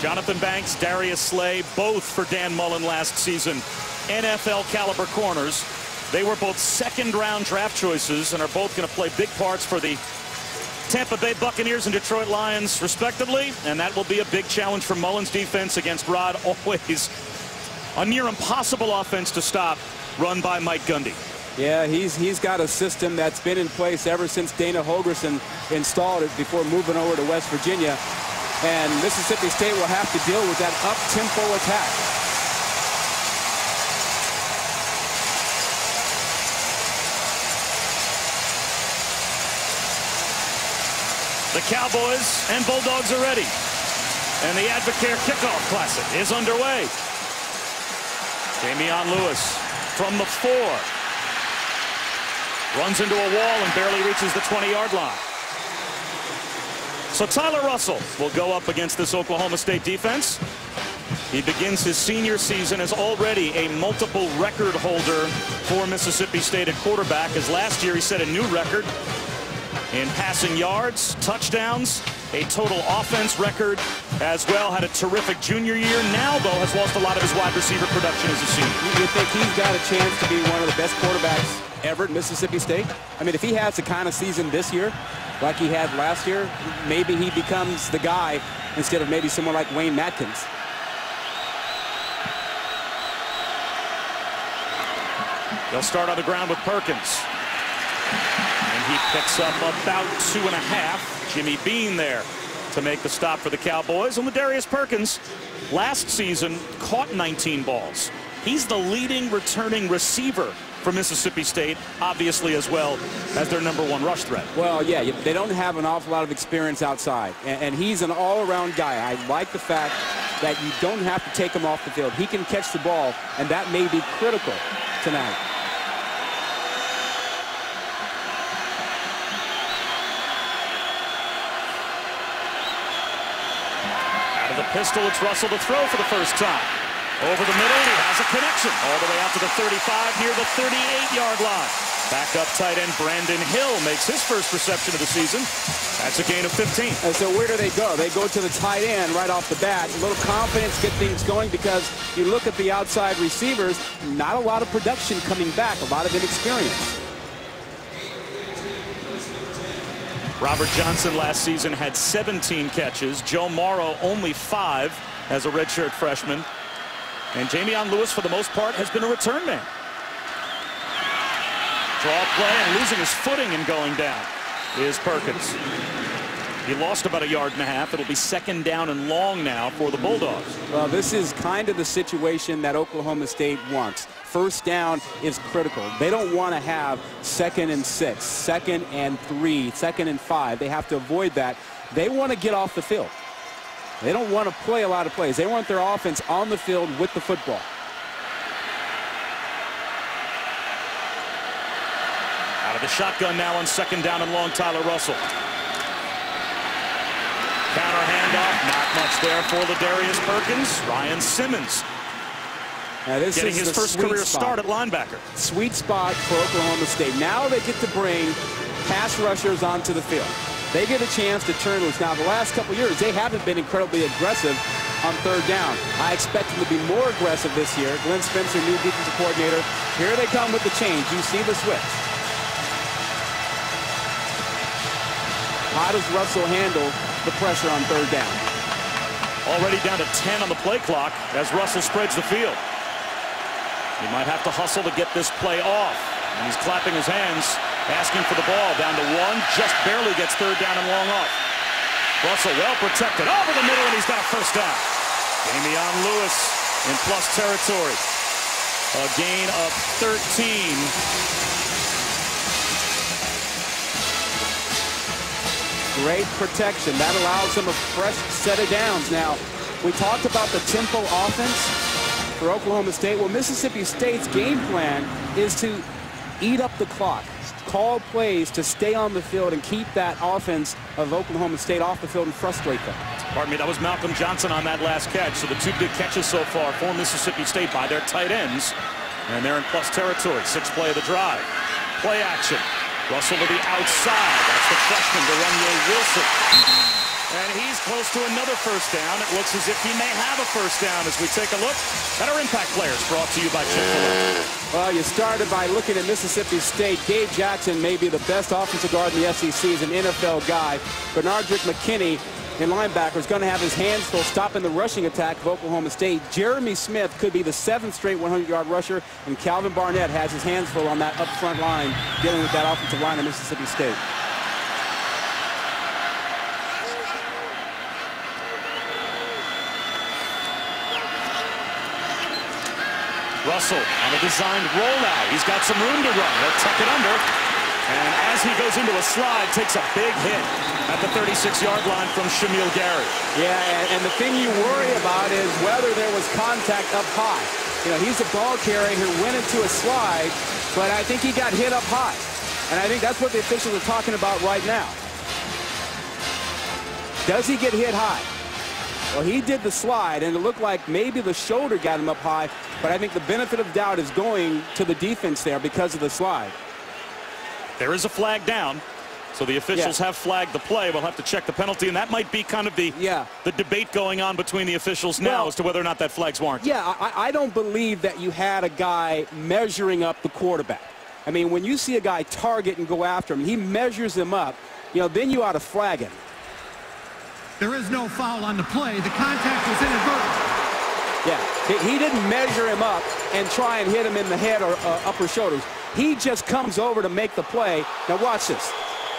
Jonathan Banks, Darius Slay, both for Dan Mullen last season. NFL caliber corners. They were both second round draft choices and are both going to play big parts for the Tampa Bay Buccaneers and Detroit Lions respectively, and that will be a big challenge for Mullen's defense against Rod, always a near impossible offense to stop, run by Mike Gundy. Yeah, he's got a system that's been in place ever since Dana Holgorsen installed it before moving over to West Virginia, and Mississippi State will have to deal with that up-tempo attack. The Cowboys and Bulldogs are ready, and the Advocare Kickoff Classic is underway. Jameon Lewis from the 4 runs into a wall and barely reaches the 20-yard line. So Tyler Russell will go up against this Oklahoma State defense. He begins his senior season as already a multiple record holder for Mississippi State at quarterback, as last year he set a new record in passing yards, touchdowns, a total offense record as well. Had a terrific junior year. Now, though, has lost a lot of his wide receiver production as a senior. You think he's got a chance to be one of the best quarterbacks ever at Mississippi State? I mean, if he has the kind of season this year like he had last year, maybe he becomes the guy instead of maybe someone like Wayne Matkins. They'll start on the ground with Perkins. He picks up about 2.5. Jimmy Bean there to make the stop for the Cowboys. And LaDarius Perkins last season caught 19 balls. He's the leading returning receiver for Mississippi State, obviously, as well as their #1 rush threat. Well, yeah, they don't have an awful lot of experience outside. And he's an all-around guy. I like the fact that you don't have to take him off the field. He can catch the ball, and that may be critical tonight. Pistol, it's Russell to throw for the first time. Over the middle, and he has a connection. All the way out to the 35, near the 38-yard line. Back up tight end Brandon Hill makes his first reception of the season. That's a gain of 15. And so where do they go? They go to the tight end right off the bat. A little confidence, get things going, because you look at the outside receivers, not a lot of production coming back, a lot of inexperience. Robert Johnson last season had 17 catches. Joe Morrow only 5 as a redshirt freshman. And Jameon Lewis, for the most part, has been a return man. Draw play, and losing his footing and going down is Perkins. He lost about 1.5 yards. It'll be second down and long now for the Bulldogs. Well, this is kind of the situation that Oklahoma State wants. First down is critical. They don't want to have 2nd and 6, 2nd and 3, 2nd and 5. They have to avoid that. They want to get off the field. They don't want to play a lot of plays. They want their offense on the field with the football. Out of the shotgun now on second down and long, Tyler Russell. Counter handoff, not much there for LaDarius Perkins. Ryan Simmons getting his first career start at linebacker. Sweet spot for Oklahoma State. Now they get to bring pass rushers onto the field. They get a chance to turn loose. Now, the last couple years, they haven't been incredibly aggressive on third down. I expect them to be more aggressive this year. Glenn Spencer, new defensive coordinator. Here they come with the change. You see the switch. How does Russell handle the pressure on third down? Already down to 10 on the play clock as Russell spreads the field. He might have to hustle to get this play off. And he's clapping his hands, asking for the ball. Down to 1, just barely gets third down and long off. Russell well protected, over the middle, and he's got first down. Jameon Lewis in plus territory. A gain of 13. Great protection. That allows them a fresh set of downs. Now, we talked about the tempo offense for Oklahoma State. Well, Mississippi State's game plan is to eat up the clock, call plays to stay on the field and keep that offense of Oklahoma State off the field and frustrate them. Pardon me, that was Malcolm Johnson on that last catch. So the 2 big catches so far for Mississippi State by their tight ends. And they're in plus territory. 6th play of the drive. Play action. Russell to the outside. That's the freshman, Deronye Wilson. And he's close to another first down. It looks as if he may have a first down as we take a look at our impact players brought to you by Chick-fil-A. Well, you started by looking at Mississippi State. Gabe Jackson may be the best offensive guard in the SEC. He's an NFL guy. Bernardrick McKinney in linebacker is going to have his hands full stopping the rushing attack of Oklahoma State. Jeremy Smith could be the seventh straight 100-yard rusher, and Calvin Barnett has his hands full on that up front line dealing with that offensive line of Mississippi State. Russell on a designed rollout. He's got some room to run. He'll tuck it under. And as he goes into a slide, takes a big hit at the 36-yard line from Shamiel Gary. Yeah, and the thing you worry about is whether there was contact up high. You know, he's a ball carrier who went into a slide, but I think he got hit up high. And I think that's what the officials are talking about right now. Does he get hit high? Well, he did the slide, and it looked like maybe the shoulder got him up high, but I think the benefit of doubt is going to the defense there because of the slide. There is a flag down, so the officials have flagged the play. We'll have to check the penalty, and that might be kind of the debate going on between the officials now as to whether or not that flag's warranted. Yeah, I don't believe that you had a guy measuring up the quarterback. I mean, when you see a guy target and go after him, he measures him up, you know, then you ought to flag him. There is no foul on the play. The contact was inadvertent. Yeah, he didn't measure him up and try and hit him in the head or upper shoulders. He just comes over to make the play. Now watch this.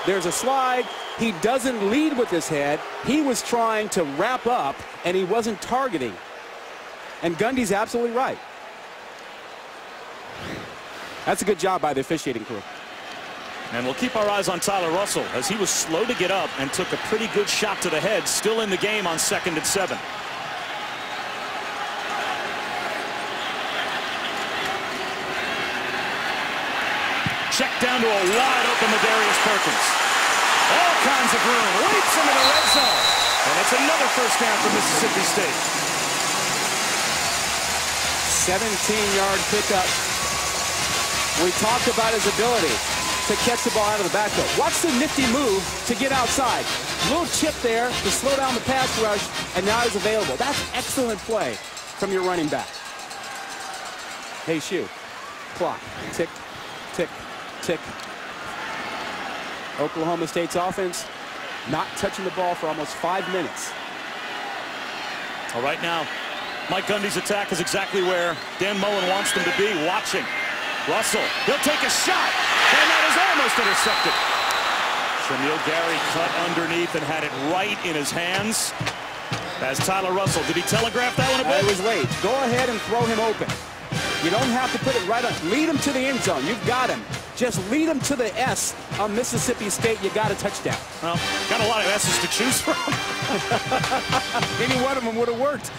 There's a slide. He doesn't lead with his head. He was trying to wrap up, and he wasn't targeting. And Gundy's absolutely right. That's a good job by the officiating crew. And we'll keep our eyes on Tyler Russell as he was slow to get up and took a pretty good shot to the head, still in the game on 2nd and 7. Check down to a wide open LaDarius Perkins. All kinds of room, leaps into the red zone. And it's another first down for Mississippi State. 17-yard pickup. We talked about his ability to catch the ball out of the backfield. Watch the nifty move to get outside. Little chip there to slow down the pass rush, and now he's available. That's excellent play from your running back. Hey, shoe. Clock. Tick, tick, tick. Oklahoma State's offense not touching the ball for almost 5 minutes. All right, now, Mike Gundy's attack is exactly where Dan Mullen wants them to be, watching. Russell, he'll take a shot, and that is almost intercepted. Shamiel Gary cut underneath and had it right in his hands. As Tyler Russell, did he telegraph that one a bit? It was late. Go ahead and throw him open. You don't have to put it right up. Lead him to the end zone. You've got him. Just lead him to the S on Mississippi State. You got a touchdown. Well, got a lot of S's to choose from. Any one of them would have worked.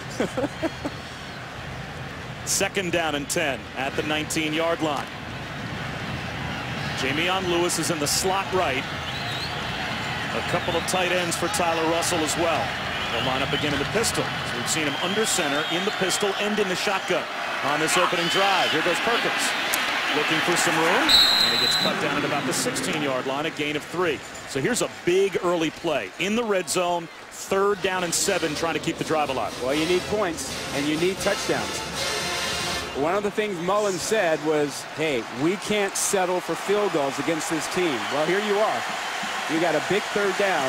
2nd down and 10 at the 19-yard line. Jameon Lewis is in the slot right. A couple of tight ends for Tyler Russell as well. They'll line up again in the pistol. So we've seen him under center, in the pistol, and in the shotgun on this opening drive. Here goes Perkins. Looking for some room, and he gets cut down at about the 16-yard line, a gain of 3. So here's a big early play in the red zone. 3rd down and 7, trying to keep the drive alive. Well, you need points, and you need touchdowns. One of the things Mullen said was, hey, we can't settle for field goals against this team. Well, here you are. You got a big 3rd down.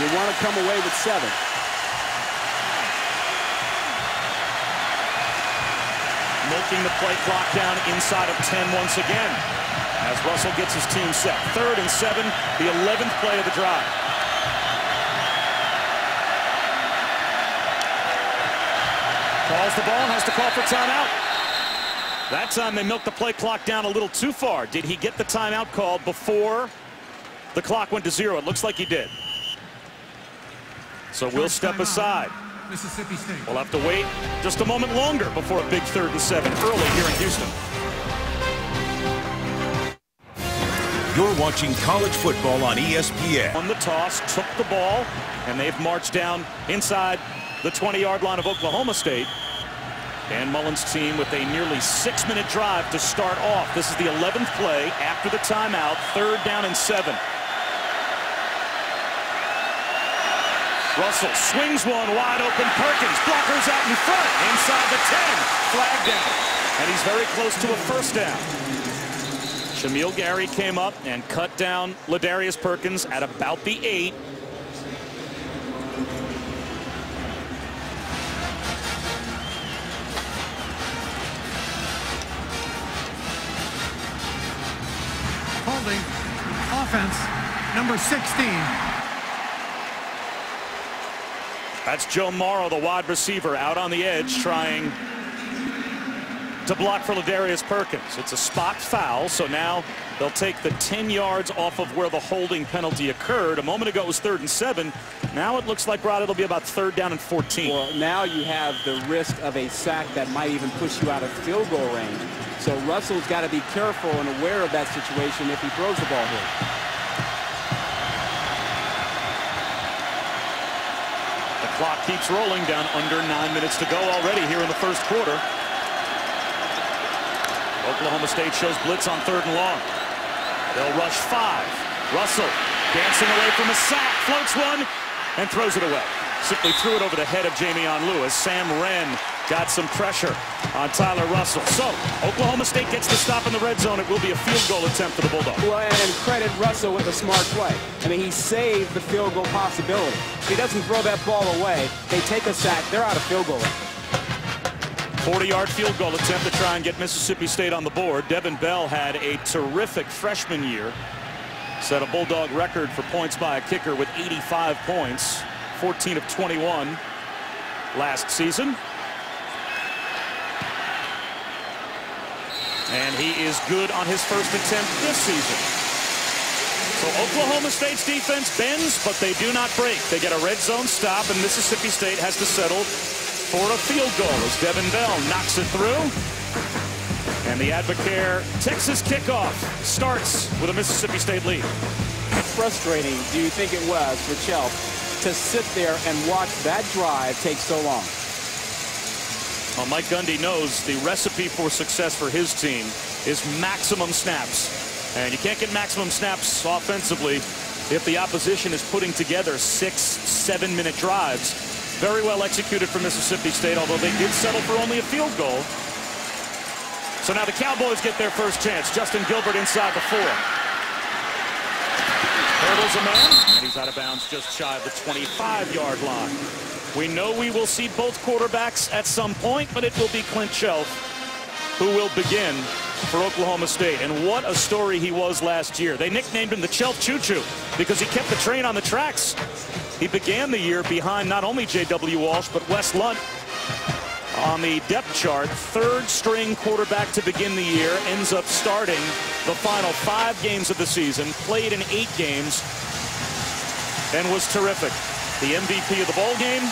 You want to come away with 7. Milking the play clock down inside of 10 once again as Russell gets his team set. 3rd and 7, the 11th play of the drive. Calls the ball and has to call for timeout. That time they milked the play clock down a little too far. Did he get the timeout called before the clock went to 0? It looks like he did. So we'll step aside. Mississippi State. We'll have to wait just a moment longer before a big 3rd and 7 early here in Houston. You're watching college football on ESPN. On the toss, took the ball, and they've marched down inside the 20-yard line of Oklahoma State. Dan Mullen's team with a nearly 6-minute drive to start off. This is the 11th play after the timeout, 3rd down and 7. Russell swings one wide open. Perkins, blockers out in front, inside the 10, flag down, and he's very close to a first down. Shamiel Gary came up and cut down LaDarius Perkins at about the 8. Holding offense, number 16. That's Joe Morrow, the wide receiver, out on the edge trying to block for LaDarius Perkins. It's a spot foul, so now they'll take the 10 yards off of where the holding penalty occurred. A moment ago it was 3rd and 7. Now it looks like, Rod, it'll be about 3rd down and 14. Well, now you have the risk of a sack that might even push you out of field goal range. So Russell's got to be careful and aware of that situation if he throws the ball here. Clock keeps rolling, down under 9 minutes to go already here in the first quarter. Oklahoma State shows blitz on 3rd and long. They'll rush 5. Russell dancing away from a sack, floats one, and throws it away. Simply threw it over the head of Jameon Lewis. Sam Wren got some pressure on Tyler Russell. So Oklahoma State gets the stop in the red zone. It will be a field goal attempt for the Bulldogs. Well, and credit Russell with a smart play. I mean, he saved the field goal possibility. If he doesn't throw that ball away, they take a sack, they're out of field goal. 40-yard field goal attempt to try and get Mississippi State on the board. Devin Bell had a terrific freshman year. Set a Bulldog record for points by a kicker with 85 points. 14 of 21 last season. And he is good on his first attempt this season. So Oklahoma State's defense bends, but they do not break. They get a red zone stop, and Mississippi State has to settle for a field goal as Devin Bell knocks it through. And the Advocare Texas kickoff starts with a Mississippi State lead. How frustrating do you think it was for Chelsea to sit there and watch that drive take so long? Well, Mike Gundy knows the recipe for success for his team is maximum snaps. And you can't get maximum snaps offensively if the opposition is putting together 6-7-minute drives. Very well executed for Mississippi State, although they did settle for only a field goal. So now the Cowboys get their first chance. Justin Gilbert inside the 4. Hurdles a man, and he's out of bounds just shy of the 25-yard line. We know we will see both quarterbacks at some point, but it will be Quint Kesnick who will begin for Oklahoma State. And what a story he was last year. They nicknamed him the Kesnick Choo Choo because he kept the train on the tracks. He began the year behind not only J.W. Walsh, but Wes Lunt on the depth chart. 3rd-string quarterback to begin the year, ends up starting the final 5 games of the season, played in 8 games, and was terrific. The MVP of the bowl game,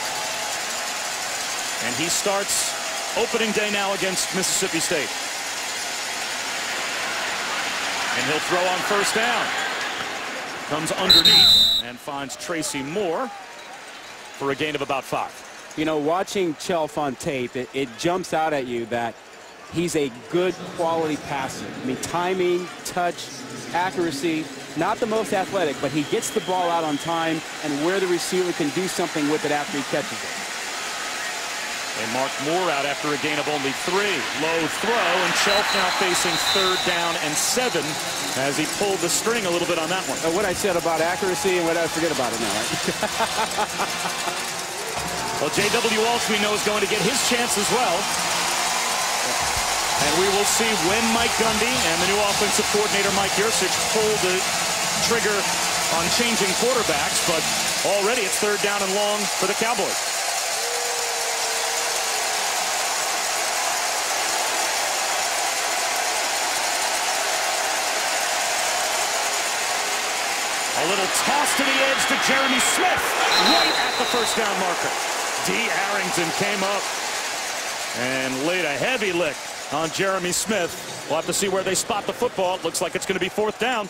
and he starts opening day now against Mississippi State. And he'll throw on first down. Comes underneath and finds Tracy Moore for a gain of about 5. You know, watching Chelf on tape, it jumps out at you that he's a good quality passer. I mean, timing, touch, accuracy, not the most athletic, but he gets the ball out on time and where the receiver can do something with it after he catches it. They mark Moore out after a gain of only 3. Low throw, and Chelf now facing 3rd down and 7 as he pulled the string a little bit on that one. Now, what I said about accuracy and what I forget about it now, right? Well, J.W. Walsh, we know, is going to get his chance as well. And we will see when Mike Gundy and the new offensive coordinator, Mike Yursich, pull the trigger on changing quarterbacks. But already it's 3rd down and long for the Cowboys. A little toss to the edge to Jeremy Smith, right at the first down marker. D. Arrington came up and laid a heavy lick on Jeremy Smith. We'll have to see where they spot the football. It looks like it's going to be 4th down.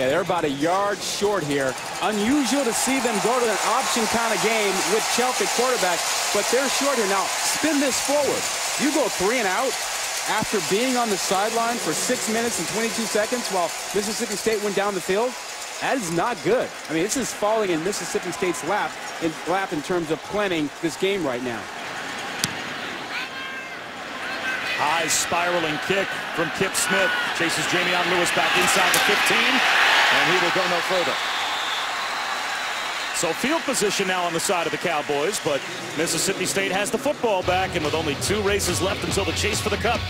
Yeah, they're about a yard short here. Unusual to see them go to an option kind of game with Chelsea quarterback, but they're short here. Now, spin this forward. You go 3 and out after being on the sideline for 6 minutes and 22 seconds while Mississippi State went down the field. That is not good. I mean, this is falling in Mississippi State's lap in terms of planning this game right now. High spiraling kick from Kip Smith. Chases Jameon Lewis back inside the 15, and he will go no further. So field position now on the side of the Cowboys, but Mississippi State has the football back, and with only 2 races left until the chase for the cup,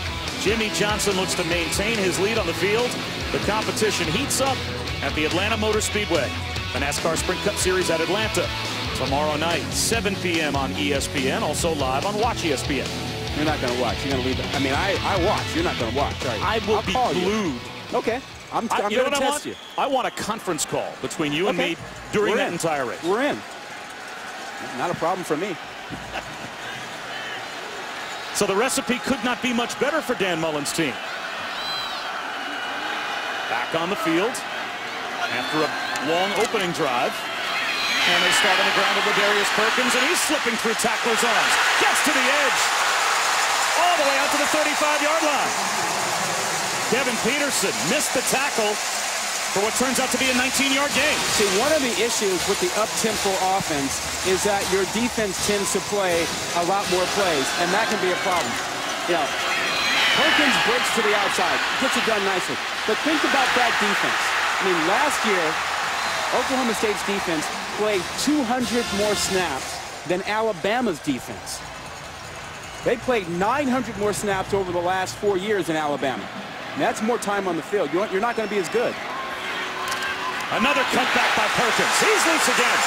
Jimmy Johnson looks to maintain his lead on the field. The competition heats up at the Atlanta Motor Speedway. The NASCAR Sprint Cup Series at Atlanta tomorrow night, 7 p.m. on ESPN, also live on Watch ESPN. You're not going to watch. You're going to leave it. I mean, I watch. You're not going to watch, are you? I will be glued. Okay. I'm going to test you. I want a conference call between you and me during that entire race. We're in. Not a problem for me. So the recipe could not be much better for Dan Mullen's team. Back on the field after a long opening drive. And they start on the ground with LaDarius Perkins, and he's slipping through tackler's arms. Gets to the edge. All the way out to the 35-yard line. Kevin Peterson missed the tackle for what turns out to be a 19-yard gain. See, one of the issues with the up-tempo offense is that your defense tends to play a lot more plays, and that can be a problem. You know, Perkins breaks to the outside, gets it done nicely. But think about that defense. I mean, last year, Oklahoma State's defense played 200 more snaps than Alabama's defense. They played 900 more snaps over the last 4 years in Alabama. That's more time on the field. You're not going to be as good. Another cutback by Perkins. He's loose again.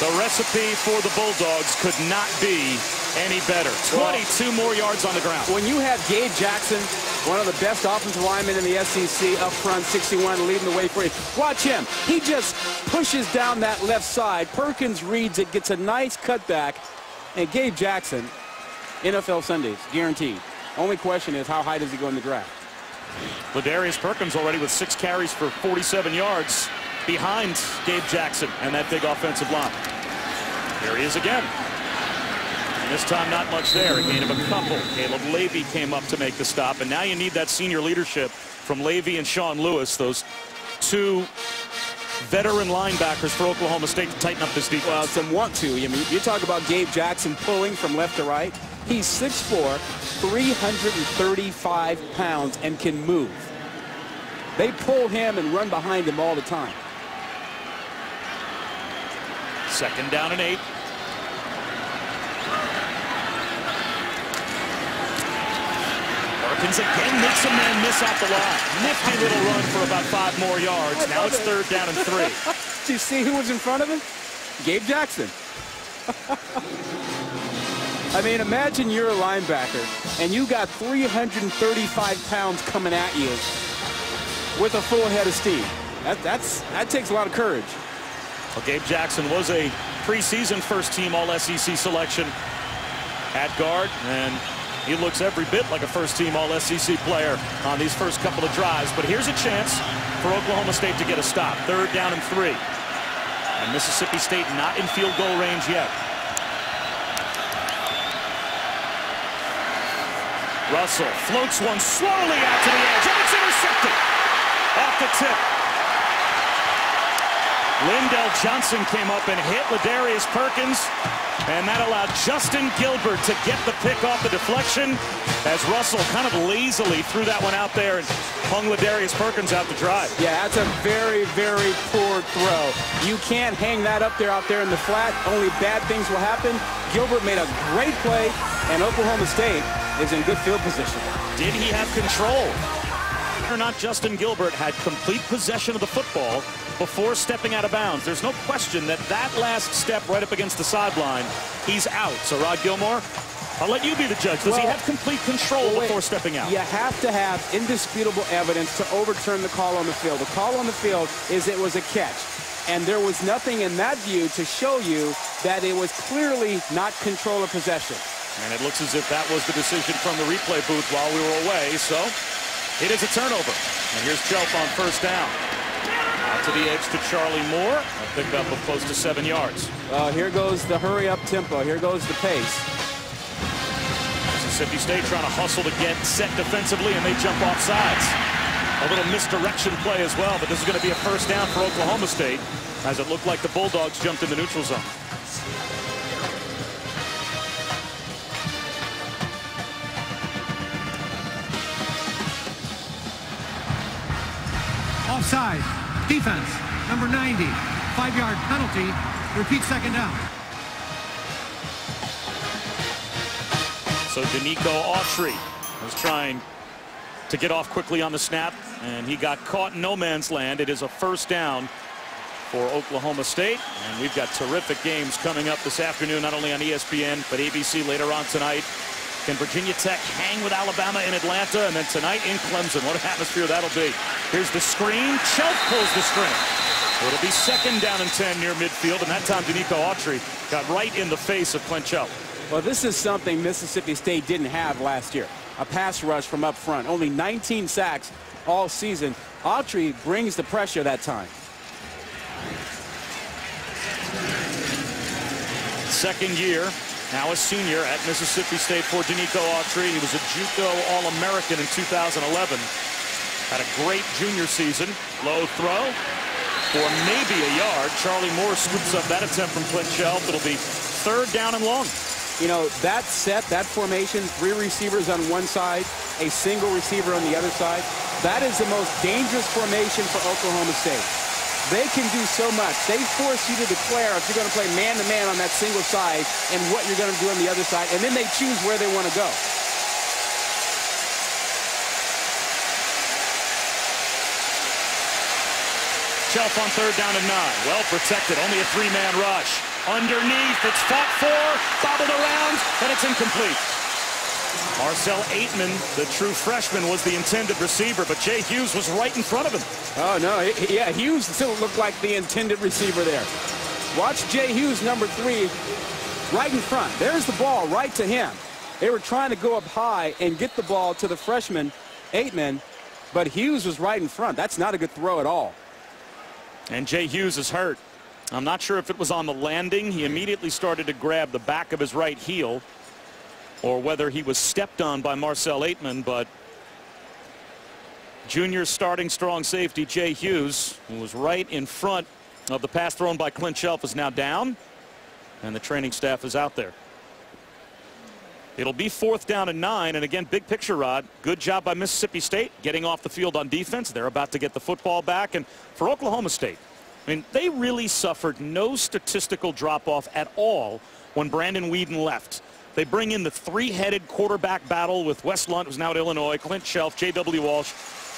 The recipe for the Bulldogs could not be any better. 22 more yards on the ground. When you have Gabe Jackson, one of the best offensive linemen in the SEC, up front, 61, leading the way for you. Watch him. He just pushes down that left side. Perkins reads it, gets a nice cutback, and Gabe Jackson. NFL Sundays, guaranteed. Only question is, how high does he go in the draft? LaDarius Perkins already with 6 carries for 47 yards behind Gabe Jackson and that big offensive line. There he is again. And this time, not much there. A gain of a couple. Caleb Lavey came up to make the stop, and now you need that senior leadership from Lavey and Shaun Lewis, those 2 veteran linebackers for Oklahoma State, to tighten up this defense. Well, some want to. I mean, you talk about Gabe Jackson pulling from left to right. He's 6'4", 335 pounds, and can move. They pull him and run behind him all the time. 2nd down and 8. Perkins again makes a man miss off the line. Nifty little run for about 5 more yards. Now it's 3rd down and 3. Do you see who was in front of him? Gabe Jackson. I mean, imagine you're a linebacker and you got 335 pounds coming at you with a full head of steam. That takes a lot of courage. Well, Gabe Jackson was a preseason first-team All-SEC selection at guard, and he looks every bit like a first-team All-SEC player on these first couple of drives. But here's a chance for Oklahoma State to get a stop. 3rd down and 3. And Mississippi State not in field goal range yet. Russell floats one slowly out to the edge, and it's intercepted off the tip. Lindell Johnson came up and hit LaDarius Perkins, and that allowed Justin Gilbert to get the pick off the deflection as Russell kind of lazily threw that one out there and hung LaDarius Perkins out to dry. Yeah, that's a very, very poor throw. You can't hang that up there out there in the flat. Only bad things will happen. Gilbert made a great play, and Oklahoma State is in good field position. Did he have control? Or not, Justin Gilbert had complete possession of the football before stepping out of bounds. There's no question that that last step right up against the sideline, he's out. So, Rod Gilmore, I'll let you be the judge. Does he have complete control before stepping out? You have to have indisputable evidence to overturn the call on the field. The call on the field is it was a catch, and there was nothing in that view to show you that it was clearly not control of possession. And it looks as if that was the decision from the replay booth while we were away, so it is a turnover. And here's Chelp on 1st down. Out to the edge to Charlie Moore. A pickup of close to 7 yards. Here goes the hurry-up tempo. Here goes the pace. Mississippi State trying to hustle to get set defensively, and they jump off sides. A little misdirection play as well, but this is going to be a first down for Oklahoma State, as it looked like the Bulldogs jumped in the neutral zone. Offside. Defense. Number 90. 5-yard penalty. Repeat second down. So Danico Autry was trying to get off quickly on the snap, and he got caught in no man's land. It is a first down for Oklahoma State, and we've got terrific games coming up this afternoon, not only on ESPN, but ABC later on tonight. Can Virginia Tech hang with Alabama in Atlanta? And then tonight in Clemson, what an atmosphere that'll be. Here's the screen. Chubb pulls the string. It'll be second down and 10 near midfield, and that time Danico Autry got right in the face of Quint Kesnick. Well, this is something Mississippi State didn't have last year, a pass rush from up front. Only 19 sacks all season. Autry brings the pressure that time. Second year. Now a senior at Mississippi State for Danico Autry. He was a JUCO All-American in 2011. Had a great junior season. Low throw for maybe a yard. Charlie Moore scoops up that attempt from Quint Kesnick. It'll be third down and long. You know, that set, that formation, three receivers on one side, a single receiver on the other side. That is the most dangerous formation for Oklahoma State. They can do so much. They force you to declare if you're going to play man-to-man on that single side and what you're going to do on the other side, and then they choose where they want to go. Shelf on third down and 9. Well protected. Only a three-man rush. Underneath. It's fought for. Bobbled around, and it's incomplete. Marcel Aitman, the true freshman, was the intended receiver, but Jay Hughes was right in front of him. Oh, no. Yeah, Hughes still looked like the intended receiver there. Watch Jay Hughes, number 3, right in front. There's the ball right to him. They were trying to go up high and get the ball to the freshman, Aitman, but Hughes was right in front. That's not a good throw at all. And Jay Hughes is hurt. I'm not sure if it was on the landing. He immediately started to grab the back of his right heel, or whether he was stepped on by Marcel Aitman, but junior starting strong safety Jay Hughes, who was right in front of the pass thrown by Quint Kesnick, is now down, and the training staff is out there. It'll be fourth down and 9, and again, big picture, Rod, good job by Mississippi State getting off the field on defense. They're about to get the football back, and for Oklahoma State, I mean, they really suffered no statistical drop-off at all when Brandon Weeden left. They bring in the three-headed quarterback battle with Wes Lunt, who's now at Illinois, Quint Kesnick, J.W. Walsh.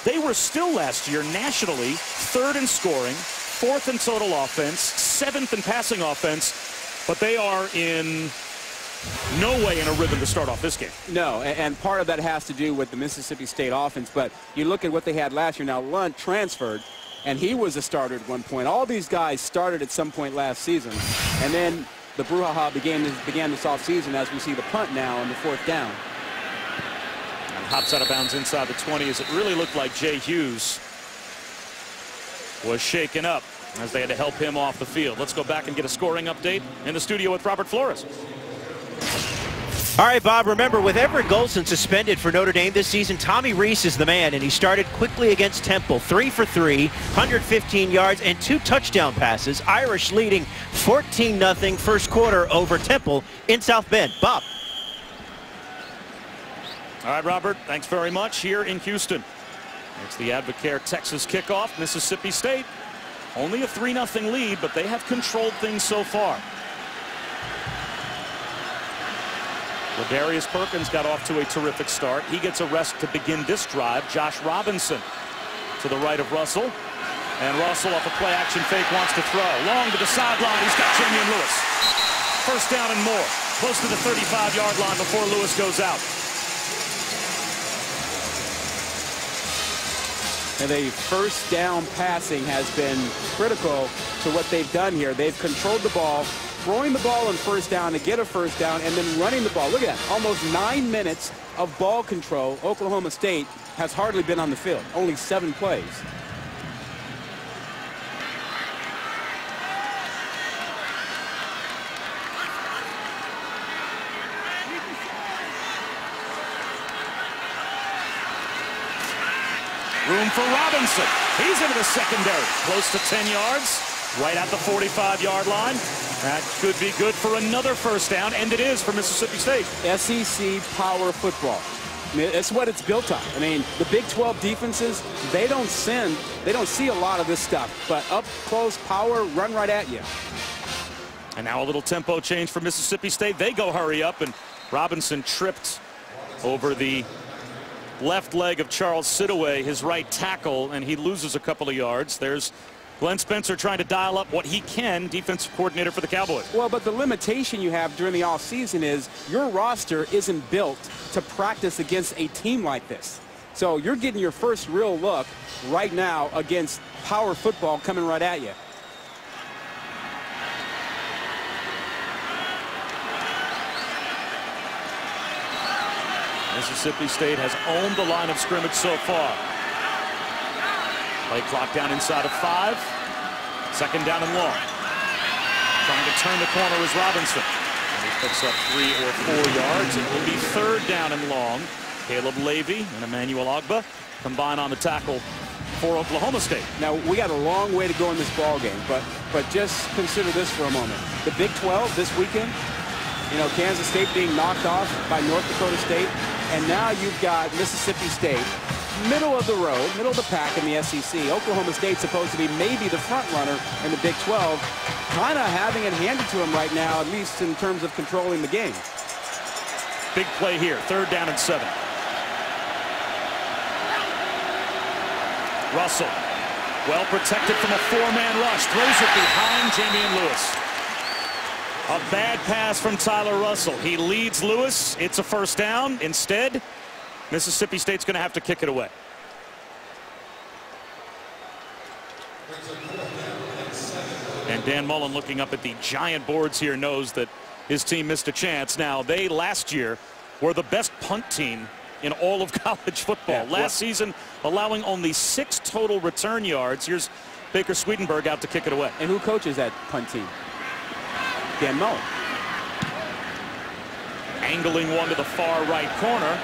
They were still last year nationally 3rd in scoring, 4th in total offense, 7th in passing offense, but they are in no way in a rhythm to start off this game. No, and part of that has to do with the Mississippi State offense, but you look at what they had last year. Now, Lunt transferred, and he was a starter at one point. All these guys started at some point last season, and then the brouhaha began this offseason, as we see the punt now on the fourth down. And hops out of bounds inside the 20, as it really looked like Jay Hughes was shaken up as they had to help him off the field. Let's go back and get a scoring update in the studio with Robert Flores. All right, Bob, remember, with Everett Golson suspended for Notre Dame this season, Tommy Rees is the man, and he started quickly against Temple. 3 for 3, 115 yards, and 2 touchdown passes. Irish leading 14-0 first quarter over Temple in South Bend. Bob. All right, Robert, thanks very much here in Houston. It's the Advocare Texas kickoff. Mississippi State, only a 3-0 lead, but they have controlled things so far. LaDarius Perkins got off to a terrific start. He gets a rest to begin this drive. Josh Robinson to the right of Russell. And Russell off a play-action fake wants to throw. Long to the sideline. He's got Jameon Lewis. First down and more. Close to the 35-yard line before Lewis goes out. And the first down passing has been critical to what they've done here. They've controlled the ball, throwing the ball on first down to get a first down, and then running the ball. Look at that. Almost 9 minutes of ball control. Oklahoma State has hardly been on the field. Only 7 plays. Room for Robinson. He's into the secondary. Close to 10 yards. Right at the 45-yard line. That could be good for another first down, and it is for Mississippi State. SEC power football. I mean, it's what it's built on. I mean, the Big 12 defenses, they don't see a lot of this stuff. But up close, power, run right at you. And now a little tempo change for Mississippi State. They go hurry up, and Robinson tripped over the left leg of Charles Sidaway, his right tackle, and he loses a couple of yards. There's Glenn Spencer trying to dial up what he can, defensive coordinator for the Cowboys. Well, but the limitation you have during the offseason is your roster isn't built to practice against a team like this. So you're getting your first real look right now against power football coming right at you. Mississippi State has owned the line of scrimmage so far. Play clock down inside of 5. Second down and long. Trying to turn the corner is Robinson. And he picks up 3 or 4 yards. It will be third down and long. Caleb Lavey and Emmanuel Ogba combine on the tackle for Oklahoma State. Now, we got a long way to go in this ballgame, but just consider this for a moment. The Big 12 this weekend, you know, Kansas State being knocked off by North Dakota State, and now you've got Mississippi State, middle of the road, middle of the pack in the SEC. Oklahoma State's supposed to be maybe the front runner in the Big 12, kind of having it handed to him right now, at least in terms of controlling the game. Big play here, third down and 7. Russell, well protected from a four-man rush, throws it behind Jameon Lewis. A bad pass from Tyler Russell. He leads Lewis. It's a first down. Instead, Mississippi State's going to have to kick it away. And Dan Mullen, looking up at the giant boards here, knows that his team missed a chance. Now, they last year were the best punt team in all of college football. Yeah, last season, allowing only 6 total return yards. Here's Baker Swedenberg out to kick it away. And who coaches that punt team? Dan Mullen. Angling one to the far right corner.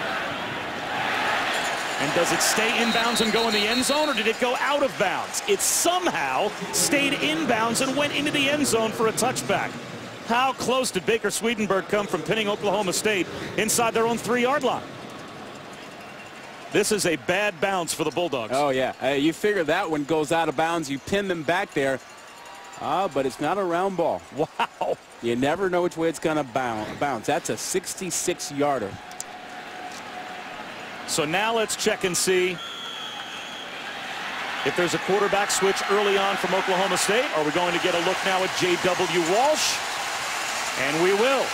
And does it stay inbounds and go in the end zone, or did it go out of bounds? It somehow stayed inbounds and went into the end zone for a touchback. How close did Baker Swedenberg come from pinning Oklahoma State inside their own 3-yard line? This is a bad bounce for the Bulldogs. Oh, yeah. You figure that one goes out of bounds. You pin them back there. Ah, but it's not a round ball. Wow. You never know which way it's going to bounce. That's a 66-yarder. So now let's check and see if there's a quarterback switch early on from Oklahoma State. Are we going to get a look now at J.W. Walsh? And we will.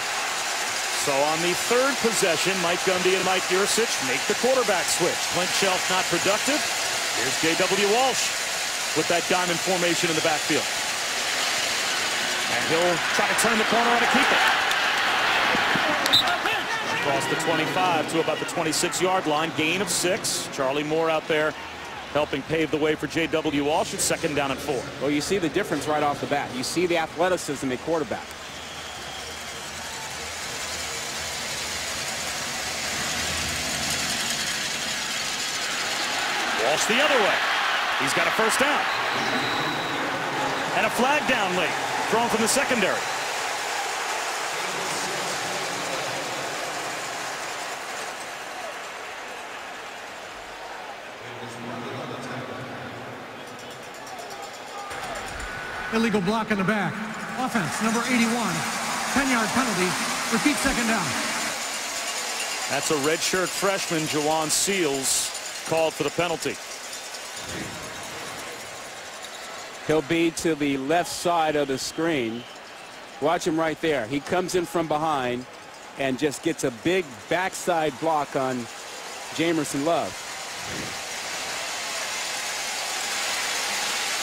So on the third possession, Mike Gundy and Mike Yurcich make the quarterback switch. Clint Shelf not productive. Here's J.W. Walsh with that diamond formation in the backfield. And he'll try to turn the corner on a keep it. Across the 25 to about the 26-yard line. Gain of 6. Charlie Moore out there helping pave the way for J.W. Walsh. It's second down and 4. Well, you see the difference right off the bat. You see the athleticism at quarterback. Walsh the other way. He's got a first down. And a flag down late, thrown from the secondary. Illegal block in the back. Offense, number 81. 10-yard penalty. Repeat second down. That's a redshirt freshman, Jawan Seals, called for the penalty. He'll be to the left side of the screen. Watch him right there. He comes in from behind and just gets a big backside block on Jamerson Love.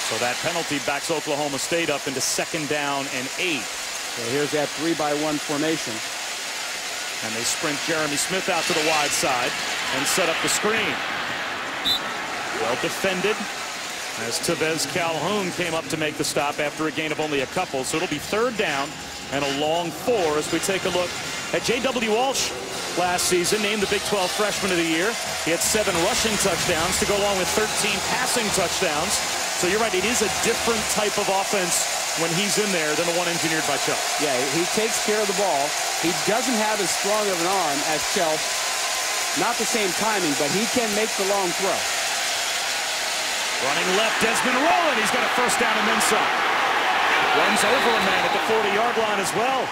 So that penalty backs Oklahoma State up into second down and 8. So here's that 3-by-1 formation. And they sprint Jeremy Smith out to the wide side and set up the screen. Well defended as Taveze Calhoun came up to make the stop after a gain of only a couple. So it'll be third down and a long 4 as we take a look at J.W. Walsh. last season, named the Big 12 Freshman of the Year. He had 7 rushing touchdowns to go along with 13 passing touchdowns. So you're right, it is a different type of offense when he's in there than the one engineered by Chubb. Yeah, he takes care of the ball. He doesn't have as strong of an arm as Chubb. Not the same timing, but he can make the long throw. Running left, Desmond Roland. He's got a first down and then some. Runs over a man at the 40-yard line as well.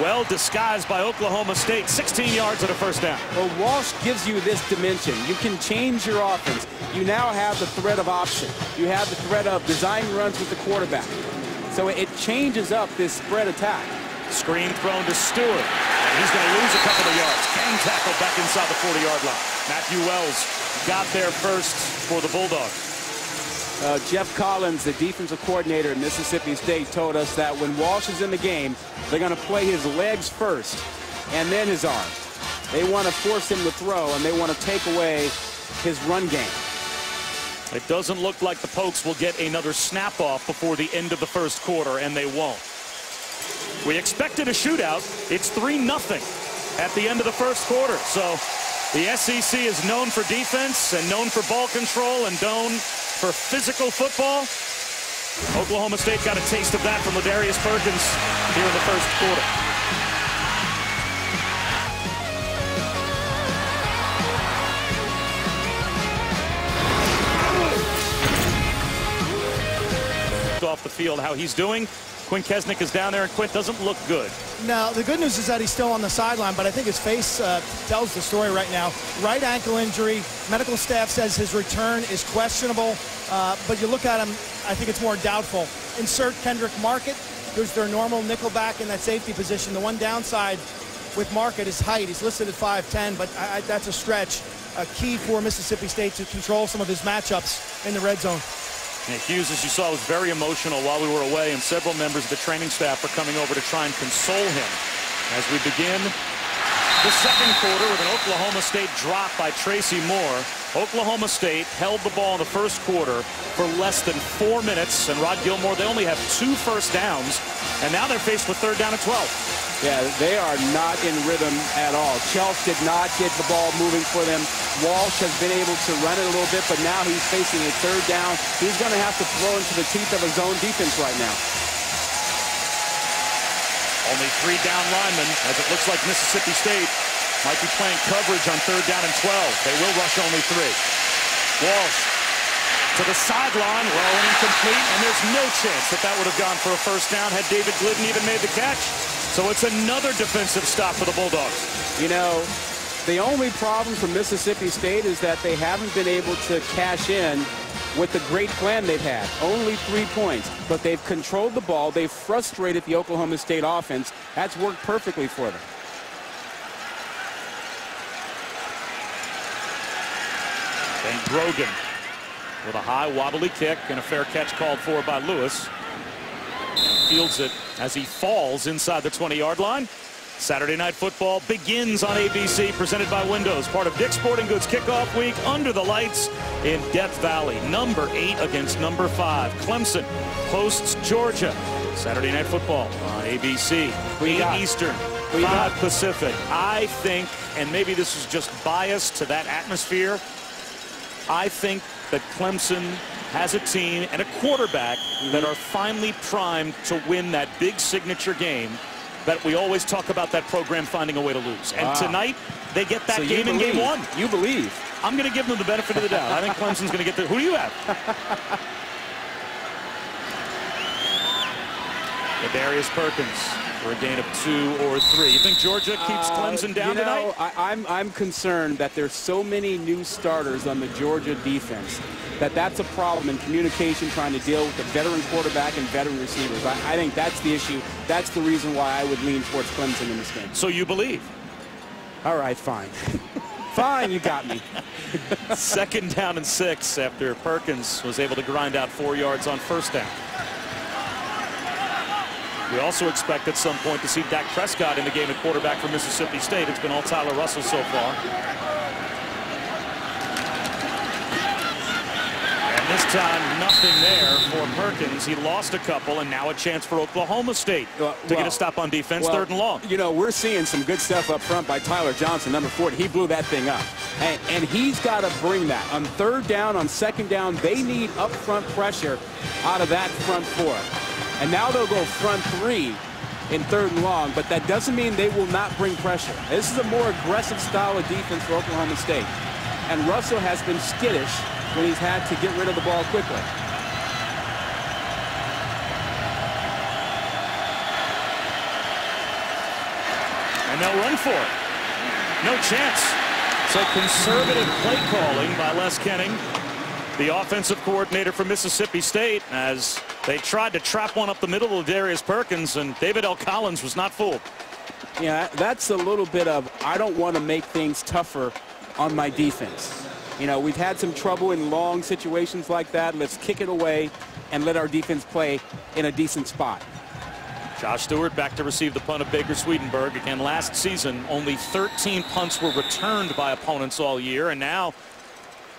Well disguised by Oklahoma State. 16 yards at a first down. Well, Walsh gives you this dimension. You can change your offense. You now have the threat of option. You have the threat of design runs with the quarterback. So it changes up this spread attack. Screen thrown to Stewart. And he's going to lose a couple of yards. Gang tackle back inside the 40-yard line. Matthew Wells got there first for the Bulldogs. Jeff Collins, the defensive coordinator at Mississippi State, told us that when Walsh is in the game, they're going to play his legs first and then his arm. They want to force him to throw, and they want to take away his run game. It doesn't look like the Pokes will get another snap off before the end of the first quarter, and they won't. We expected a shootout. It's 3-0 at the end of the first quarter. So the SEC is known for defense and known for ball control and known for physical football. Oklahoma State got a taste of that from LaDarius Perkins here in the first quarter. Off the field, how he's doing. Quint Kesnick is down there, and Quint doesn't look good. Now, the good news is that he's still on the sideline, but I think his face tells the story right now. Right ankle injury. Medical staff says his return is questionable, but you look at him, I think it's more doubtful. Insert Kendrick Markett, who's their normal nickel back in that safety position. The one downside with Markett is height. He's listed at 5'10", but that's a stretch. A key for Mississippi State to control some of his matchups in the red zone. And Hughes, as you saw, was very emotional while we were away, and several members of the training staff are coming over to try and console him as we begin the second quarter with an Oklahoma State drop by Tracy Moore. Oklahoma State held the ball in the first quarter for less than 4 minutes, and Rod Gilmore, they only have 2 first downs, and now they're faced with third down at 12. Yeah, they are not in rhythm at all. Chelf did not get the ball moving for them. Walsh has been able to run it a little bit, but now he's facing a third down. He's going to have to throw into the teeth of his own defense right now. Only 3 down linemen, as it looks like Mississippi State might be playing coverage on third down and 12. They will rush only 3. Walsh to the sideline. Well, incomplete, and there's no chance that that would have gone for a first down had David Glidden even made the catch. So it's another defensive stop for the Bulldogs. You know, the only problem for Mississippi State is that they haven't been able to cash in with the great plan they've had. Only 3 points, but they've controlled the ball. They've frustrated the Oklahoma State offense. That's worked perfectly for them. And Brogan with a high wobbly kick and a fair catch called for by Lewis. Fields it as he falls inside the 20-yard line. Saturday Night Football begins on ABC, presented by Windows, part of Dick's Sporting Goods Kickoff Week. Under the lights in Death Valley, number 8 against number 5. Clemson hosts Georgia. Saturday Night Football on ABC. 8 Eastern, 5 Pacific. I think, and maybe this is just bias to that atmosphere, I think that Clemson has a team and a quarterback that are finally primed to win that big signature game that we always talk about, that program finding a way to lose. And tonight, they get that game in game 1. You believe. I'm going to give them the benefit of the doubt. I think Clemson's going to get there. Who do you have? LaDarius Perkins for a gain of 2 or 3. You think Georgia keeps Clemson down tonight? I'm concerned that there's so many new starters on the Georgia defense that's a problem in communication, trying to deal with the veteran quarterback and veteran receivers. I think that's the issue. That's the reason why I would lean towards Clemson in this game. So you believe? All right, fine. Fine, you got me. Second down and 6 after Perkins was able to grind out 4 yards on first down. We also expect at some point to see Dak Prescott in the game at quarterback for Mississippi State. It's been all Tyler Russell so far. This time, nothing there for Perkins. He lost a couple, and now a chance for Oklahoma State to get a stop on defense, third and long. You know, we're seeing some good stuff up front by Tyler Johnson, number 40. He blew that thing up. And he's got to bring that. On third down, on second down, they need up front pressure out of that front four. And now they'll go front three in third and long, but that doesn't mean they will not bring pressure. This is a more aggressive style of defense for Oklahoma State. And Russell has been skittish when he's had to get rid of the ball quickly. And they'll run for it. No chance. It's a conservative play calling by Les Koenning, the offensive coordinator for Mississippi State, as they tried to trap one up the middle of LaDarius Perkins, and David L. Collins was not fooled. Yeah, that's a little bit of, I don't want to make things tougher on my defense. You know, we've had some trouble in long situations like that. Let's kick it away and let our defense play in a decent spot. Josh Stewart back to receive the punt of Baker Swedenberg. Again, last season, only 13 punts were returned by opponents all year, and now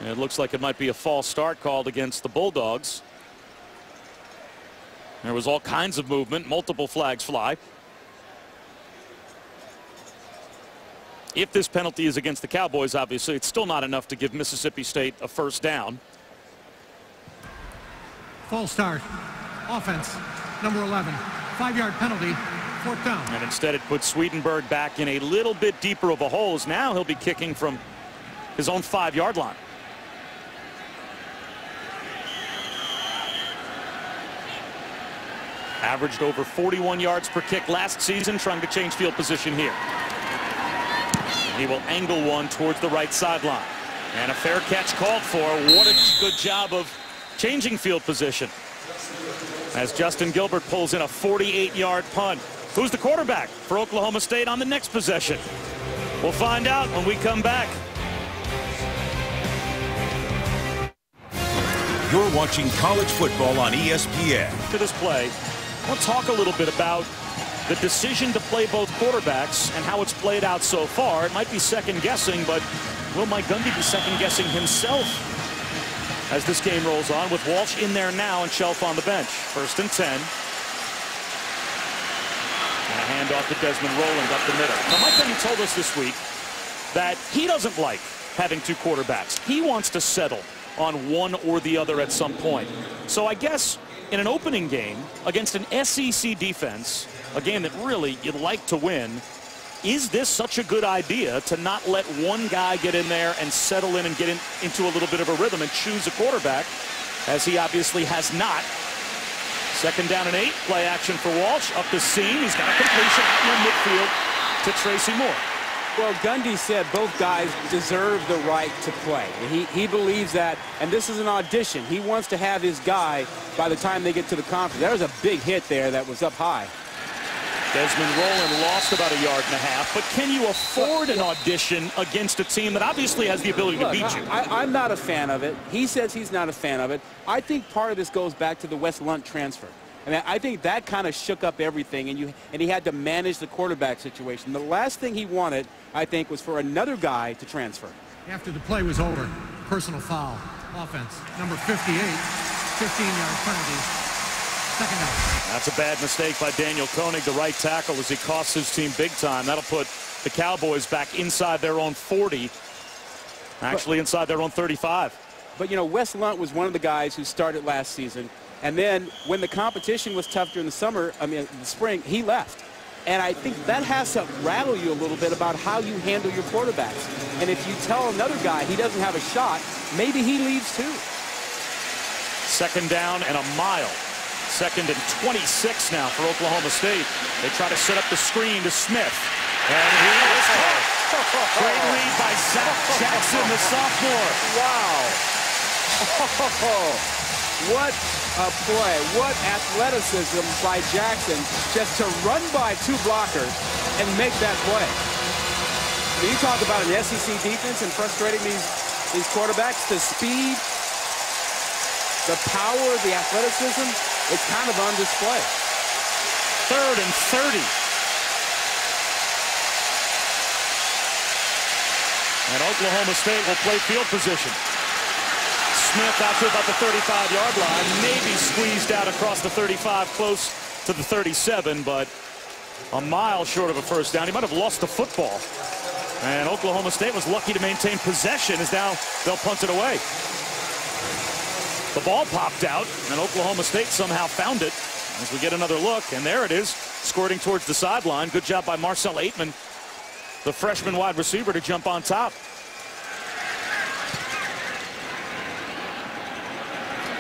it looks like it might be a false start called against the Bulldogs. There was all kinds of movement, multiple flags fly. If this penalty is against the Cowboys, obviously, it's still not enough to give Mississippi State a first down. False start. Offense, number 11. 5-yard penalty, fourth down. And instead, it puts Swedenberg back in a little bit deeper of a hole, as now he'll be kicking from his own 5-yard line. Averaged over 41 yards per kick last season, trying to change field position here. He will angle one towards the right sideline. And a fair catch called for. What a good job of changing field position, as Justin Gilbert pulls in a 48-yard punt. Who's the quarterback for Oklahoma State on the next possession? We'll find out when we come back. You're watching college football on ESPN. To this play, we'll talk a little bit about the decision to play both quarterbacks and how it's played out so far. It might be second guessing, but will Mike Gundy be second guessing himself as this game rolls on, with Walsh in there now and Shelf on the bench? First and 10. And a handoff to Desmond Roland up the middle. Now, Mike Gundy told us this week that he doesn't like having two quarterbacks. He wants to settle on one or the other at some point. So I guess in an opening game against an SEC defense, a game that really you'd like to win, is this such a good idea to not let one guy get in there and settle in and get into a little bit of a rhythm and choose a quarterback, as he obviously has not? Second down and 8, play action for Walsh. Up the seam, he's got a completion in midfield to Tracy Moore. Well, Gundy said both guys deserve the right to play. He believes that, and this is an audition. He wants to have his guy by the time they get to the conference. There was a big hit there that was up high. Desmond Roland lost about a yard and a half, but can you afford an audition against a team that obviously has the ability to beat you? I'm not a fan of it. He says he's not a fan of it. I think part of this goes back to the West Lunt transfer. I mean, I think that kind of shook up everything, and he had to manage the quarterback situation. The last thing he wanted, I think, was for another guy to transfer. After the play was over, personal foul. Offense, number 58, 15-yard penalty. That's a bad mistake by Daniel Koenig, the right tackle, as he costs his team big time. That'll put the Cowboys back inside their own 40, actually inside their own 35. But, you know, Wes Lunt was one of the guys who started last season. And then when the competition was tough during the summer, I mean, the spring, he left. And I think that has to rattle you a little bit about how you handle your quarterbacks. And if you tell another guy he doesn't have a shot, maybe he leaves too. Second down and a mile. Second and 26 now for Oklahoma State. They try to set up the screen to Smith. And he is caught. Great lead by Zach Jackson, the sophomore. Wow. What a play. What athleticism by Jackson, just to run by two blockers and make that play. You talk about an SEC defense and frustrating these quarterbacks. The speed, the power, the athleticism, it's kind of on display. Third and 30. And Oklahoma State will play field position. Smith out to about the 35-yard line, maybe squeezed out across the 35, close to the 37, but a mile short of a first down. He might have lost the football. And Oklahoma State was lucky to maintain possession, as now they'll punt it away. The ball popped out, and Oklahoma State somehow found it. As we get another look, and there it is, squirting towards the sideline. Good job by Marcel Aitman, the freshman wide receiver, to jump on top.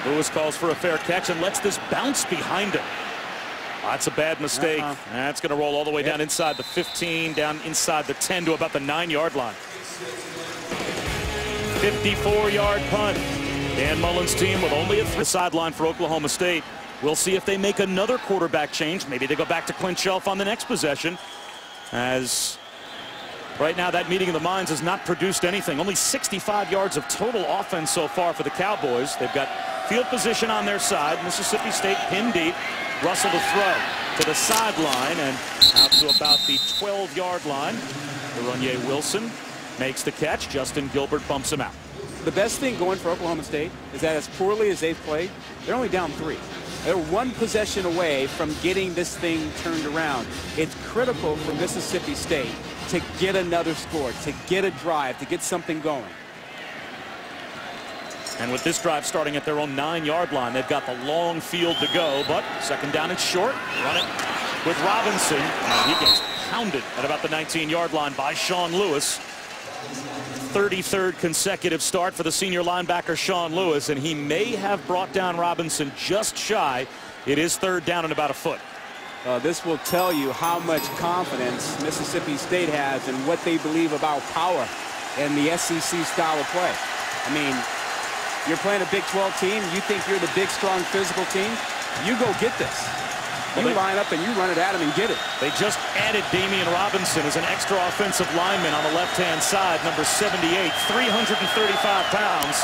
Lewis calls for a fair catch and lets this bounce behind him. Oh, that's a bad mistake. That's going to roll all the way down inside the 15, down inside the 10 to about the 9-yard line. 54-yard punt. Dan Mullen's team with only a sideline for Oklahoma State. We'll see if they make another quarterback change. Maybe they go back to Quint Shelf on the next possession. As right now that meeting of the minds has not produced anything. Only 65 yards of total offense so far for the Cowboys. They've got field position on their side. Mississippi State pinned deep. Russell to throw to the sideline and out to about the 12-yard line. Leronier Wilson makes the catch. Justin Gilbert bumps him out. The best thing going for Oklahoma State is that as poorly as they've played, they're only down 3. They're one possession away from getting this thing turned around. It's critical for Mississippi State to get another score, to get a drive, to get something going. And with this drive starting at their own 9-yard line, they've got the long field to go, but second down and short. Run it with Robinson. He gets pounded at about the 19-yard line by Shaun Lewis. 33rd consecutive start for the senior linebacker Shaun Lewis, and he may have brought down Robinson just shy. It is third down and about a foot. This will tell you how much confidence Mississippi State has in what they believe about power and the SEC style of play. I mean, you're playing a Big 12 team. You think you're the big, strong, physical team. You go get this. You line up and you run it at him and get it. They just added Damian Robinson as an extra offensive lineman on the left-hand side, number 78, 335 pounds.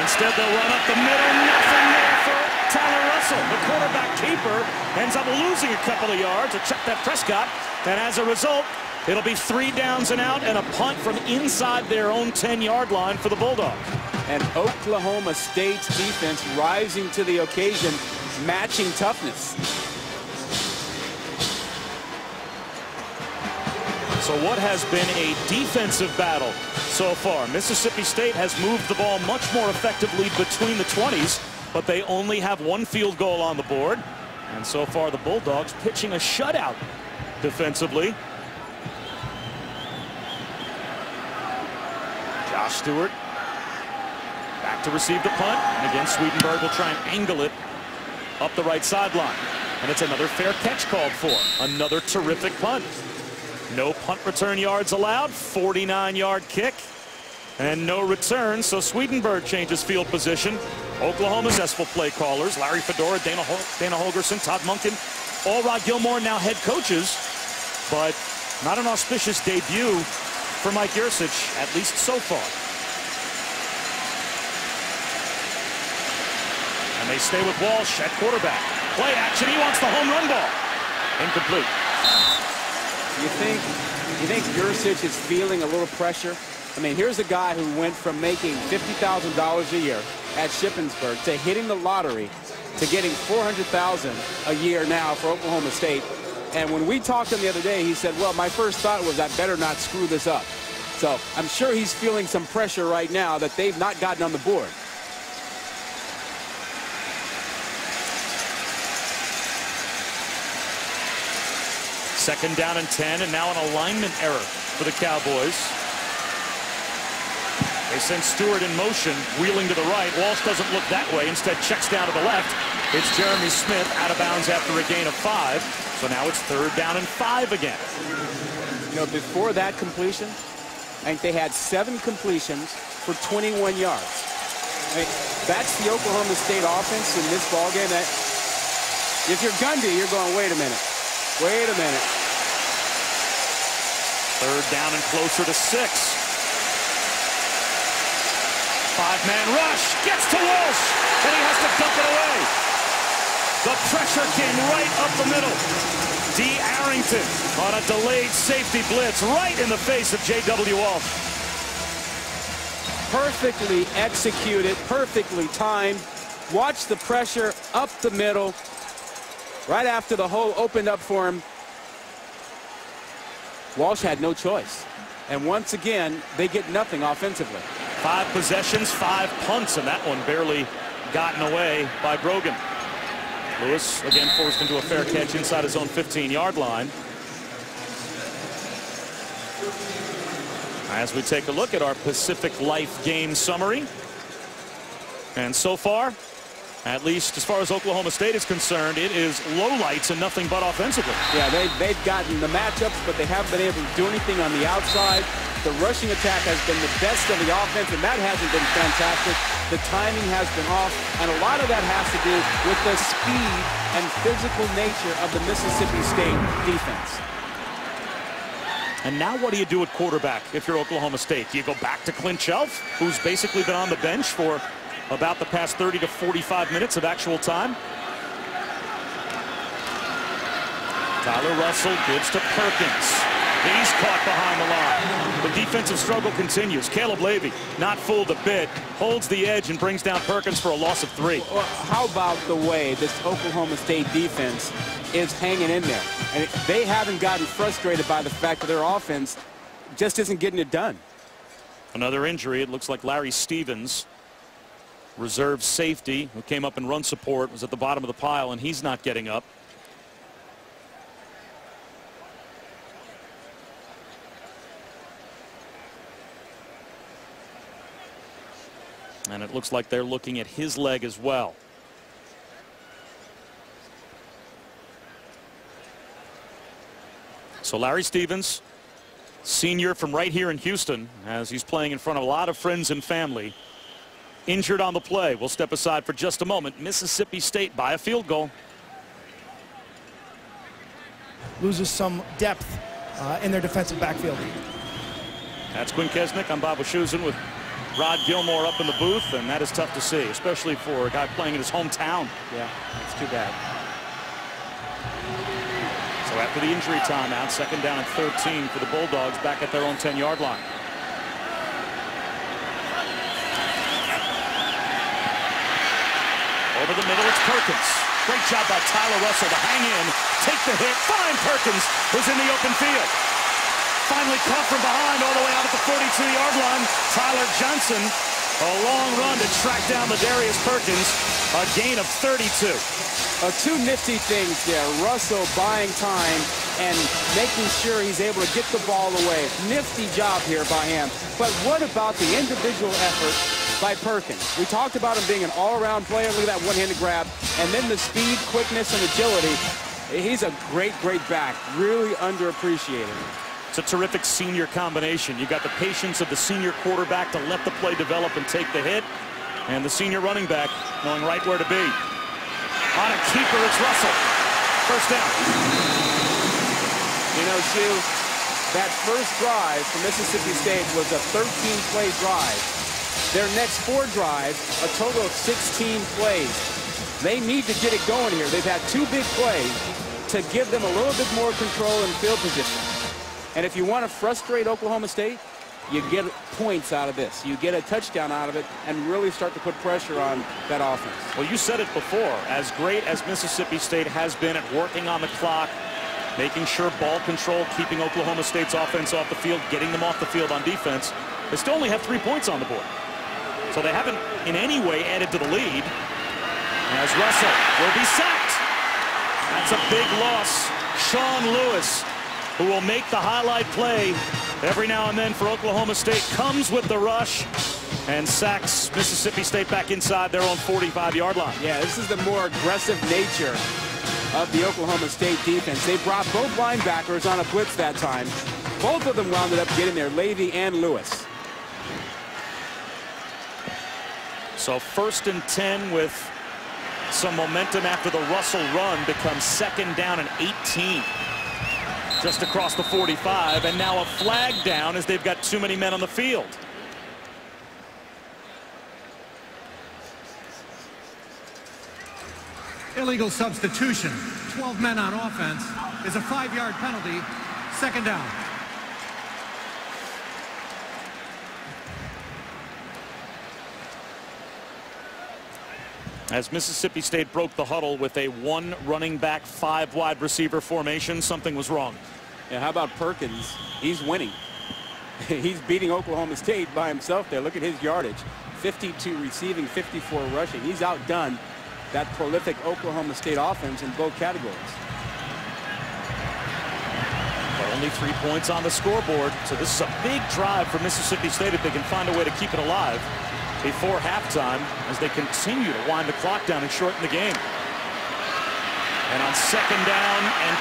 Instead, they'll run up the middle. Nothing there for Tyler Russell. The quarterback keeper ends up losing a couple of yards to check that Prescott. And as a result, it'll be 3 downs and out and a punt from inside their own 10-yard line for the Bulldogs. And Oklahoma State's defense rising to the occasion, matching toughness. So what has been a defensive battle so far? Mississippi State has moved the ball much more effectively between the 20s, but they only have one field goal on the board. And so far, the Bulldogs pitching a shutout defensively. Josh Stewart back to receive the punt. And again, Swedenberg will try and angle it up the right sideline. And it's another fair catch called for. Another terrific punt. No punt return yards allowed. 49-yard kick. And no return. So Swedenberg changes field position. Oklahoma's successful play callers. Larry Fedora, Dana Holgerson, Todd Munkin. All Rod Gilmore now head coaches. But not an auspicious debut for Mike Yurcich, at least so far. And they stay with Walsh at quarterback. Play action, he wants the home run ball. Incomplete. You think Yurcich is feeling a little pressure? I mean, here's a guy who went from making $50,000 a year at Shippensburg to hitting the lottery to getting $400,000 a year now for Oklahoma State. And when we talked to him the other day, he said, well, my first thought was I better not screw this up. So I'm sure he's feeling some pressure right now that they've not gotten on the board. Second down and 10, and now an alignment error for the Cowboys. They send Stewart in motion, wheeling to the right. Walsh doesn't look that way. Instead, checks down to the left. It's Jeremy Smith out of bounds after a gain of 5. So now it's third down and 5 again. You know, before that completion, I think they had 7 completions for 21 yards. I mean, that's the Oklahoma State offense in this ballgame. If you're Gundy, you're going, wait a minute. Wait a minute. Third down and closer to 6. 5-man rush. Gets to Walsh, and he has to dump it away. The pressure came right up the middle. D. Arrington on a delayed safety blitz right in the face of J.W. Walsh. perfectly executed, perfectly timed. Watch the pressure up the middle right after the hole opened up for him. Walsh had no choice. And once again, they get nothing offensively. 5 possessions, 5 punts, and that one barely gotten away by Brogan. Lewis again forced into a fair catch inside his own 15-yard line. As we take a look at our Pacific Life game summary. And so far, at least as far as Oklahoma State is concerned, it is lowlights and nothing but offensively. Yeah, they've gotten the matchups, but they haven't been able to do anything on the outside. The rushing attack has been the best of the offense, and that hasn't been fantastic. The timing has been off, and a lot of that has to do with the speed and physical nature of the Mississippi State defense. And now what do you do at quarterback if you're Oklahoma State? Do you go back to Clint Shelf, who's basically been on the bench for about the past 30 to 45 minutes of actual time? Tyler Russell gives to Perkins. He's caught behind the line. The defensive struggle continues. Caleb Lavey, not fooled a bit, holds the edge and brings down Perkins for a loss of 3. How about the way this Oklahoma State defense is hanging in there? And they haven't gotten frustrated by the fact that their offense just isn't getting it done. Another injury. It looks like Larry Stevens, reserve safety, who came up in run support, was at the bottom of the pile, and he's not getting up. And it looks like they're looking at his leg as well. So Larry Stevens, senior from right here in Houston, as he's playing in front of a lot of friends and family, injured on the play. We'll step aside for just a moment. Mississippi State by a field goal. Loses some depth in their defensive backfield. That's Quint Kesnick. I'm Bob Wischusen with Rod Gilmore up in the booth, and that is tough to see, especially for a guy playing in his hometown. Yeah, that's too bad. So after the injury timeout, 2nd down and 13 for the Bulldogs back at their own 10-yard line. Over the middle, it's Perkins. Great job by Tyler Russell to hang in, take the hit, find Perkins, who's in the open field. Finally caught from behind all the way out at the 42-yard line. Tyler Johnson, a long run to track down LaDarius Perkins, a gain of 32. Two nifty things there. Russell buying time and making sure he's able to get the ball away. Nifty job here by him. But what about the individual effort by Perkins? We talked about him being an all-around player. Look at that one-handed grab. And then the speed, quickness, and agility. He's a great, great back. Really underappreciated. It's a terrific senior combination. You got the patience of the senior quarterback to let the play develop and take the hit. And the senior running back knowing right where to be. On a keeper, it's Russell. 1st down. You know, Shu, that first drive for Mississippi State was a 13-play drive. Their next 4 drives, a total of 16 plays. They need to get it going here. They've had 2 big plays to give them a little bit more control in field position. And if you want to frustrate Oklahoma State, you get points out of this. You get a touchdown out of it and really start to put pressure on that offense. Well, you said it before. As great as Mississippi State has been at working on the clock, making sure ball control, keeping Oklahoma State's offense off the field, getting them off the field on defense, they still only have 3 points on the board. So they haven't in any way added to the lead. As Russell will be sacked. That's a big loss. Shaun Lewis, who will make the highlight play every now and then for Oklahoma State, comes with the rush and sacks Mississippi State back inside their own 45-yard line. Yeah, this is the more aggressive nature of the Oklahoma State defense. They brought both linebackers on a blitz that time. Both of them wound up getting there, Lavey and Lewis. So 1st and 10 with some momentum after the Russell run becomes 2nd down and 18. Just across the 45, and now a flag down as they've got too many men on the field. Illegal substitution. 12 men on offense is a 5-yard penalty. 2nd down. as Mississippi State broke the huddle with a one running back, five wide receiver formation, something was wrong. And how about Perkins? He's winning. He's beating Oklahoma State by himself there. Look at his yardage. 52 receiving, 54 rushing. He's outdone that prolific Oklahoma State offense in both categories. But only 3 points on the scoreboard, so this is a big drive for Mississippi State if they can find a way to keep it alive before halftime as they continue to wind the clock down and shorten the game. And on second down and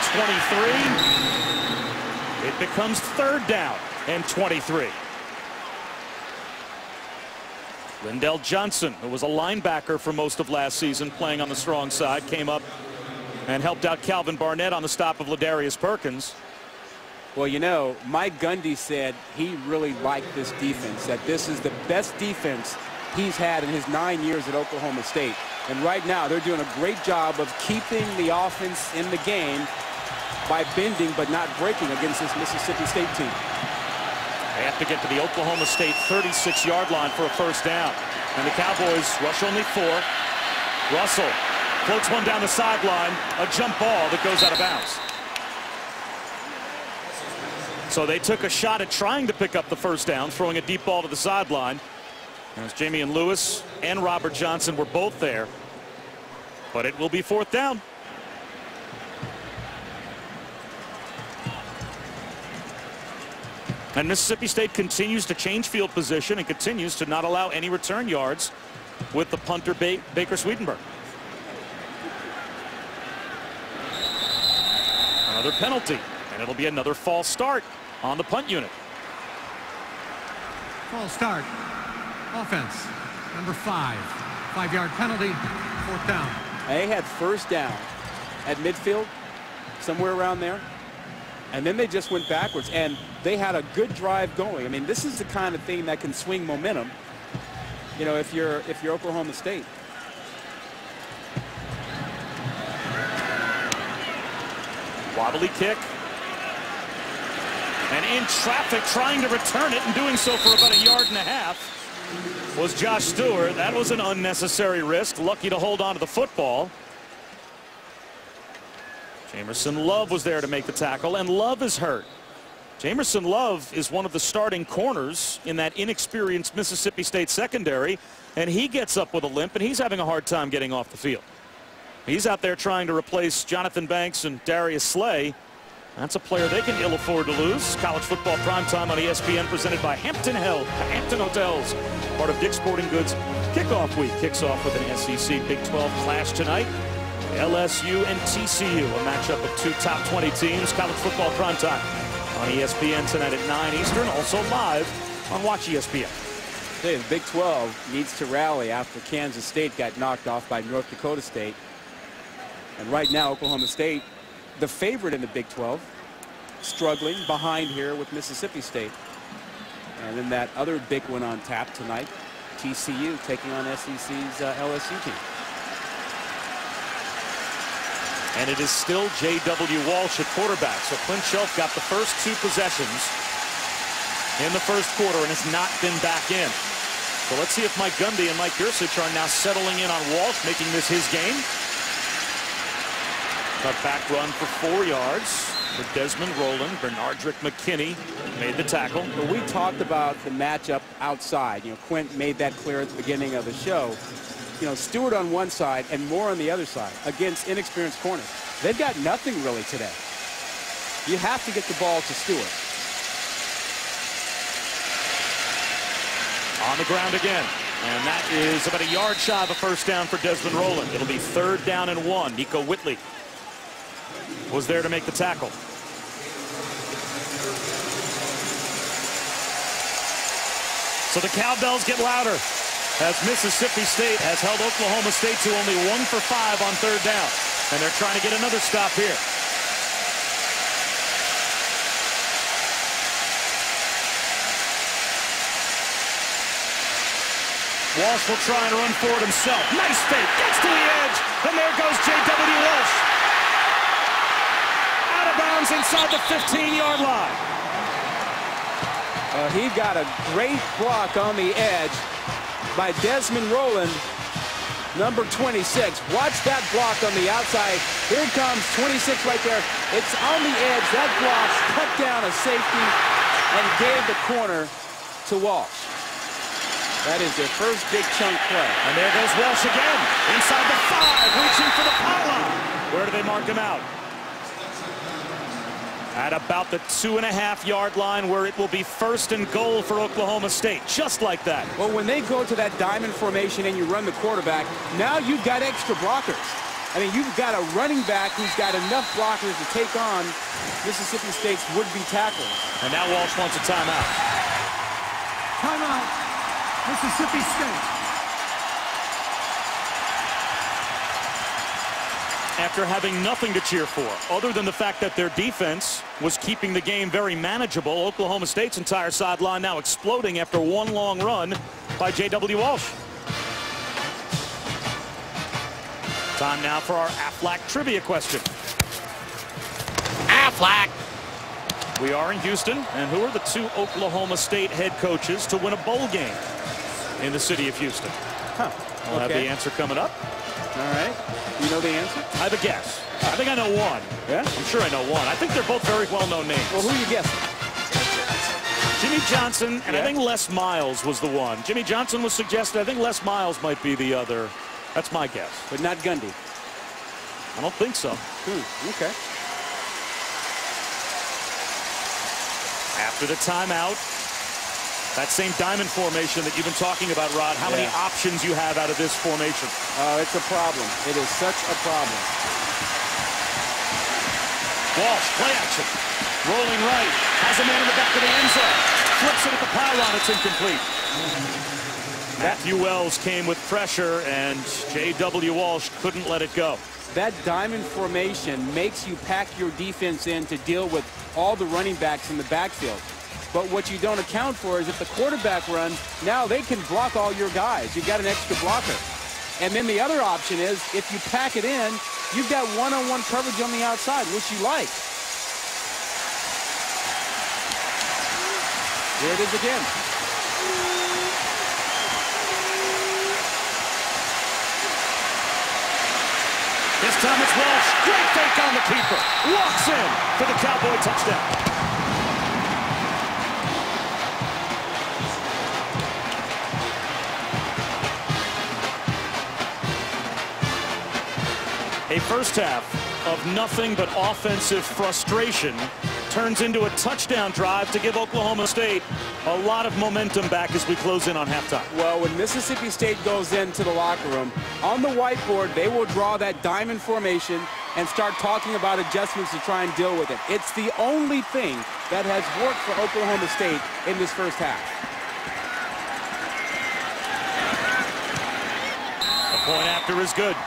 23, it becomes third down and 23. Lindell Johnson, who was a linebacker for most of last season, playing on the strong side, came up and helped out Calvin Barnett on the stop of LaDarius Perkins. Well, you know, Mike Gundy said he really liked this defense, that this is the best defense he's had in his 9 years at Oklahoma State. And right now, they're doing a great job of keeping the offense in the game by bending but not breaking against this Mississippi State team. They have to get to the Oklahoma State 36-yard line for a first down. And the Cowboys rush only four. Russell floats one down the sideline. A jump ball that goes out of bounds. So they took a shot at trying to pick up the first down, throwing a deep ball to the sideline. As Jameon Lewis and Robert Johnson were both there. But it will be fourth down. And Mississippi State continues to change field position and continues to not allow any return yards with the punter Baker Swedenberg. Another penalty, and it'll be another false start on the punt unit. False start. Offense. Number 5. 5-yard penalty. Fourth down. They had first down at midfield, somewhere around there. And then they just went backwards, and they had a good drive going. I mean, this is the kind of thing that can swing momentum, you know, if you're Oklahoma State. Wobbly kick. And in traffic, trying to return it and doing so for about 1.5 yards was Josh Stewart. That was an unnecessary risk. Lucky to hold on to the football. Jamerson Love was there to make the tackle, and Love is hurt. Jamerson Love is one of the starting corners in that inexperienced Mississippi State secondary, and he gets up with a limp, and he's having a hard time getting off the field. He's out there trying to replace Jonathan Banks and Darius Slay. That's a player they can ill afford to lose. College football primetime on ESPN, presented by Hampton Hotels, part of Dick's Sporting Goods. Kickoff week kicks off with an SEC Big 12 clash tonight. LSU and TCU, a matchup of two top 20 teams. College football primetime on ESPN tonight at 9 Eastern, also live on Watch ESPN. Hey, the Big 12 needs to rally after Kansas State got knocked off by North Dakota State. And right now, Oklahoma State, the favorite in the Big 12, struggling behind here with Mississippi State. And then that other big one on tap tonight, TCU taking on SEC's LSU team. And it is still J.W. Walsh at quarterback. So Clint Shelf got the first two possessions in the first quarter and has not been back in. So let's see if Mike Gundy and Mike Yursich are now settling in on Walsh, making this his game. Cut back run for 4 yards for Desmond Roland. Bernardrick McKinney made the tackle. But we talked about the matchup outside. You know, Quint made that clear at the beginning of the show. You know, Stewart on one side and Moore on the other side against inexperienced corners. They've got nothing really today. You have to get the ball to Stewart. On the ground again. And that is about 1 yard shy of a first down for Desmond Roland. It'll be third down and 1. Nico Whitley was there to make the tackle. So the cowbells get louder as Mississippi State has held Oklahoma State to only 1 for 5 on third down. And they're trying to get another stop here. Walsh will try and run for it himself. Nice fake, gets to the edge, and there goes J.W. Walsh. Out of bounds inside the 15-yard line. He got a great block on the edge by Desmond Roland, number 26. Watch that block on the outside. Here it comes, 26 right there. It's on the edge. That block's cut down a safety and gave the corner to Walsh. That is their first big chunk play. And there goes Walsh again. Inside the 5, reaching for the pylon. Where do they mark him out? At about the 2.5 yard line, where it will be 1st and goal for Oklahoma State, just like that. Well, when they go to that diamond formation and you run the quarterback, now you've got extra blockers. I mean, you've got a running back who's got enough blockers to take on Mississippi State's would-be tackle. And now Walsh wants a timeout. Timeout, Mississippi State. After having nothing to cheer for other than the fact that their defense was keeping the game very manageable, Oklahoma State's entire sideline now exploding after one long run by J.W. Walsh. Time now for our Aflac trivia question. Aflac! We are in Houston, and who are the two Oklahoma State head coaches to win a bowl game in the city of Houston? Huh. We'll have the answer coming up. All right. You know the answer? I have a guess. I think I know one. Yeah? I'm sure I know one. I think they're both very well-known names. Well, who are you guessing? Jimmy Johnson, and I think Les Miles was the one. Jimmy Johnson was suggested. I think Les Miles might be the other. That's my guess. But not Gundy. I don't think so. Okay. After the timeout, that same diamond formation that you've been talking about, Rod, how many options you have out of this formation? Oh, it's a problem. It is such a problem. Walsh, play action. Rolling right. Has a man in the back of the end zone. Flips it at the pylon. It's incomplete. Matthew Wells came with pressure, and J.W. Walsh couldn't let it go. That diamond formation makes you pack your defense in to deal with all the running backs in the backfield. But what you don't account for is if the quarterback runs, now they can block all your guys. You've got an extra blocker. And then the other option is if you pack it in, you've got one-on-one coverage on the outside, which you like. Here it is again. This time it's Walsh. Great fake on the keeper. Walks in for the Cowboy touchdown. A first half of nothing but offensive frustration turns into a touchdown drive to give Oklahoma State a lot of momentum back as we close in on halftime. Well, when Mississippi State goes into the locker room, on the whiteboard, they will draw that diamond formation and start talking about adjustments to try and deal with it. It's the only thing that has worked for Oklahoma State in this first half. A point after is good.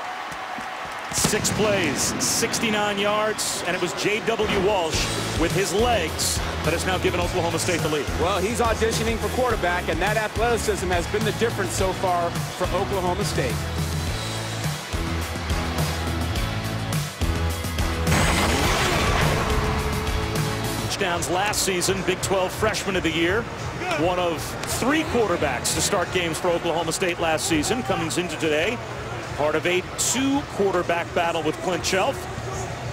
6 plays, 69 yards, and it was J.W. Walsh with his legs that has now given Oklahoma State the lead. Well, he's auditioning for quarterback, and that athleticism has been the difference so far for Oklahoma State. Touchdowns last season, Big 12 freshman of the year. One of 3 quarterbacks to start games for Oklahoma State last season, coming into today. Part of a 2-quarterback battle with Clint Shelf.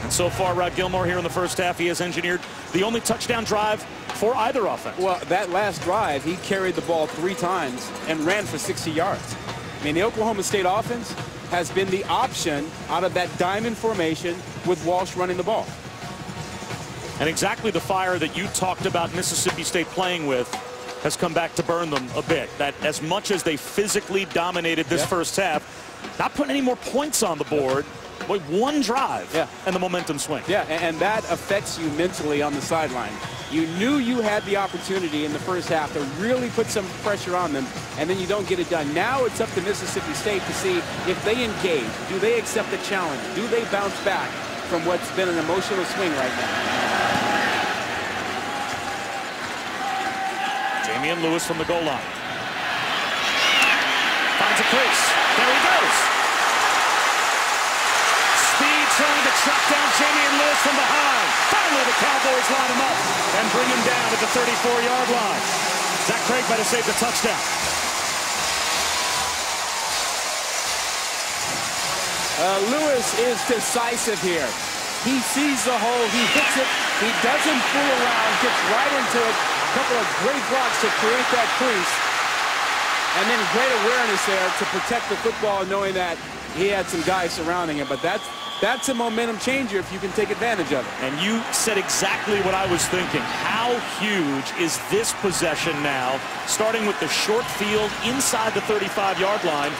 And so far, Rod Gilmore here in the first half, he has engineered the only touchdown drive for either offense. Well, that last drive, he carried the ball 3 times and ran for 60 yards. I mean, the Oklahoma State offense has been the option out of that diamond formation with Walsh running the ball. And exactly the fire that you talked about Mississippi State playing with has come back to burn them a bit. That as much as they physically dominated this first half, not putting any more points on the board. Boy, one drive and the momentum swing. Yeah, and that affects you mentally on the sideline. You knew you had the opportunity in the first half to really put some pressure on them, and then you don't get it done. Now it's up to Mississippi State to see if they engage. Do they accept the challenge? Do they bounce back from what's been an emotional swing right now? Jameon Lewis from the goal line. Finds a crease. There he goes. Speed trying to track down Jameon Lewis from behind. Finally, the Cowboys line him up and bring him down at the 34-yard line. Zach Craig might have saved the touchdown. Lewis is decisive here. He sees the hole, he hits it, he doesn't fool around, gets right into it. A couple of great blocks to create that crease. And then great awareness there to protect the football, knowing that he had some guys surrounding him. But that's a momentum changer if you can take advantage of it. And you said exactly what I was thinking. How huge is this possession now, starting with the short field inside the 35-yard line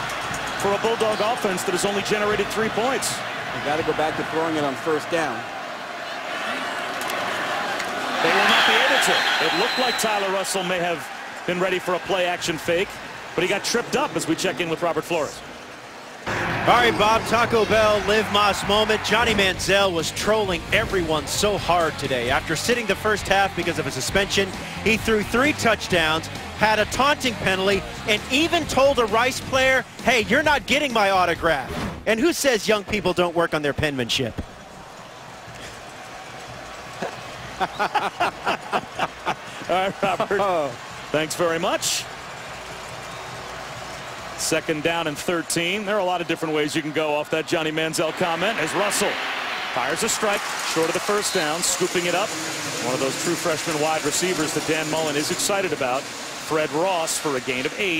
for a Bulldog offense that has only generated 3 points. You've got to go back to throwing it on first down. They will not be able to. It looked like Tyler Russell may have been ready for a play-action fake, but he got tripped up as we check in with Robert Flores. All right, Bob, Taco Bell, Liv Moss moment. Johnny Manziel was trolling everyone so hard today. After sitting the first half because of a suspension, he threw 3 touchdowns, had a taunting penalty, and even told a Rice player, hey, you're not getting my autograph. And who says young people don't work on their penmanship? All right, Robert. Thanks very much. Second down and 13. There are a lot of different ways you can go off that Johnny Manziel comment as Russell fires a strike short of the first down, scooping it up. One of those true freshman wide receivers that Dan Mullen is excited about. Fred Ross for a gain of 8.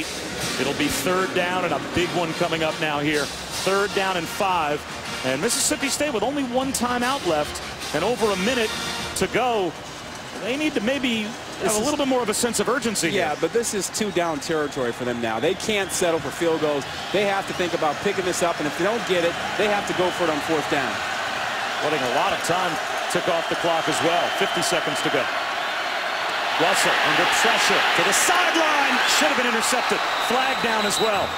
It'll be third down and a big one coming up now here. Third down and 5. And Mississippi State with only 1 timeout left and over a minute to go. They need to maybe have a little bit more of a sense of urgency. Yeah, but this is 2-down territory for them now. They can't settle for field goals. They have to think about picking this up, and if they don't get it, they have to go for it on fourth down. Letting a lot of time tick off the clock as well. 50 seconds to go. Russell under pressure to the sideline. Should have been intercepted. Flag down as well.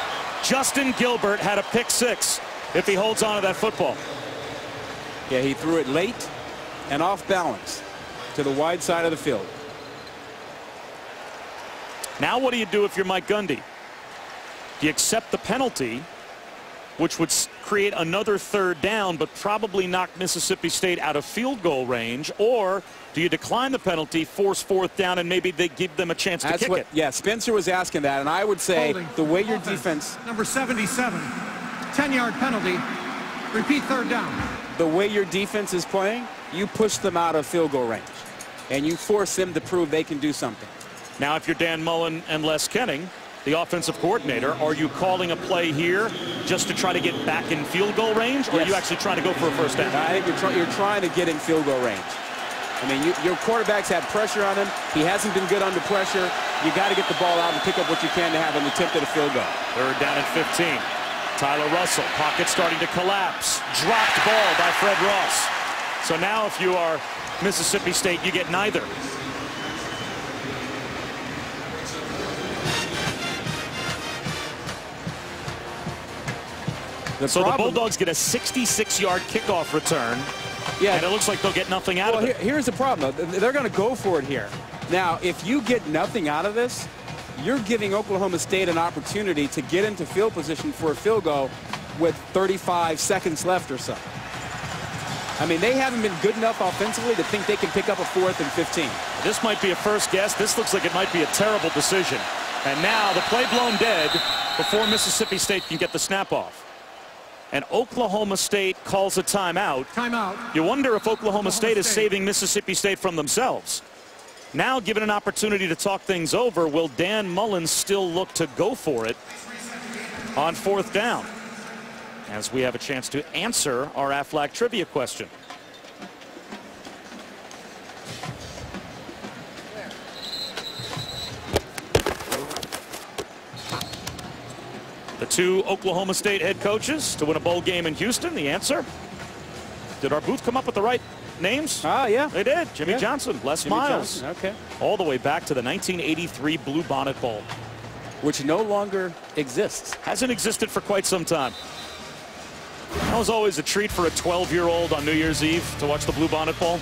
Justin Gilbert had a pick-6 if he holds on to that football. Yeah, he threw it late and off balance to the wide side of the field. Now what do you do if you're Mike Gundy? Do you accept the penalty, which would create another third down but probably knock Mississippi State out of field goal range, or do you decline the penalty, force fourth down, and maybe they give them a chance to kick it? Yeah, Spencer was asking that, and I would say holding, the way your defense... Number 77, 10-yard penalty, repeat third down. The way your defense is playing, you push them out of field goal range, and you force them to prove they can do something. Now, if you're Dan Mullen and Les Koenning, the offensive coordinator, are you calling a play here just to try to get back in field goal range, or are you actually trying to go for a first down? I think you're trying to get in field goal range. I mean, your quarterback's had pressure on him. He hasn't been good under pressure. You got to get the ball out and pick up what you can to have an attempt at a field goal. Third down and 15. Tyler Russell, pocket starting to collapse. Dropped ball by Fred Ross. So now if you are Mississippi State, you get neither. So the Bulldogs get a 66-yard kickoff return, and it looks like they'll get nothing out of it. Here's the problem. They're going to go for it here. Now, if you get nothing out of this, you're giving Oklahoma State an opportunity to get into field position for a field goal with 35 seconds left or so. I mean, they haven't been good enough offensively to think they can pick up a fourth and 15. This might be a first guess. This looks like it might be a terrible decision. And now the play blown dead before Mississippi State can get the snap off. And Oklahoma State calls a timeout. You wonder if Oklahoma State is saving Mississippi State from themselves. Now given an opportunity to talk things over, will Dan Mullen still look to go for it on fourth down? As we have a chance to answer our Aflac trivia question. The 2 Oklahoma State head coaches to win a bowl game in Houston. The answer. Did our booth come up with the right names? Yeah. They did. Jimmy Johnson, Les Miles. Okay. All the way back to the 1983 Blue Bonnet Bowl, which no longer exists. Hasn't existed for quite some time. That was always a treat for a 12-year-old on New Year's Eve to watch the Blue Bonnet Bowl.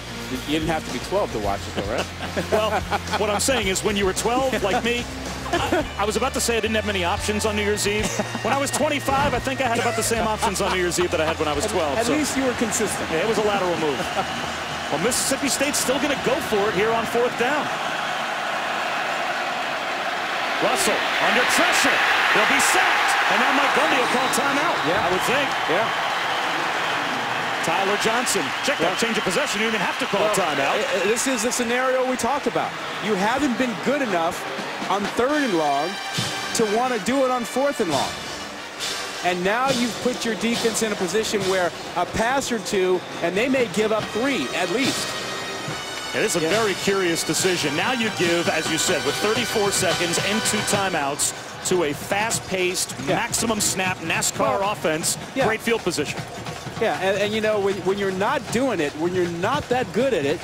You didn't have to be 12 to watch it, though, right? Well, what I'm saying is when you were 12, like me, I was about to say I didn't have many options on New Year's Eve. When I was 25, I think I had about the same options on New Year's Eve that I had when I was 12. At least you were consistent. Yeah, it was a lateral move. Well, Mississippi State's still going to go for it here on fourth down. Russell under pressure. They'll be sacked. And now Mike Gundy will call timeout, I would think. Yeah. Tyler Johnson. Check that change of possession. You didn't have to call a timeout. This is the scenario we talked about. You haven't been good enough on third and long to want to do it on fourth and long. And now you've put your defense in a position where a pass or two, and they may give up three at least. It is a very curious decision. Now you give, as you said, with 34 seconds and two timeouts to a fast-paced, maximum snap NASCAR offense. Great field position. Yeah, and you know, when you're not doing it, when you're not that good at it,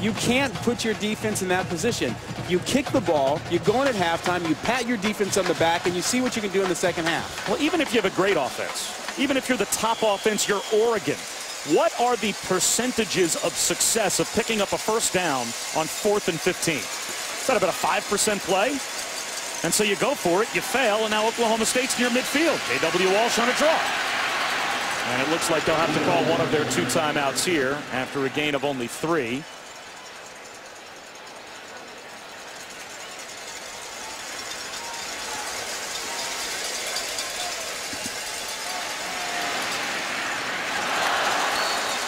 you can't put your defense in that position. You kick the ball, you go in at halftime, you pat your defense on the back, and you see what you can do in the second half. Well, even if you have a great offense, even if you're the top offense, you're Oregon. What are the percentages of success of picking up a first down on 4th and 15? Is that about a 5% play? And so you go for it, you fail, and now Oklahoma State's near midfield. J.W. Walsh on a draw. And it looks like they'll have to call one of their two timeouts here after a gain of only three.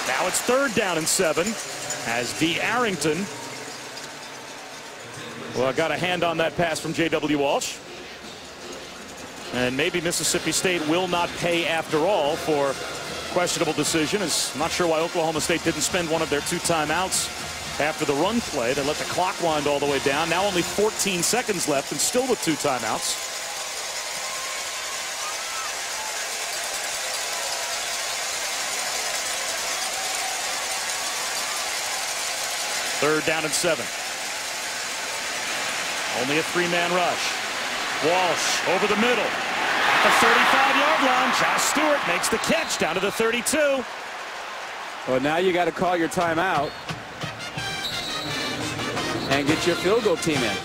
Now it's third down and 7 as D. Arrington. Well, I got a hand on that pass from J.W. Walsh. And maybe Mississippi State will not pay after all for questionable decision. It's not sure why Oklahoma State didn't spend one of their two timeouts after the run play. They let the clock wind all the way down. Now only 14 seconds left and still with two timeouts. Third down and 7. Only a three-man rush. Walsh over the middle at the 35-yard line. Josh Stewart makes the catch down to the 32. Well, now you got to call your timeout and get your field goal team in.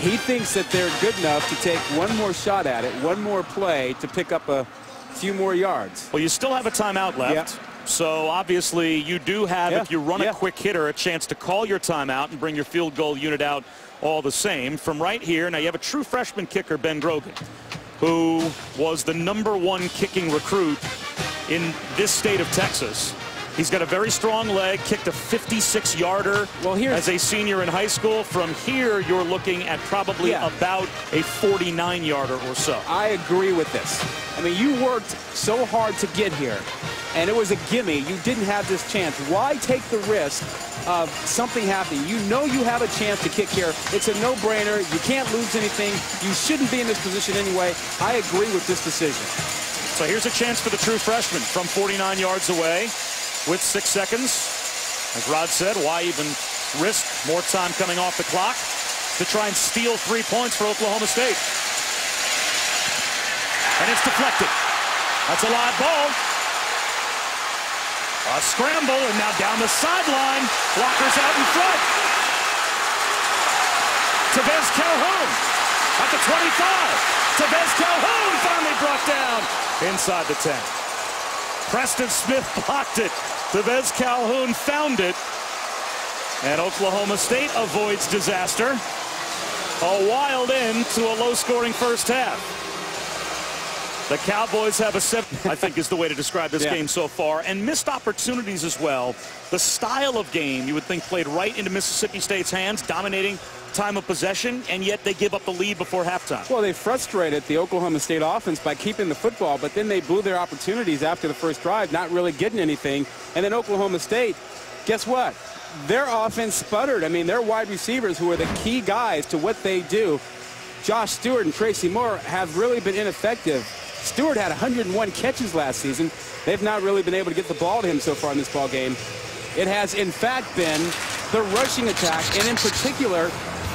He thinks that they're good enough to take one more shot at it, one more play to pick up a few more yards. Well, you still have a timeout left. Yep. So obviously you do have, if you run a quick hitter, a chance to call your timeout and bring your field goal unit out all the same. From right here, now you have a true freshman kicker, Ben Grogan, who was the #1 kicking recruit in this state of Texas. He's got a very strong leg, kicked a 56-yarder as a senior in high school. From here, you're looking at probably about a 49-yarder or so. I agree with this. I mean, you worked so hard to get here, and it was a gimme. You didn't have this chance. Why take the risk of something happening? You know you have a chance to kick here. It's a no-brainer. You can't lose anything. You shouldn't be in this position anyway. I agree with this decision. So here's a chance for the true freshman from 49 yards away with 6 seconds. As Rod said, why even risk more time coming off the clock to try and steal 3 points for Oklahoma State? And it's deflected. That's a live ball. A scramble, and now down the sideline. Blockers out in front. Taveze Calhoun at the 25. Taveze Calhoun finally brought down inside the 10. Preston Smith blocked it. Taveze Calhoun found it. And Oklahoma State avoids disaster. A wild end to a low-scoring first half. The Cowboys have a 7, I think, is the way to describe this game so far, and missed opportunities as well. The style of game you would think played right into Mississippi State's hands, dominating time of possession, and yet they give up the lead before halftime. Well, they frustrated the Oklahoma State offense by keeping the football, but then they blew their opportunities after the first drive, not really getting anything. And then Oklahoma State, guess what? Their offense sputtered. I mean, their wide receivers, who are the key guys to what they do, Josh Stewart and Tracy Moore, have really been ineffective. Stewart had 101 catches last season. They've not really been able to get the ball to him so far in this ball game. It has, in fact, been the rushing attack, and in particular,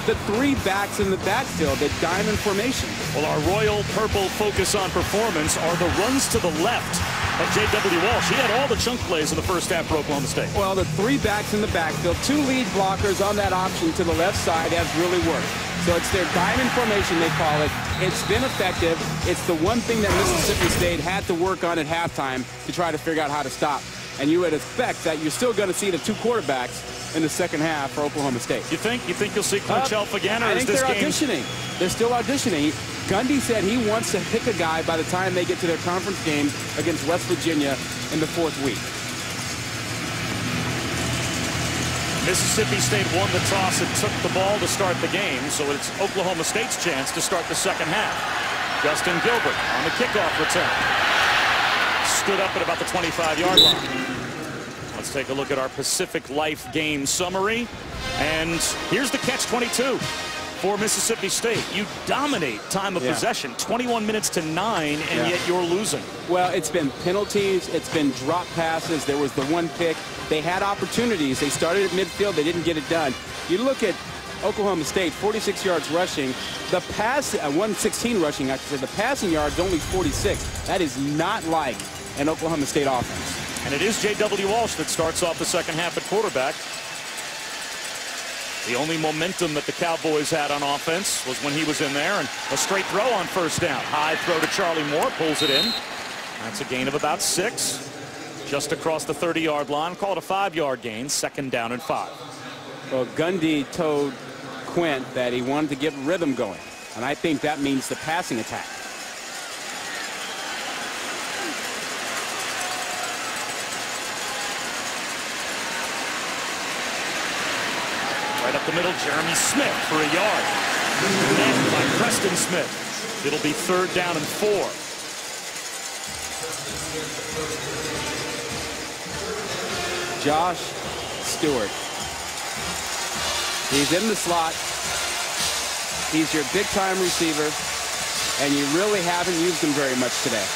the three backs in the backfield, the diamond formation. Well, our royal purple focus on performance are the runs to the left at J.W. Walsh. He had all the chunk plays in the first half for Oklahoma State. Well, the three backs in the backfield, two lead blockers on that option to the left side has really worked. So it's their diamond formation, they call it. It's been effective. It's the one thing that Mississippi State had to work on at halftime to try to figure out how to stop. And you would expect that you're still going to see the two quarterbacks in the second half for Oklahoma State. You think? You think you'll see Quint Kesnick again? Or I think they're auditioning. They're still auditioning. Gundy said he wants to pick a guy by the time they get to their conference games against West Virginia in the fourth week. Mississippi State won the toss and took the ball to start the game, so it's Oklahoma State's chance to start the second half. Justin Gilbert on the kickoff return. Stood up at about the 25-yard line. Let's take a look at our Pacific Life game summary. And here's the catch 22 for Mississippi State. You dominate time of possession, 21 minutes to 9, and yet you're losing. Well, it's been penalties. It's been drop passes. There was the one pick. They had opportunities. They started at midfield. They didn't get it done. You look at Oklahoma State, 46 yards rushing. The pass, 116 rushing, I should say. The passing yards only 46. That is not like an Oklahoma State offense. And it is J.W. Walsh that starts off the second half at quarterback. The only momentum that the Cowboys had on offense was when he was in there, and a straight throw on first down. High throw to Charlie Moore, pulls it in. That's a gain of about 6. Just across the 30-yard line, called a 5-yard gain, second down and 5. Well, Gundy told Quint that he wanted to get rhythm going, and I think that means the passing attack. Up the middle, Jeremy Smith for a yard. Met by Preston Smith. It'll be third down and 4. Josh Stewart. He's in the slot. He's your big-time receiver, and you really haven't used him very much today.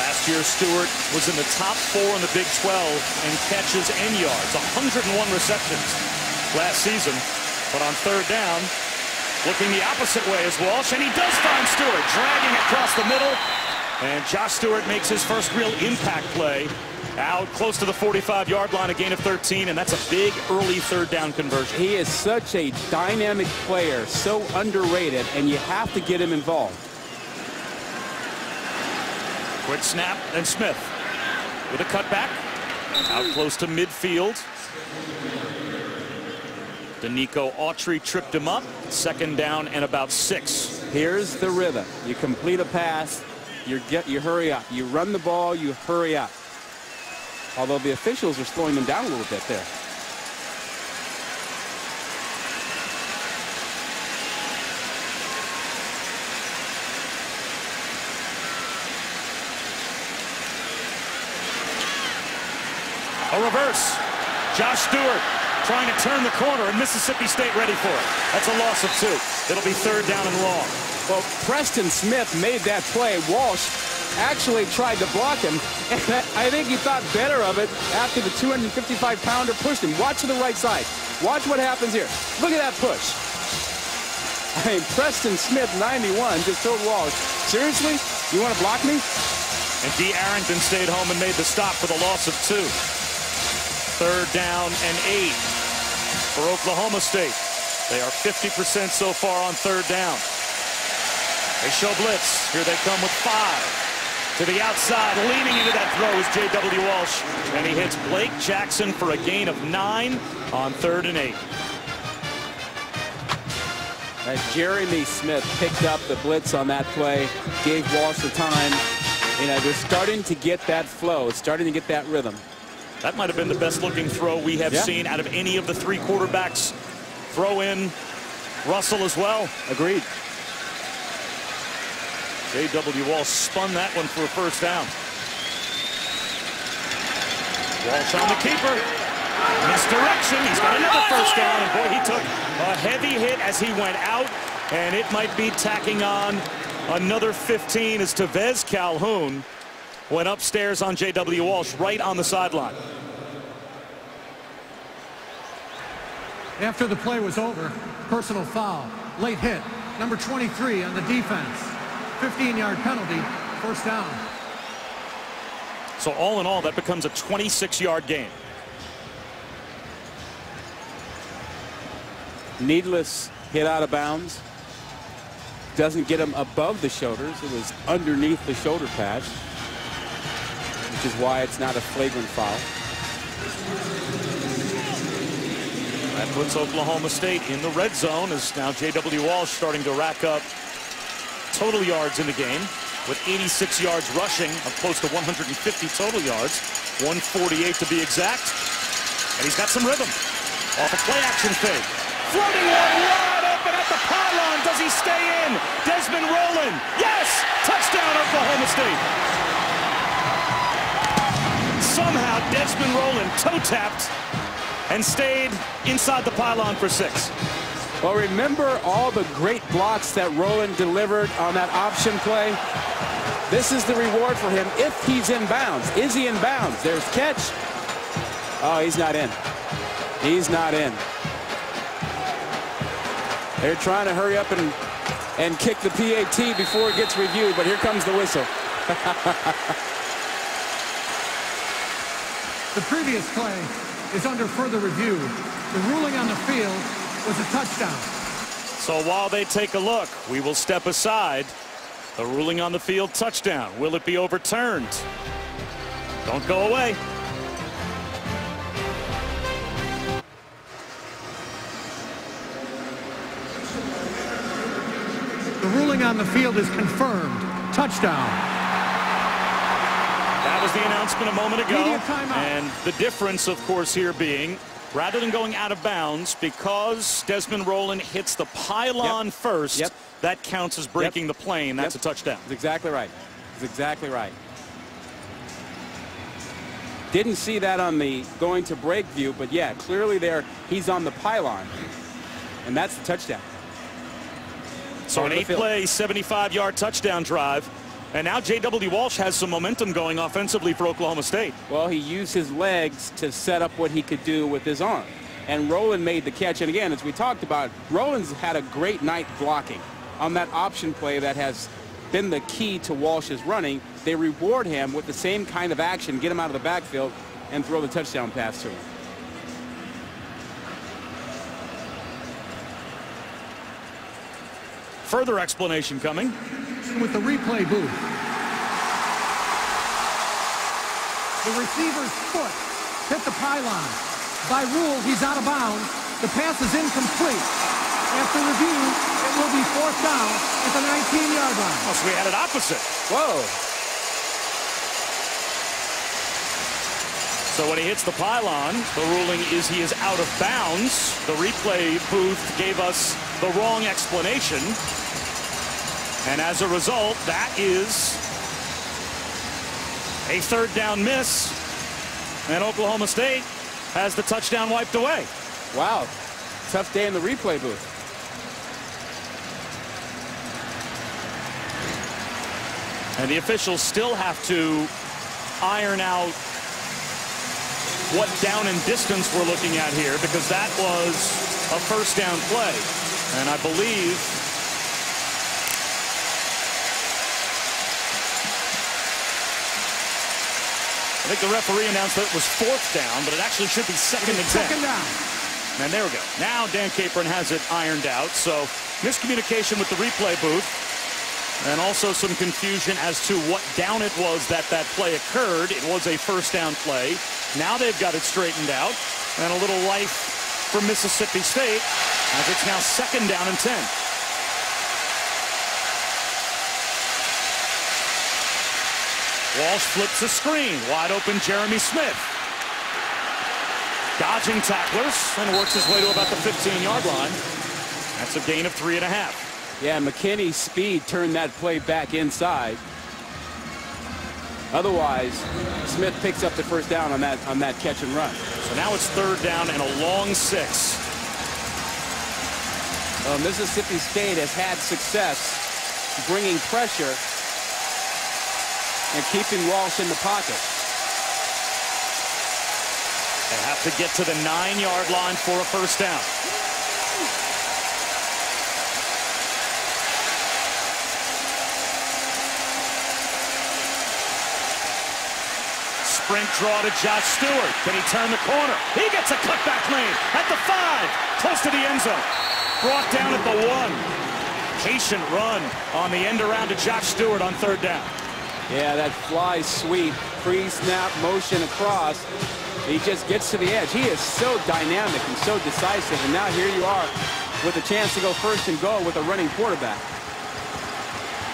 Last year, Stewart was in the top 4 in the Big 12 in catches and yards, 101 receptions last season. But on third down, looking the opposite way is Walsh, and he does find Stewart, dragging across the middle, and Josh Stewart makes his first real impact play out close to the 45-yard line, a gain of 13, and that's a big early third down conversion. He is such a dynamic player, so underrated, and you have to get him involved. Quick snap, and Smith with a cutback out close to midfield. Danico Autry tripped him up. Second down and about 6. Here's the rhythm. You complete a pass, you hurry up. You run the ball, you hurry up. Although the officials are slowing them down a little bit there. A reverse. Josh Stewart trying to turn the corner, and Mississippi State ready for it. That's a loss of 2. It'll be third down and long. Well, Preston Smith made that play. Walsh actually tried to block him, and I think he thought better of it after the 255-pounder pushed him. Watch to the right side. Watch what happens here. Look at that push. I mean, Preston Smith, 91, just told Walsh, seriously? You want to block me? And D. Arrington stayed home and made the stop for the loss of 2. Third down and 8 for Oklahoma State. They are 50% so far on third down. They show blitz. Here they come with 5. To the outside, leaning into that throw is J.W. Walsh, and he hits Blake Jackson for a gain of 9 on third and 8. Jeremy Smith picked up the blitz on that play, gave Walsh the time. You know, they're starting to get that flow. It's starting to get that rhythm. That might have been the best-looking throw we have seen out of any of the 3 quarterbacks. Throw in Russell as well. Agreed. J.W. Walsh spun that one for a first down. Walsh on the keeper. Misdirection. He's got another first down. And, boy, he took a heavy hit as he went out. And it might be tacking on another 15 as Taveze Calhoun went upstairs on J.W. Walsh right on the sideline. After the play was over, personal foul, late hit, number 23 on the defense. 15-yard penalty, first down. So all in all, that becomes a 26-yard gain. Needless hit out of bounds. Doesn't get him above the shoulders. It was underneath the shoulder patch, which is why it's not a flagrant foul. That puts Oklahoma State in the red zone, as now J.W. Walsh starting to rack up total yards in the game, with 86 yards rushing of close to 150 total yards, 148 to be exact. And he's got some rhythm. Off a play-action fake. Floating one wide open at the pylon. Does he stay in? Desmond Roland. Yes! Touchdown, Oklahoma State. Somehow Desmond Roland toe-tapped and stayed inside the pylon for 6. Well, remember all the great blocks that Roland delivered on that option play? This is the reward for him if he's in bounds. Is he in bounds? There's catch. Oh, he's not in. He's not in. They're trying to hurry up and kick the PAT before it gets reviewed, but here comes the whistle. The previous play is under further review. The ruling on the field was a touchdown. So while they take a look, we will step aside. The ruling on the field, touchdown. Will it be overturned? Don't go away. The ruling on the field is confirmed. Touchdown. That was the announcement a moment ago. And the difference, of course, here being, rather than going out of bounds, because Desmond Roland hits the pylon first, that counts as breaking the plane. That's a touchdown. That's exactly right. That's exactly right. Didn't see that on the going to break view, but yeah, clearly there he's on the pylon. And that's the touchdown. So an 8-play, 75-yard touchdown drive. And now J.W. Walsh has some momentum going offensively for Oklahoma State. Well, he used his legs to set up what he could do with his arm. And Roland made the catch. And again, as we talked about, Roland's had a great night blocking on that option play that has been the key to Walsh's running. They reward him with the same kind of action, get him out of the backfield, and throw the touchdown pass to him. Further explanation coming with the replay booth. The receiver's foot hit the pylon. By rule, he's out of bounds. The pass is incomplete. After review, it will be fourth down at the 19-yard line. Oh, so we had it opposite. Whoa. So when he hits the pylon, the ruling is he is out of bounds. The replay booth gave us the wrong explanation. And as a result, that is a third down miss. And Oklahoma State has the touchdown wiped away. Wow. Tough day in the replay booth. And the officials still have to iron out what down and distance we're looking at here, because that was a first down play. And I believe the referee announced that it was fourth down, but it actually should be second and 10. And there we go. Now Dan Capron has it ironed out. So miscommunication with the replay booth, and also some confusion as to what down it was that play occurred. It was a first down play. Now they've got it straightened out, and a little life for Mississippi State, as it's now second down and 10. Walsh flips a screen. Wide open Jeremy Smith. Dodging tacklers and works his way to about the 15-yard line. That's a gain of 3.5. Yeah, McKinney's speed turned that play back inside. Otherwise, Smith picks up the first down on that catch and run. So now it's third down and a long 6. Well, Mississippi State has had success bringing pressure and keeping Walsh in the pocket. They have to get to the 9-yard line for a first down. Sprint draw to Josh Stewart. Can he turn the corner? He gets a cutback lane at the 5, close to the end zone. Brought down at the 1. Patient run on the end around to Josh Stewart on third down. Yeah, that fly sweep, pre-snap motion across. He just gets to the edge. He is so dynamic and so decisive. And now here you are with a chance to go first and goal with a running quarterback.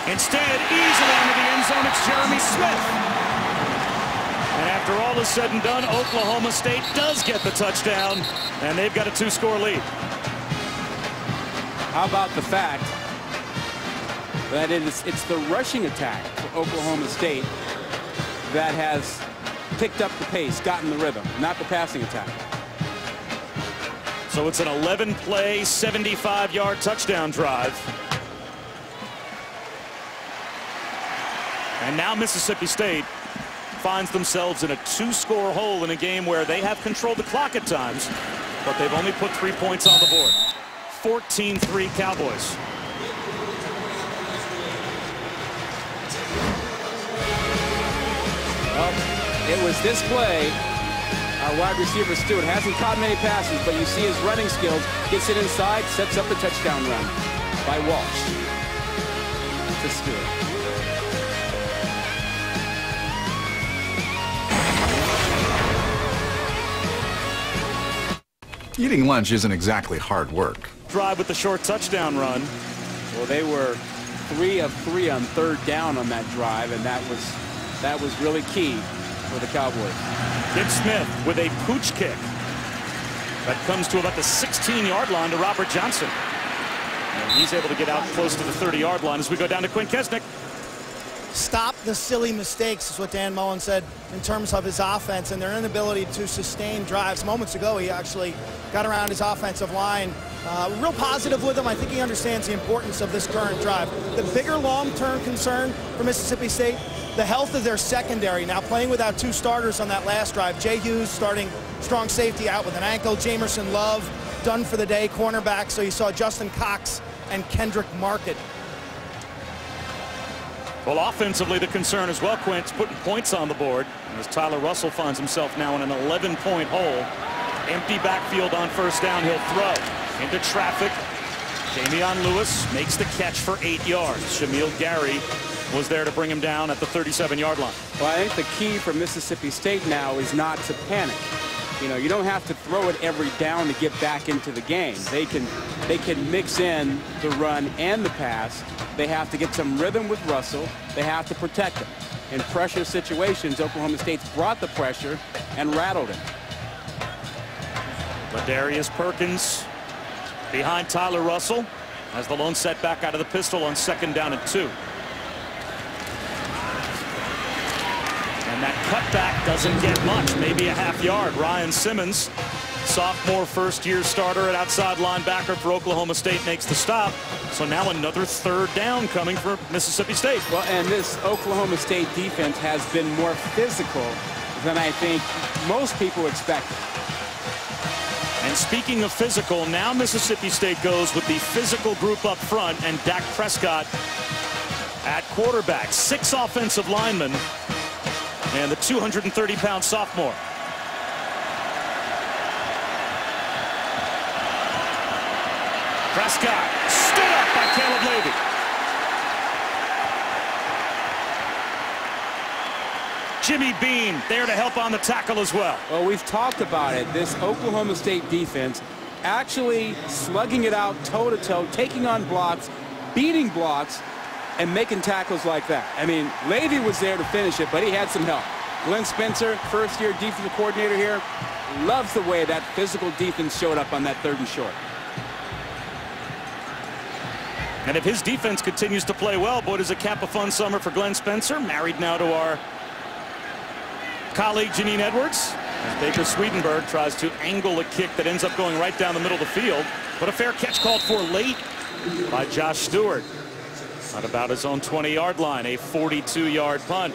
Instead, easily into the end zone, it's Jeremy Smith. And after all is said and done, Oklahoma State does get the touchdown, and they've got a two-score lead. How about the fact that it's the rushing attack for Oklahoma State that has picked up the pace, gotten the rhythm, not the passing attack. So it's an 11-play, 75-yard touchdown drive. And now Mississippi State finds themselves in a two-score hole in a game where they have controlled the clock at times, but they've only put 3 points on the board. 14-3 Cowboys. Well, it was this play. Our wide receiver, Stewart, hasn't caught many passes, but you see his running skills. Gets it inside, sets up the touchdown run by Walsh to Stewart. Eating lunch isn't exactly hard work. Drive with the short touchdown run. Well, they were 3 of 3 on third down on that drive, and that was really key for the Cowboys. Gabe Smith with a pooch kick that comes to about the 16-yard line to Robert Johnson. And he's able to get out close to the 30-yard line as we go down to Quint Kesnick. Stop the silly mistakes is what Dan Mullen said in terms of his offense and their inability to sustain drives. Moments ago, he actually got around his offensive line. Real positive with him. I think he understands the importance of this current drive. The bigger long-term concern for Mississippi State, the health of their secondary. Now playing without two starters on that last drive. Jay Hughes starting strong safety out with an ankle. Jamerson Love done for the day, cornerback. So you saw Justin Cox and Kendrick Market. Well, offensively, the concern as well, Quint's putting points on the board. As Tyler Russell finds himself now in an 11-point hole. Empty backfield on first down. He'll throw into traffic. Jameon Lewis makes the catch for 8 yards. Shamiel Gary was there to bring him down at the 37-yard line. Well, I think the key for Mississippi State now is not to panic. You know, you don't have to throw it every down to get back into the game. They can mix in the run and the pass. They have to get some rhythm with Russell. They have to protect him. In pressure situations, Oklahoma State's brought the pressure and rattled him. LaDarius Perkins behind Tyler Russell as the lone setback out of the pistol on second down and 2. And that cutback doesn't get much, maybe a half yard. Ryan Simmons, sophomore first-year starter at outside linebacker for Oklahoma State, makes the stop. So now another third down coming for Mississippi State. Well, and this Oklahoma State defense has been more physical than I think most people expected. And speaking of physical, now Mississippi State goes with the physical group up front and Dak Prescott at quarterback. 6 offensive linemen. And the 230-pound sophomore. Prescott stood up by Caleb Lavey. Jimmy Beam there to help on the tackle as well. Well, we've talked about it. This Oklahoma State defense actually slugging it out toe-to-toe, taking on blocks, beating blocks, and making tackles like that. I mean, Lavey was there to finish it, but he had some help. Glenn Spencer, first-year defensive coordinator here, loves the way that physical defense showed up on that third and short. And if his defense continues to play well, boy, does it cap a fun summer for Glenn Spencer, married now to our colleague Janine Edwards. And Baker Swedenberg tries to angle a kick that ends up going right down the middle of the field, but a fair catch called for late by Josh Stewart. At about his own 20-yard line, a 42-yard punt.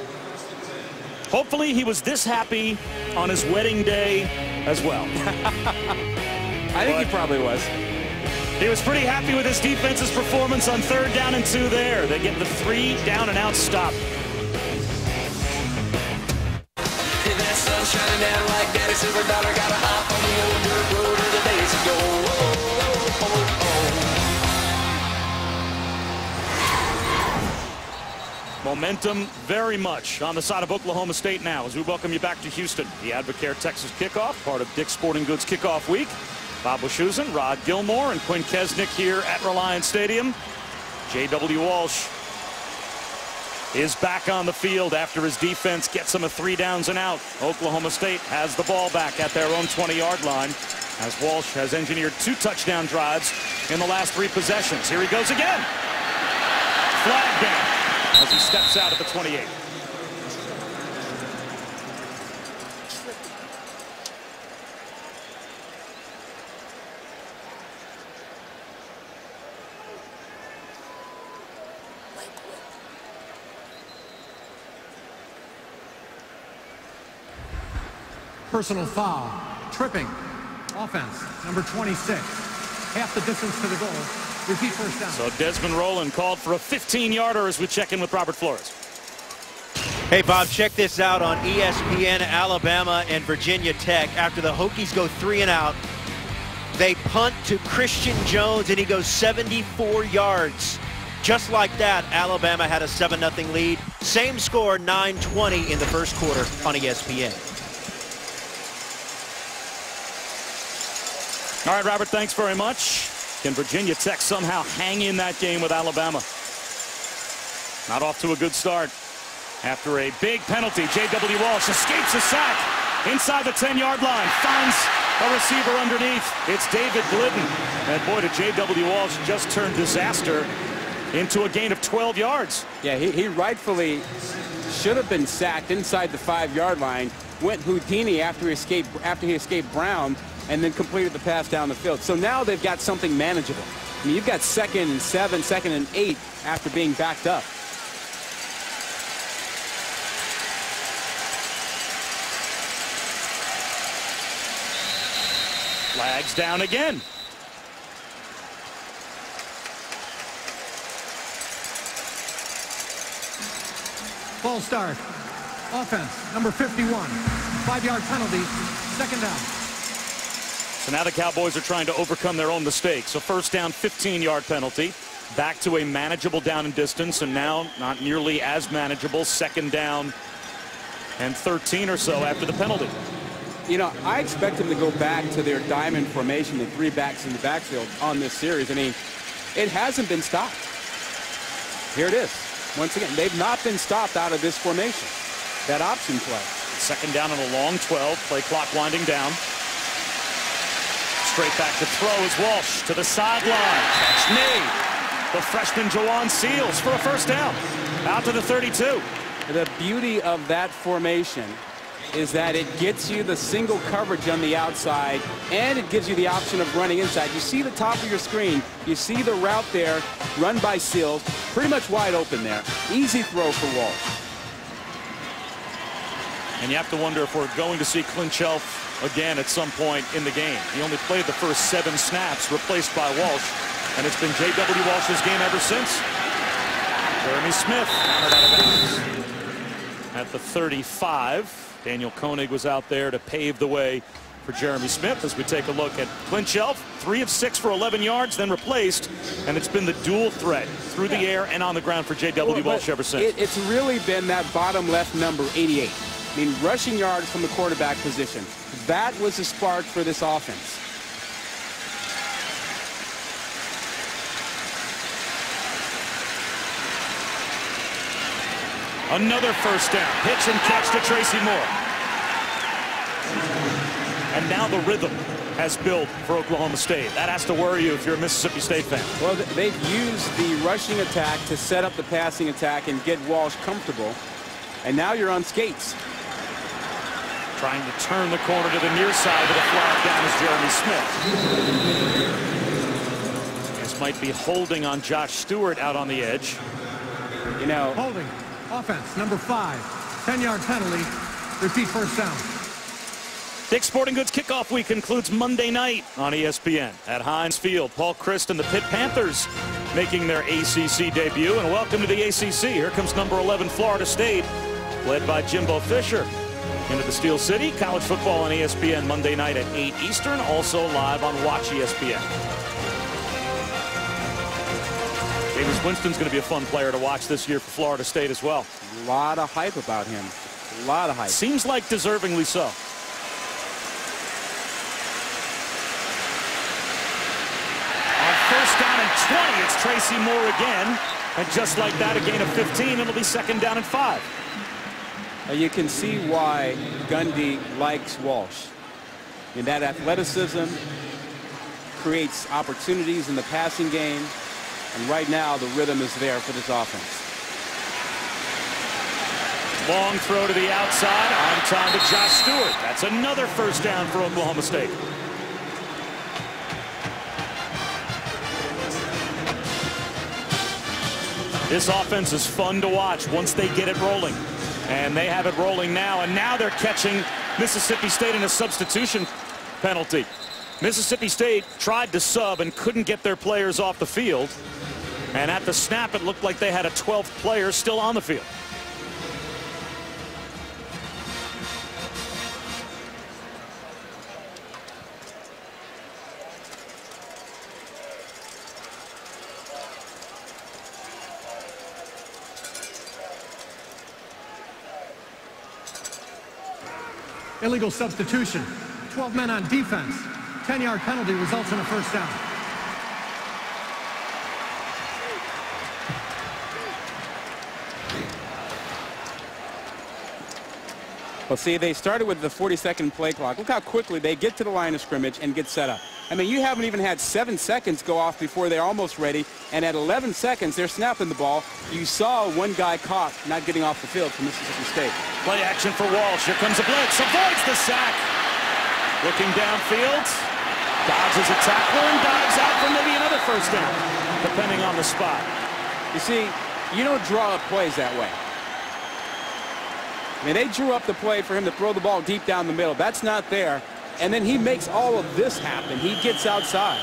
Hopefully he was this happy on his wedding day as well. I think he probably was. He was pretty happy with his defense's performance on third down and 2 there. They get the 3 down and out stop. That sun shining down like that, it's silver dollar, gotta hop on the old dirt road of the days ago. Momentum very much on the side of Oklahoma State now as we welcome you back to Houston. The Advocare Texas Kickoff, part of Dick's Sporting Goods Kickoff Week. Bob Wischusen, Rod Gilmore, and Quint Kesnick here at Reliance Stadium. J.W. Walsh is back on the field after his defense gets him a 3 downs and out. Oklahoma State has the ball back at their own 20-yard line as Walsh has engineered 2 touchdown drives in the last 3 possessions. Here he goes again. Flag down as he steps out at the 28. Personal foul, tripping, offense, number 26, half the distance to the goal, repeat first down. So Desmond Roland called for a 15-yarder as we check in with Robert Flores. Hey, Bob, check this out on ESPN. Alabama and Virginia Tech, after the Hokies go 3 and out, they punt to Christian Jones, and he goes 74 yards. Just like that, Alabama had a 7-0 lead. Same score, 9:20 in the first quarter on ESPN. All right, Robert, thanks very much. Can Virginia Tech somehow hang in that game with Alabama? Not off to a good start. After a big penalty, J.W. Walsh escapes a sack inside the 10-yard line, finds a receiver underneath. It's David Glidden. And boy, did J.W. Walsh just turn disaster into a gain of 12 yards. Yeah, he rightfully should have been sacked inside the 5-yard line. Went Houdini after he escaped Brown, and then completed the pass down the field. So now they've got something manageable. I mean, you've got 2nd and 7, 2nd and 8 after being backed up. Flags down again. False start. Offense, number 51. 5-yard penalty, 2nd down. So now the Cowboys are trying to overcome their own mistakes. So first down, 15-yard penalty. Back to a manageable down and distance, and now not nearly as manageable. 2nd down and 13 or so after the penalty. You know, I expect them to go back to their diamond formation and 3 backs in the backfield on this series. I mean, it hasn't been stopped. Here it is. Once again, they've not been stopped out of this formation. That option play. 2nd down on a long 12. Play clock winding down. Straight back to throw is Walsh to the sideline. Catch made. The freshman Jawan Seals for a 1st down. Out to the 32. The beauty of that formation is that it gets you the single coverage on the outside, and it gives you the option of running inside. You see the top of your screen. You see the route there run by Seals. Pretty much wide open there. Easy throw for Walsh. And you have to wonder if we're going to see Clint Elf again at some point in the game. He only played the first 7 snaps, replaced by Walsh, and it's been J.W. Walsh's game ever since. Jeremy Smith out of bounds at the 35. Daniel Koenig was out there to pave the way for Jeremy Smith as we take a look at Clint Elf. 3 of 6 for 11 yards, then replaced, and it's been the dual threat through the air and on the ground for J.W. Walsh ever since. It's really been that bottom left number, 88. I mean, rushing yards from the quarterback position. That was the spark for this offense. Another 1st down. Pitch and catch to Tracy Moore. And now the rhythm has built for Oklahoma State. That has to worry you if you're a Mississippi State fan. Well, they've used the rushing attack to set up the passing attack and get Walsh comfortable. And now you're on skates. Trying to turn the corner to the near side with a flag down is Jeremy Smith. This might be holding on Josh Stewart out on the edge. You know, holding offense number 5, 10-yard penalty, repeat 1st down. Dick's Sporting Goods kickoff week concludes Monday night on ESPN at Heinz Field. Paul Christ and the Pitt Panthers making their ACC debut, and welcome to the ACC. Here comes number 11 Florida State, led by Jimbo Fisher. Into the Steel City. College football on ESPN Monday night at 8 Eastern. Also live on Watch ESPN. James Winston's going to be a fun player to watch this year for Florida State as well. A lot of hype about him. A lot of hype. Seems like deservingly so. On 1st down and 20, it's Tracy Moore again. And just like that, a gain of 15, it'll be second down and 5. You can see why Gundy likes Walsh. And that athleticism creates opportunities in the passing game. And right now, the rhythm is there for this offense. Long throw to the outside, on time to Josh Stewart. That's another first down for Oklahoma State. This offense is fun to watch once they get it rolling. And they have it rolling now. And now they're catching Mississippi State in a substitution penalty. Mississippi State tried to sub and couldn't get their players off the field. And at the snap, it looked like they had a 12th player still on the field. Illegal substitution. 12 men on defense. 10-yard penalty results in a first down. Well, see, they started with the 42nd play clock. Look how quickly they get to the line of scrimmage and get set up. I mean, you haven't even had 7 seconds go off before they're almost ready. And at 11 seconds, they're snapping the ball. You saw one guy caught not getting off the field for Mississippi State. Play action for Walsh. Here comes a blitz. Avoids the sack. Looking downfield. Dodges a tackle and dives out for maybe another first down, depending on the spot. You see, you don't draw up plays that way. I mean, they drew up the play for him to throw the ball deep down the middle. That's not there. And then he makes all of this happen. He gets outside.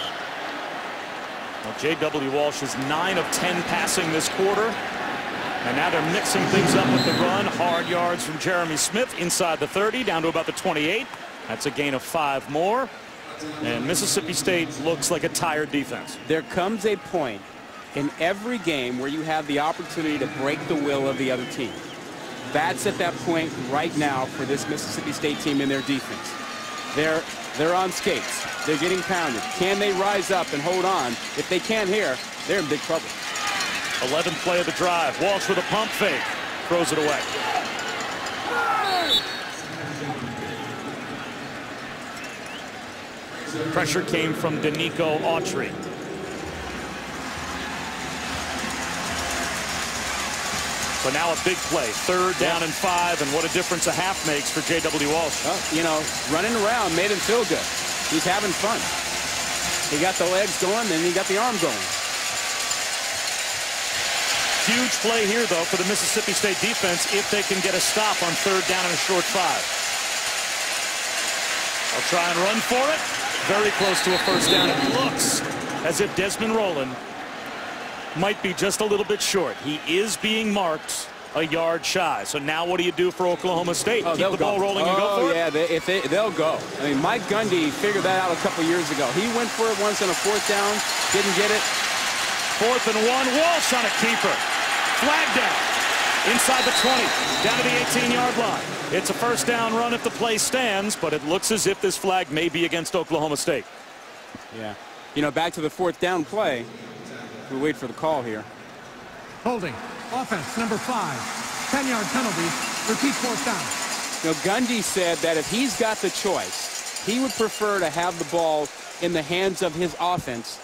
Well, J.W. Walsh is 9 of 10 passing this quarter. And now they're mixing things up with the run. Hard yards from Jeremy Smith inside the 30, down to about the 28. That's a gain of 5 more. And Mississippi State looks like a tired defense. There comes a point in every game where you have the opportunity to break the will of the other team. That's at that point right now for this Mississippi State team in their defense. They're on skates. They're getting pounded. Can they rise up and hold on? If they can't here, they're in big trouble. 11th play of the drive. Walsh with a pump fake. Throws it away. Pressure came from Danico Autry. So now a big play, third down and 5, and what a difference a half makes for J.W. Walsh. Oh, you know, running around made him feel good. He's having fun. He got the legs going, and he got the arm going. Huge play here, though, for the Mississippi State defense if they can get a stop on third down and a short 5. They'll try and run for it. Very close to a first down. It looks as if Desmond Roland might be just a little bit short. He is being marked a yard shy. So now what do you do for Oklahoma State? Keep the ball rolling and go for it? Oh, yeah, they'll go. I mean, Mike Gundy figured that out a couple years ago. He went for it once on a fourth down, didn't get it. 4th and 1, Walsh on a keeper. Flag down inside the 20, down to the 18-yard line. It's a first down run if the play stands, but it looks as if this flag may be against Oklahoma State. Yeah, you know, back to the fourth down play. We wait for the call here. Holding. Offense number 5. 10-yard penalty. Repeat fourth down. Now, Gundy said that if he's got the choice, he would prefer to have the ball in the hands of his offense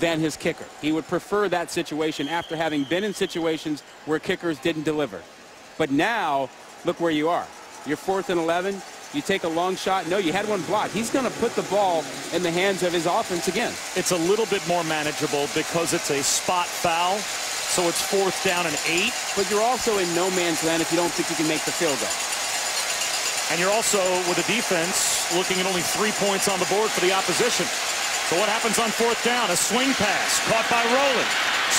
than his kicker. He would prefer that situation after having been in situations where kickers didn't deliver. But now, look where you are. You're 4th and 11. You take a long shot. No, you had one block. He's going to put the ball in the hands of his offense again. It's a little bit more manageable because it's a spot foul, so it's 4th down and 8. But you're also in no man's land if you don't think you can make the field goal. And you're also with a defense looking at only 3 points on the board for the opposition. So what happens on 4th down? A swing pass caught by Roland.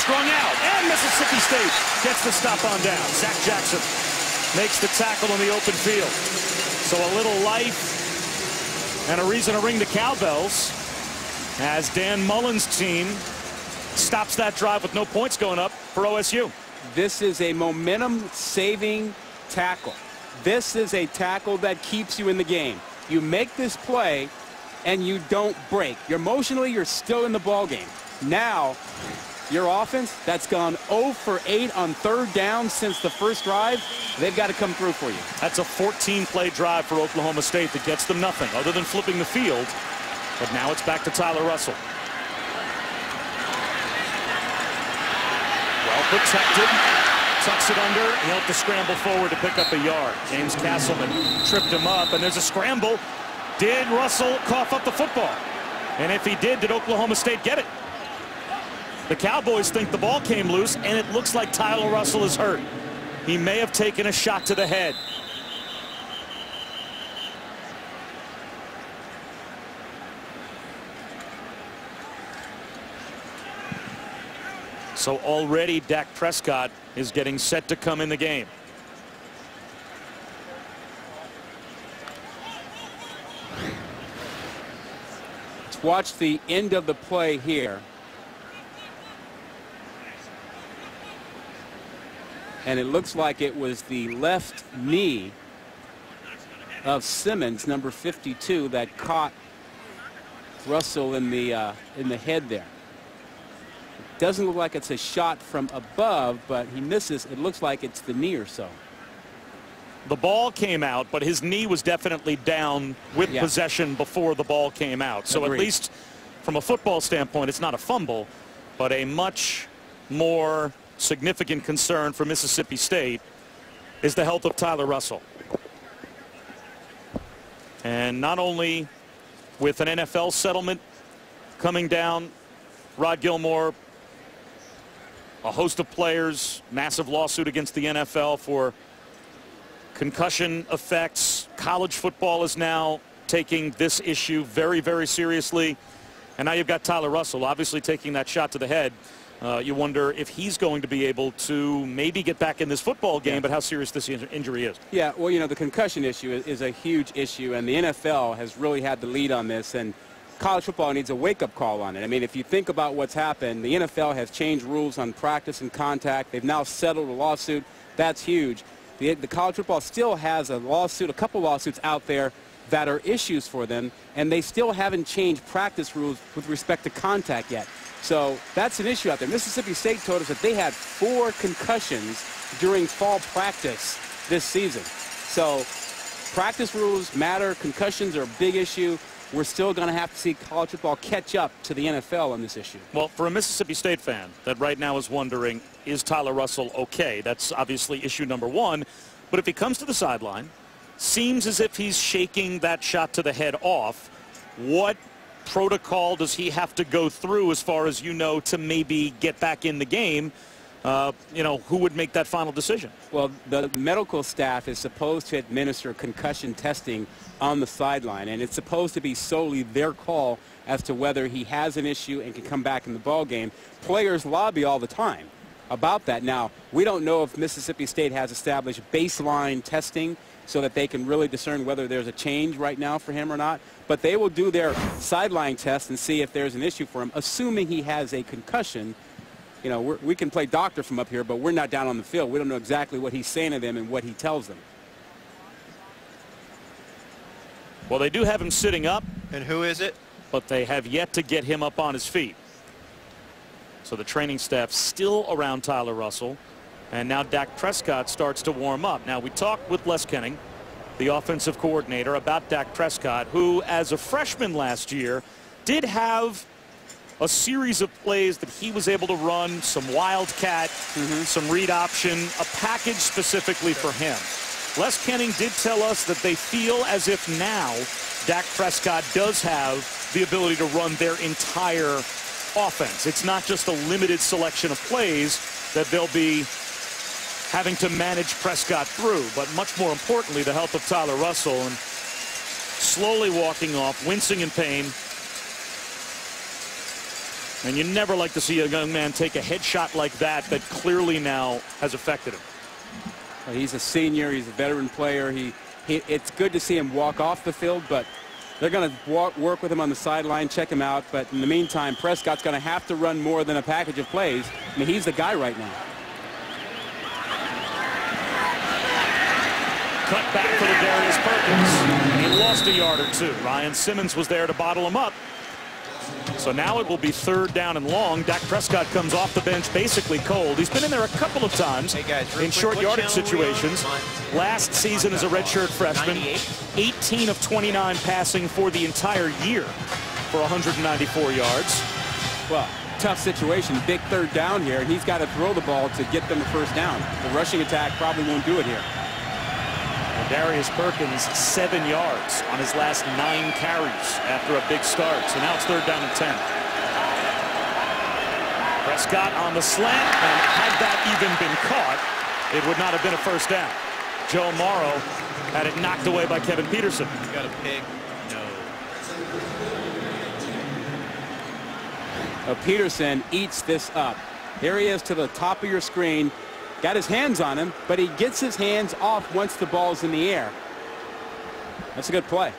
Strung out. And Mississippi State gets the stop on down. Zach Jackson makes the tackle in the open field. So a little life and a reason to ring the cowbells as Dan Mullen's team stops that drive with no points going up for OSU. This is a momentum-saving tackle. This is a tackle that keeps you in the game. You make this play, and you don't break. You're emotionally, you're still in the ball game. Now, your offense that's gone 0 for 8 on third down since the first drive, they've got to come through for you. That's a 14-play drive for Oklahoma State that gets them nothing other than flipping the field. But now it's back to Tyler Russell. Well protected. Tucks it under. He'll have to scramble forward to pick up a yard. James Castleman tripped him up, and there's a scramble. Did Russell cough up the football? And if he did Oklahoma State get it? The Cowboys think the ball came loose, and it looks like Tyler Russell is hurt. He may have taken a shot to the head. So already Dak Prescott is getting set to come in the game. Let's watch the end of the play here. And it looks like it was the left knee of Simmons, number 52, that caught Russell in the head there. Doesn't look like it's a shot from above, but he misses. It looks like it's the knee or so. The ball came out, but his knee was definitely down with possession before the ball came out. So agreed. At least from a football standpoint, it's not a fumble, but a much more significant concern for Mississippi State is the health of Tyler Russell. And not only with an NFL settlement coming down, Rod Gilmore, a host of players, massive lawsuit against the NFL for concussion effects. College football is now taking this issue very, very seriously. And now you've got Tyler Russell obviously taking that shot to the head. You wonder if he's going to be able to maybe get back in this football game, but how serious this injury is. Yeah, well, you know, the concussion issue is a huge issue, and the NFL has really had the lead on this. And college football needs a wake-up call on it. I mean, if you think about what's happened, the NFL has changed rules on practice and contact. They've now settled a lawsuit. That's huge. The college football still has a lawsuit, a couple lawsuits out there that are issues for them, and they still haven't changed practice rules with respect to contact yet. So that's an issue out there. Mississippi State told us that they had 4 concussions during fall practice this season. So practice rules matter. Concussions are a big issue. We're still going to have to see college football catch up to the NFL on this issue. Well, for a Mississippi State fan that right now is wondering, is Tyler Russell okay? That's obviously issue number one. But if he comes to the sideline, seems as if he's shaking that shot to the head off, what protocol does he have to go through, as far as you know, to maybe get back in the game? You know, who would make that final decision? Well, the medical staff is supposed to administer concussion testing on the sideline, and it's supposed to be solely their call as to whether he has an issue and can come back in the ball game. Players lobby all the time about that. Now, we don't know if Mississippi State has established baseline testing so that they can really discern whether there's a change right now for him or not, but they will do their sideline test and see if there's an issue for him, assuming he has a concussion. You know, we can play doctor from up here, but we're not down on the field. We don't know exactly what he's saying to them and what he tells them. Well, they do have him sitting up. And who is it? But they have yet to get him up on his feet. So the training staff still around Tyler Russell. And now Dak Prescott starts to warm up. Now, we talked with Les Koenning, the offensive coordinator, about Dak Prescott, who, as a freshman last year, did have a series of plays that he was able to run, some wildcat, some read option, a package specifically for him. Les Koenning did tell us that they feel as if now Dak Prescott does have the ability to run their entire offense. It's not just a limited selection of plays that they'll be having to manage Prescott through, but much more importantly, the health of Tyler Russell. And slowly walking off, wincing in pain. And you never like to see a young man take a headshot like that, that clearly now has affected him. Well, he's a senior. He's a veteran player. It's good to see him walk off the field, but they're going to work with him on the sideline, check him out. But in the meantime, Prescott's going to have to run more than a package of plays. I mean, he's the guy right now. Cut back for LaDarius Perkins. He lost a yard or two. Ryan Simmons was there to bottle him up. So now it will be third down and long. Dak Prescott comes off the bench basically cold. He's been in there a couple of times in short yardage situations. Last season as a redshirt freshman, 18 of 29 passing for the entire year for 194 yards. Well, tough situation, big third down here, and he's got to throw the ball to get them the first down. The rushing attack probably won't do it here. LaDarius Perkins 7 yards on his last 9 carries after a big start. So now it's third down and 10. Prescott on the slant, and had that even been caught, it would not have been a first down. Joe Morrow had it knocked away by Kevin Peterson. You got a pick. No. Peterson eats this up. Here he is to the top of your screen. Got his hands on him, but he gets his hands off once the ball's in the air. That's a good play.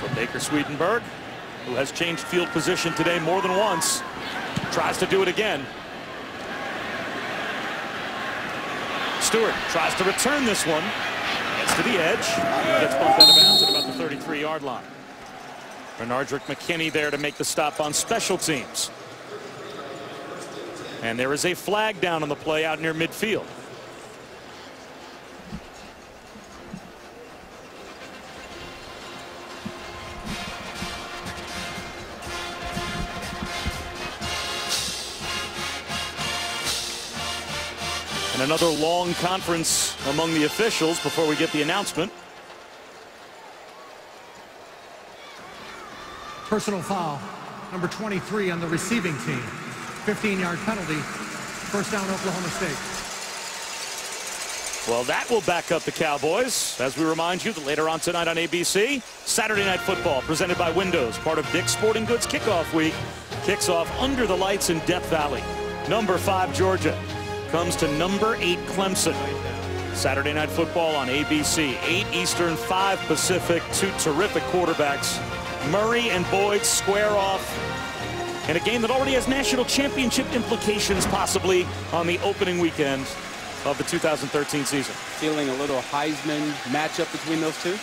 So Baker Swedenberg, who has changed field position today more than once, tries to do it again. Stewart tries to return this one. Gets to the edge. Gets bumped out of bounds at about the 33-yard line. Bernardrick McKinney there to make the stop on special teams. And there is a flag down on the play out near midfield. And another long conference among the officials before we get the announcement. Personal foul, number 23 on the receiving team. 15-yard penalty, first down Oklahoma State. Well, that will back up the Cowboys. As we remind you that later on tonight on ABC, Saturday Night Football presented by Windows, part of Dick's Sporting Goods Kickoff Week, kicks off under the lights in Death Valley. Number 5 Georgia comes to number 8 Clemson. Saturday Night Football on ABC, 8 Eastern, 5 Pacific, 2 terrific quarterbacks. Murray and Boyd square off in a game that already has national championship implications, possibly on the opening weekend of the 2013 season. Feeling a little Heisman matchup between those two.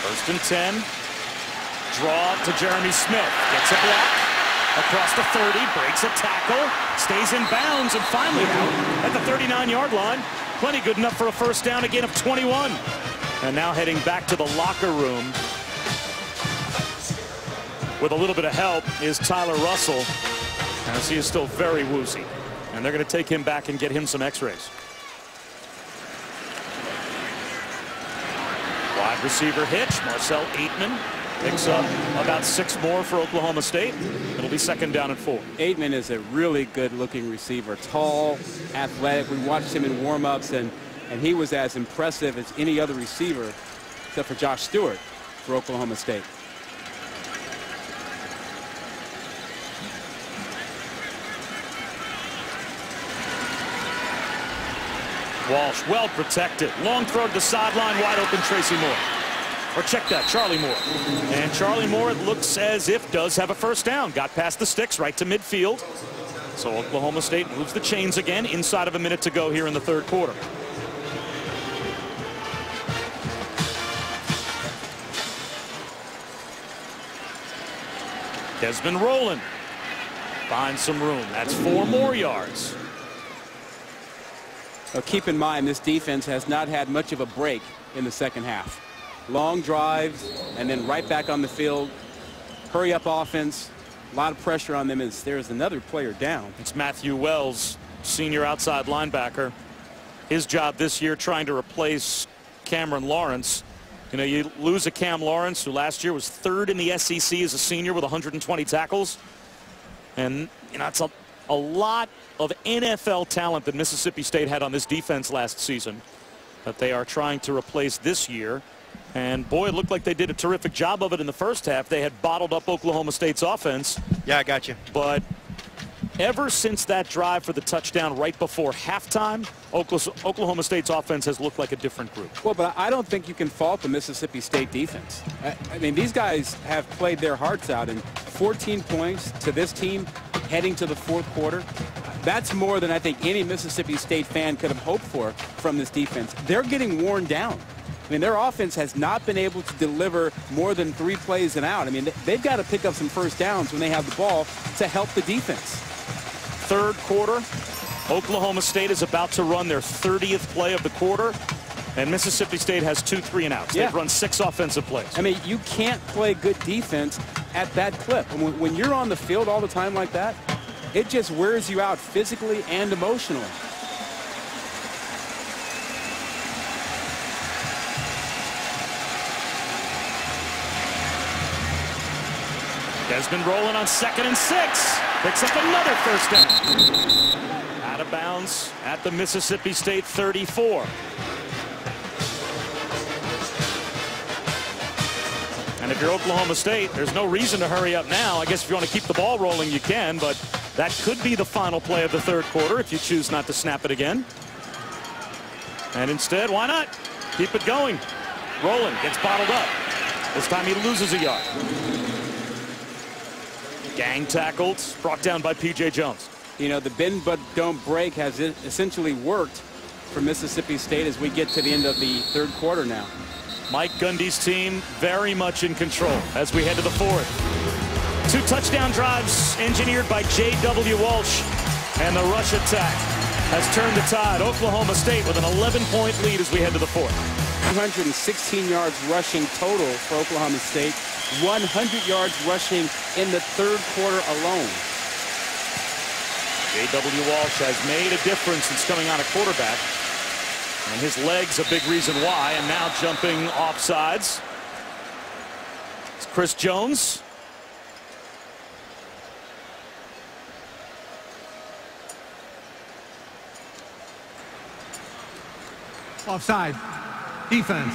First and 10. Draw to Jeremy Smith. Gets a block across the 30, breaks a tackle, stays in bounds, and finally out at the 39-yard line. Plenty good enough for a first down, again of 21. And now heading back to the locker room with a little bit of help is Tyler Russell, as he is still very woozy. And they're going to take him back and get him some x-rays. Wide receiver hitch. Marcel Aitman picks up about 6 more for Oklahoma State. It'll be second down and 4. Aitman is a really good-looking receiver. Tall, athletic. We watched him in warm-ups, and he was as impressive as any other receiver, except for Josh Stewart, for Oklahoma State. Walsh well protected. Long throw to the sideline, wide open Tracy Moore. Or check that, Charlie Moore. And Charlie Moore, it looks as if, does have a first down. Got past the sticks, right to midfield. So Oklahoma State moves the chains again, inside of a minute to go here in the third quarter. Desmond Roland finds some room. That's 4 more yards. Well, keep in mind, this defense has not had much of a break in the second half. Long drives, and then right back on the field. Hurry up offense. A lot of pressure on them as there's another player down. It's Matthew Wells, senior outside linebacker. His job this year trying to replace Cameron Lawrence. You know, you lose a Cam Lawrence, who last year was 3rd in the SEC as a senior with 120 tackles. And, you know, it's a lot of NFL talent that Mississippi State had on this defense last season that they are trying to replace this year. And, boy, it looked like they did a terrific job of it in the first half. They had bottled up Oklahoma State's offense. Yeah, I got you. But ever since that drive for the touchdown right before halftime, Oklahoma State's offense has looked like a different group. Well, but I don't think you can fault the Mississippi State defense. I mean, these guys have played their hearts out, and 14 points to this team heading to the fourth quarter. That's more than I think any Mississippi State fan could have hoped for from this defense. They're getting worn down. I mean, their offense has not been able to deliver more than 3 plays an out. I mean, they've got to pick up some first downs when they have the ball to help the defense. Third quarter, Oklahoma State is about to run their 30th play of the quarter. And Mississippi State has 2 3-and-outs. Yeah. They've run 6 offensive plays. I mean, you can't play good defense at that clip. When you're on the field all the time like that, it just wears you out physically and emotionally. Desmond Roland on 2nd and 6. Picks up another first down. Out of bounds at the Mississippi State 34. And if you're Oklahoma State, there's no reason to hurry up now. I guess if you want to keep the ball rolling, you can, but that could be the final play of the third quarter if you choose not to snap it again. And instead, why not? Keep it going. Roland gets bottled up. This time he loses a yard. Gang tackled, brought down by P.J. Jones. You know, the bend but don't break has essentially worked for Mississippi State as we get to the end of the third quarter now. Mike Gundy's team very much in control as we head to the fourth. 2 touchdown drives engineered by J.W. Walsh, and the rush attack has turned the tide. Oklahoma State with an 11-point lead as we head to the fourth. 216 yards rushing total for Oklahoma State, 100 yards rushing in the third quarter alone. J.W. Walsh has made a difference since coming on a quarterback. And his legs a big reason why, and now jumping off sides. It's Chris Jones. Offside. Defense.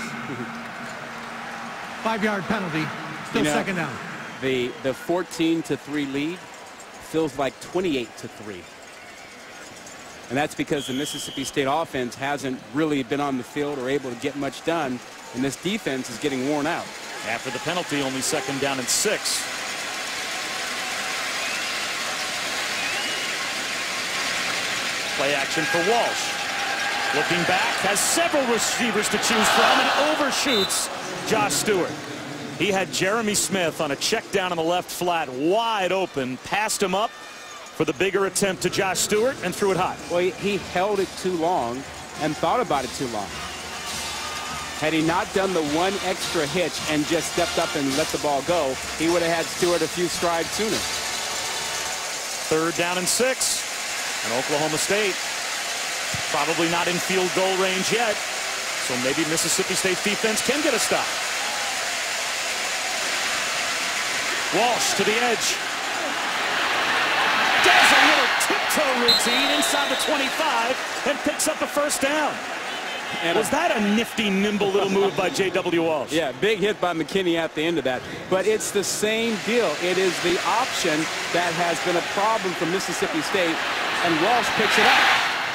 5-yard penalty. Still, you know, 2nd down. The 14-3 lead feels like 28-3. And that's because the Mississippi State offense hasn't really been on the field or able to get much done, and this defense is getting worn out. After the penalty, only 2nd down and 6. Play action for Walsh. Looking back, has several receivers to choose from, and overshoots Josh Stewart. He had Jeremy Smith on a check down on the left flat, wide open, passed him up for the bigger attempt to Josh Stewart, and threw it high. Well, he held it too long and thought about it too long. Had he not done the 1 extra hitch and just stepped up and let the ball go, he would have had Stewart a few strides sooner. 3rd down and 6. And Oklahoma State probably not in field goal range yet. So maybe Mississippi State's defense can get a stop. Walsh to the edge. Does a little tiptoe routine inside the 25 and picks up a first down. And was that a nifty, nimble little move by J.W. Walsh? Yeah, big hit by McKinney at the end of that. But it's the same deal. It is the option that has been a problem for Mississippi State, and Walsh picks it up.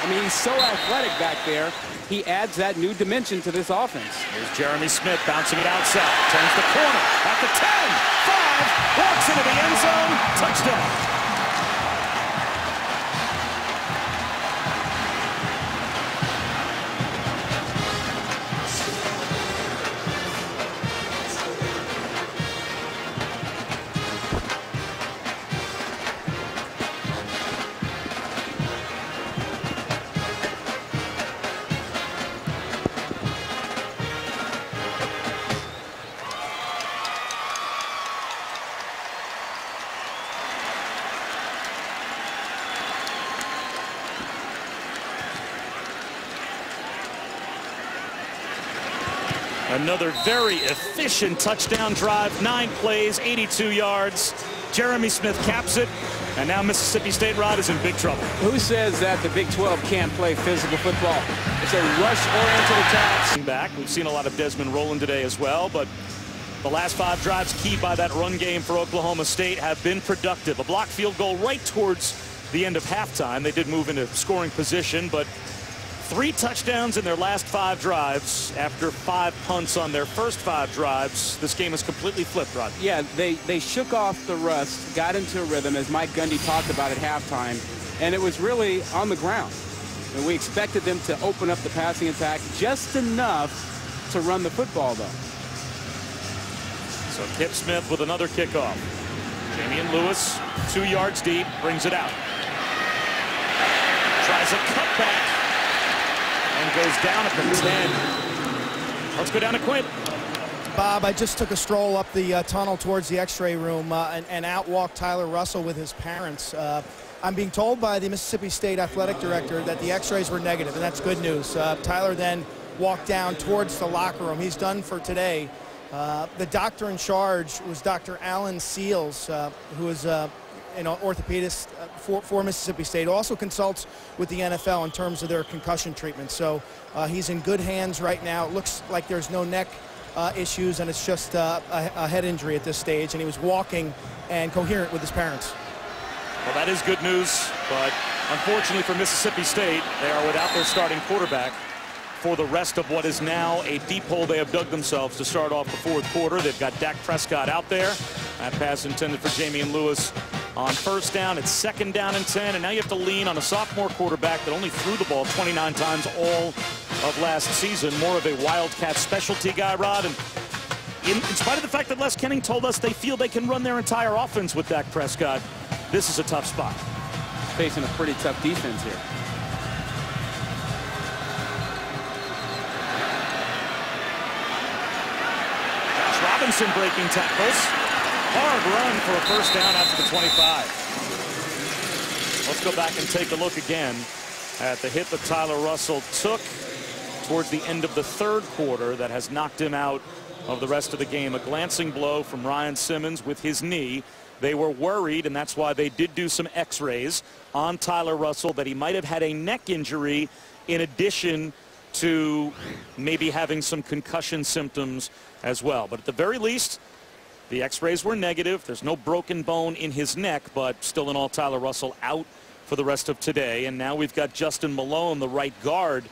I mean, he's so athletic back there. He adds that new dimension to this offense. Here's Jeremy Smith bouncing it outside. Turns the corner at the 10, 5, walks into the end zone, touchdown. Another very efficient touchdown drive, 9 plays, 82 yards. Jeremy Smith caps it, and now Mississippi State, Rod, is in big trouble. Who says that the Big 12 can't play physical football? It's a rush-oriented attack. Back, we've seen a lot of Desmond Roland today as well, but the last 5 drives keyed by that run game for Oklahoma State have been productive. A blocked field goal right towards the end of halftime. They did move into scoring position, but 3 touchdowns in their last 5 drives after 5 punts on their first 5 drives. This game is completely flipped, Rod. Yeah, they shook off the rust, got into a rhythm, as Mike Gundy talked about at halftime, and it was really on the ground. And we expected them to open up the passing attack just enough to run the football, though. So Kip Smith with another kickoff. Jameon Lewis, 2 yards deep, brings it out. Tries a cutback and goes down at the 10. Let's go down to Quint. Bob, I just took a stroll up the tunnel towards the X-ray room and out walked Tyler Russell with his parents. I'm being told by the Mississippi State athletic director that the X-rays were negative, and that's good news. Tyler then walked down towards the locker room. He's done for today. The doctor in charge was Dr. Alan Seals, who is an orthopedist for Mississippi State, also consults with the NFL in terms of their concussion treatment. So he's in good hands right now. It looks like there's no neck issues, and it's just a head injury at this stage, and he was walking and coherent with his parents. Well, that is good news, but unfortunately for Mississippi State, they are without their starting quarterback for the rest of what is now a deep hole they have dug themselves to start off the fourth quarter. They've got Dak Prescott out there. That pass intended for Jameon Lewis on first down. It's second down and 10, and now you have to lean on a sophomore quarterback that only threw the ball 29 times all of last season. More of a Wildcat specialty guy, Rod. And in spite of the fact that Les Koenning told us they feel they can run their entire offense with Dak Prescott, this is a tough spot. Facing a pretty tough defense here. Robinson breaking tackles. Hard run for a first down out to the 25. Let's go back and take a look again at the hit that Tyler Russell took towards the end of the third quarter that has knocked him out of the rest of the game. A glancing blow from Ryan Simmons with his knee. They were worried, and that's why they did do some X-rays on Tyler Russell, that he might have had a neck injury in addition to maybe having some concussion symptoms as well. But at the very least, the X-rays were negative. There's no broken bone in his neck, but still in all, Tyler Russell out for the rest of today. And now we've got Justin Malone, the right guard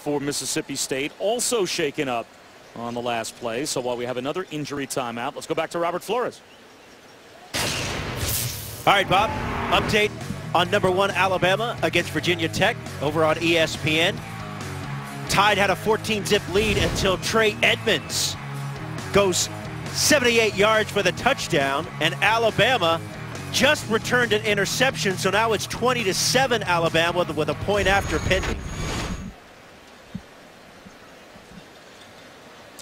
for Mississippi State, also shaken up on the last play. So while we have another injury timeout, let's go back to Robert Flores. All right, Bob, update on #1 Alabama against Virginia Tech over on ESPN. Tide had a 14-zip lead until Trey Edmonds goes 78 yards for the touchdown, and Alabama just returned an interception, so now it's 20-7 Alabama with a point after pending.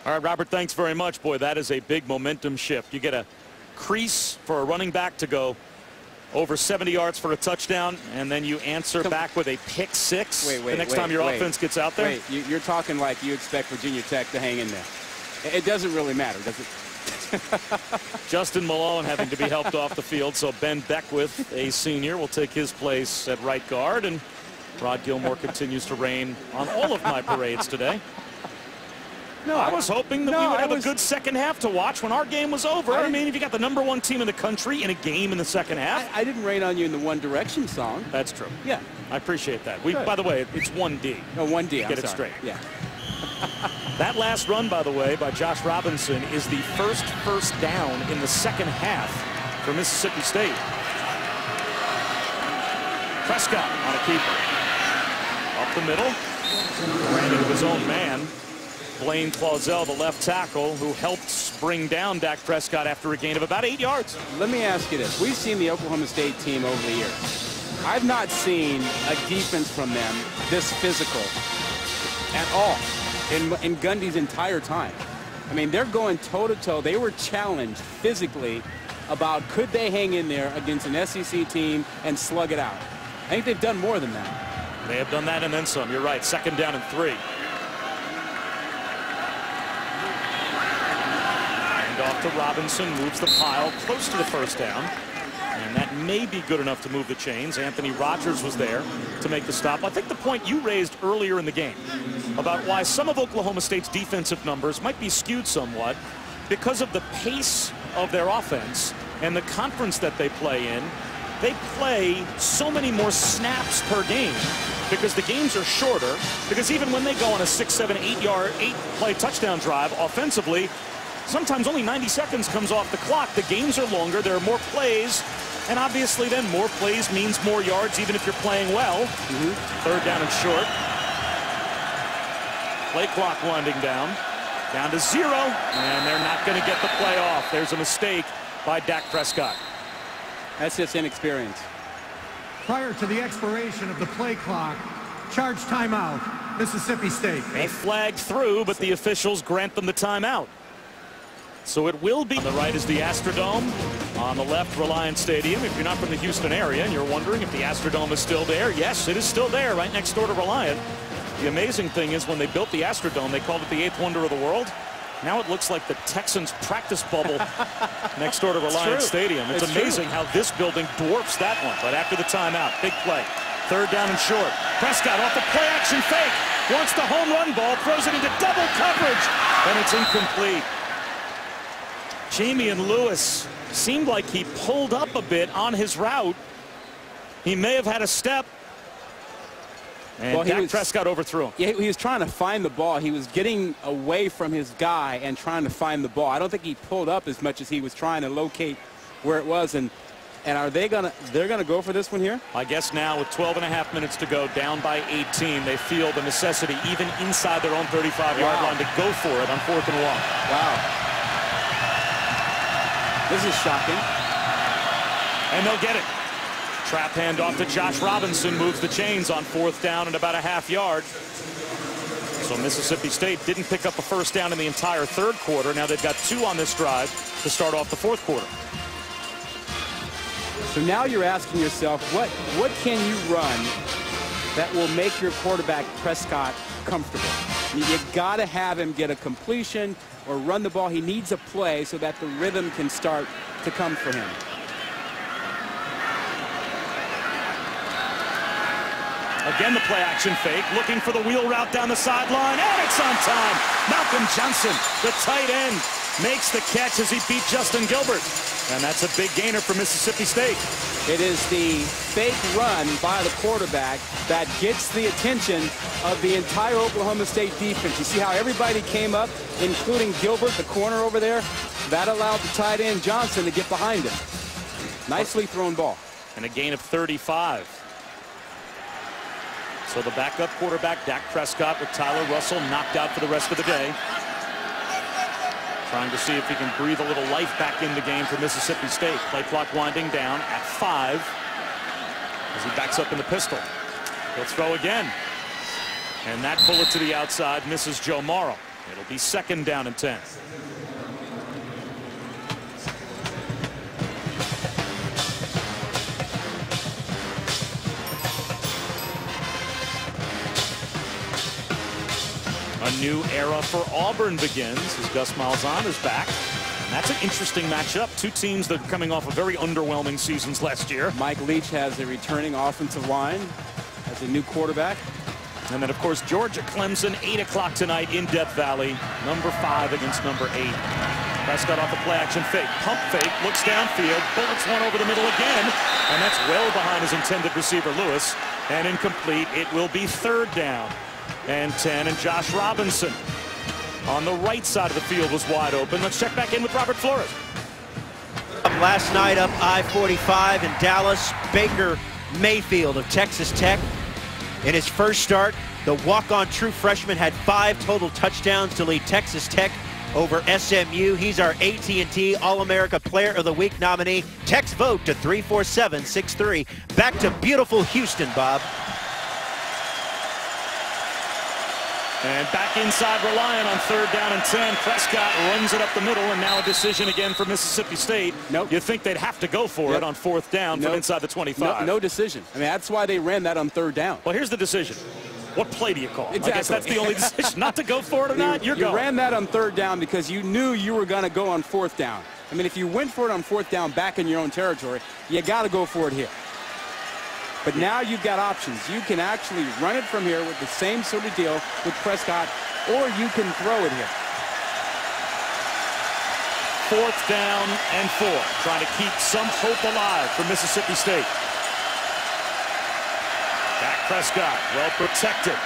All right, Robert, thanks very much. Boy, that is a big momentum shift. You get a crease for a running back to go over 70 yards for a touchdown, and then you answer back with a pick six the next time your offense gets out there. You're talking like you expect Virginia Tech to hang in there. It doesn't really matter, does it? Justin Malone having to be helped off the field, so Ben Beckwith, a senior, will take his place at right guard, and Rod Gilmore continues to reign on all of my parades today. No, I was hoping that we would have a good second half to watch when our game was over. I mean, if you got the #1 team in the country in a game in the second half. I didn't rain on you in the One Direction song. That's true. Yeah. I appreciate that. By the way, it's 1D. Oh, 1D. Get it straight. Yeah. That last run, by the way, by Josh Robinson is the first down in the second half for Mississippi State. Prescott on a keeper. Up the middle. Ran into his own man. Blaine Clausel, the left tackle, who helped bring down Dak Prescott after a gain of about 8 yards. Let me ask you this. We've seen the Oklahoma State team over the years. I've not seen a defense from them this physical at all in Gundy's entire time. I mean, they're going toe-to-toe. They were challenged physically about could they hang in there against an SEC team and slug it out. I think they've done more than that. They have done that and then some. You're right. Second down and 3. Off to Robinson, moves the pile close to the first down, and that may be good enough to move the chains. Anthony Rogers was there to make the stop. I think the point you raised earlier in the game about why some of Oklahoma State's defensive numbers might be skewed somewhat because of the pace of their offense and the conference that they play in. They play so many more snaps per game because the games are shorter, because even when they go on a 6-, 7-, 8-play touchdown drive offensively, sometimes only 90 seconds comes off the clock. The games are longer. There are more plays. And obviously then more plays means more yards, even if you're playing well. Third down and short. Play clock winding down. Down to 0. And they're not going to get the play off. There's a mistake by Dak Prescott. That's just inexperience. Prior to the expiration of the play clock, charge timeout, Mississippi State. They flag through, but the officials grant them the timeout. So it will be. On the right is the Astrodome. On the left, Reliant Stadium. If you're not from the Houston area and you're wondering if the Astrodome is still there, yes, it is still there, right next door to Reliant. The amazing thing is when they built the Astrodome, they called it the 8th wonder of the world. Now it looks like the Texans practice bubble next door to Reliant Stadium. It's amazing how this building dwarfs that one. But after the timeout, big play. Third down and short. Prescott off the play action fake. Wants the home run ball, throws it into double coverage, and it's incomplete. Jameon Lewis seemed like he pulled up a bit on his route. He may have had a step. And well, Dak Prescott overthrew him. Yeah, he was trying to find the ball. He was getting away from his guy and trying to find the ball. I don't think he pulled up as much as he was trying to locate where it was. And are they going to, they're going to go for this one here? I guess now with 12 and a half minutes to go, down by 18, they feel the necessity, even inside their own 35-yard line, to go for it on 4th and 1. Wow. This is shocking. And they'll get it. Trap handoff to Josh Robinson, moves the chains on 4th down and about a half yard. So Mississippi State didn't pick up a first down in the entire 3rd quarter. Now they've got 2 on this drive to start off the 4th quarter. So now you're asking yourself, what can you run that will make your quarterback Prescott comfortable? You got to have him get a completion or run the ball. He needs a play so that the rhythm can start to come for him. Again, the play action fake, looking for the wheel route down the sideline, and it's on time. Malcolm Johnson, the tight end, makes the catch as he beat Justin Gilbert. And that's a big gainer for Mississippi State. It is the fake run by the quarterback that gets the attention of the entire Oklahoma State defense. You see how everybody came up, including Gilbert, the corner over there. That allowed the tight end Johnson to get behind him. Nicely thrown ball. And a gain of 35. So the backup quarterback, Dak Prescott, with Tyler Russell knocked out for the rest of the day. Trying to see if he can breathe a little life back in the game for Mississippi State. Play clock winding down at 5 as he backs up in the pistol. He'll throw again. And that bullet to the outside misses Joe Morrow. It'll be 2nd down and 10. A new era for Auburn begins as Gus Malzahn is back. And that's an interesting matchup. Two teams that are coming off of very underwhelming seasons last year. Mike Leach has a returning offensive line as a new quarterback. And then, of course, Georgia Clemson, 8 o'clock tonight in Death Valley. Number 5 against number 8. Prescott off a play-action fake. Pump fake, looks downfield, bullets one over the middle again. And that's well behind his intended receiver, Lewis. And incomplete. It will be 3rd down and 10, and Josh Robinson on the right side of the field was wide open. Let's check back in with Robert Flores. Last night up I-45 in Dallas, Baker Mayfield of Texas Tech. In his first start, the walk-on true freshman had 5 total touchdowns to lead Texas Tech over SMU. He's our AT&T All-America Player of the Week nominee. Text vote to 34763. Back to beautiful Houston, Bob. And back inside Reliant on 3rd down and 10. Prescott runs it up the middle, and now a decision again for Mississippi State. Nope. You'd think they'd have to go for it on 4th down from inside the 25. No decision. I mean, that's why they ran that on 3rd down. Well, here's the decision. What play do you call? Exactly. I guess that's the only decision. Not to go for it or not, you're going. You ran that on 3rd down because you knew you were going to go on 4th down. I mean, if you went for it on 4th down back in your own territory, you got to go for it here. But now you've got options. You can actually run it from here with the same sort of deal with Prescott, or you can throw it here. 4th down and 4. Trying to keep some hope alive for Mississippi State. Dak Prescott, well protected.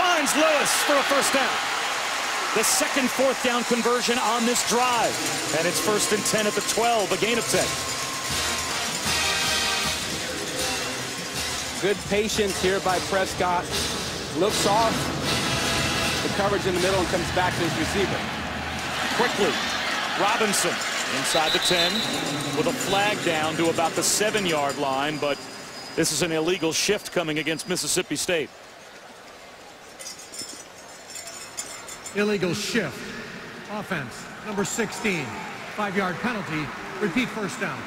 Finds Lewis for a 1st down. The second 4th down conversion on this drive. And it's 1st and 10 at the 12, a gain of 10. Good patience here by Prescott. Looks off the coverage in the middle and comes back to his receiver. Quickly, Robinson inside the 10 with a flag down to about the 7-yard line, but this is an illegal shift coming against Mississippi State. Illegal shift. Offense, number 16. 5-yard penalty. Repeat first down.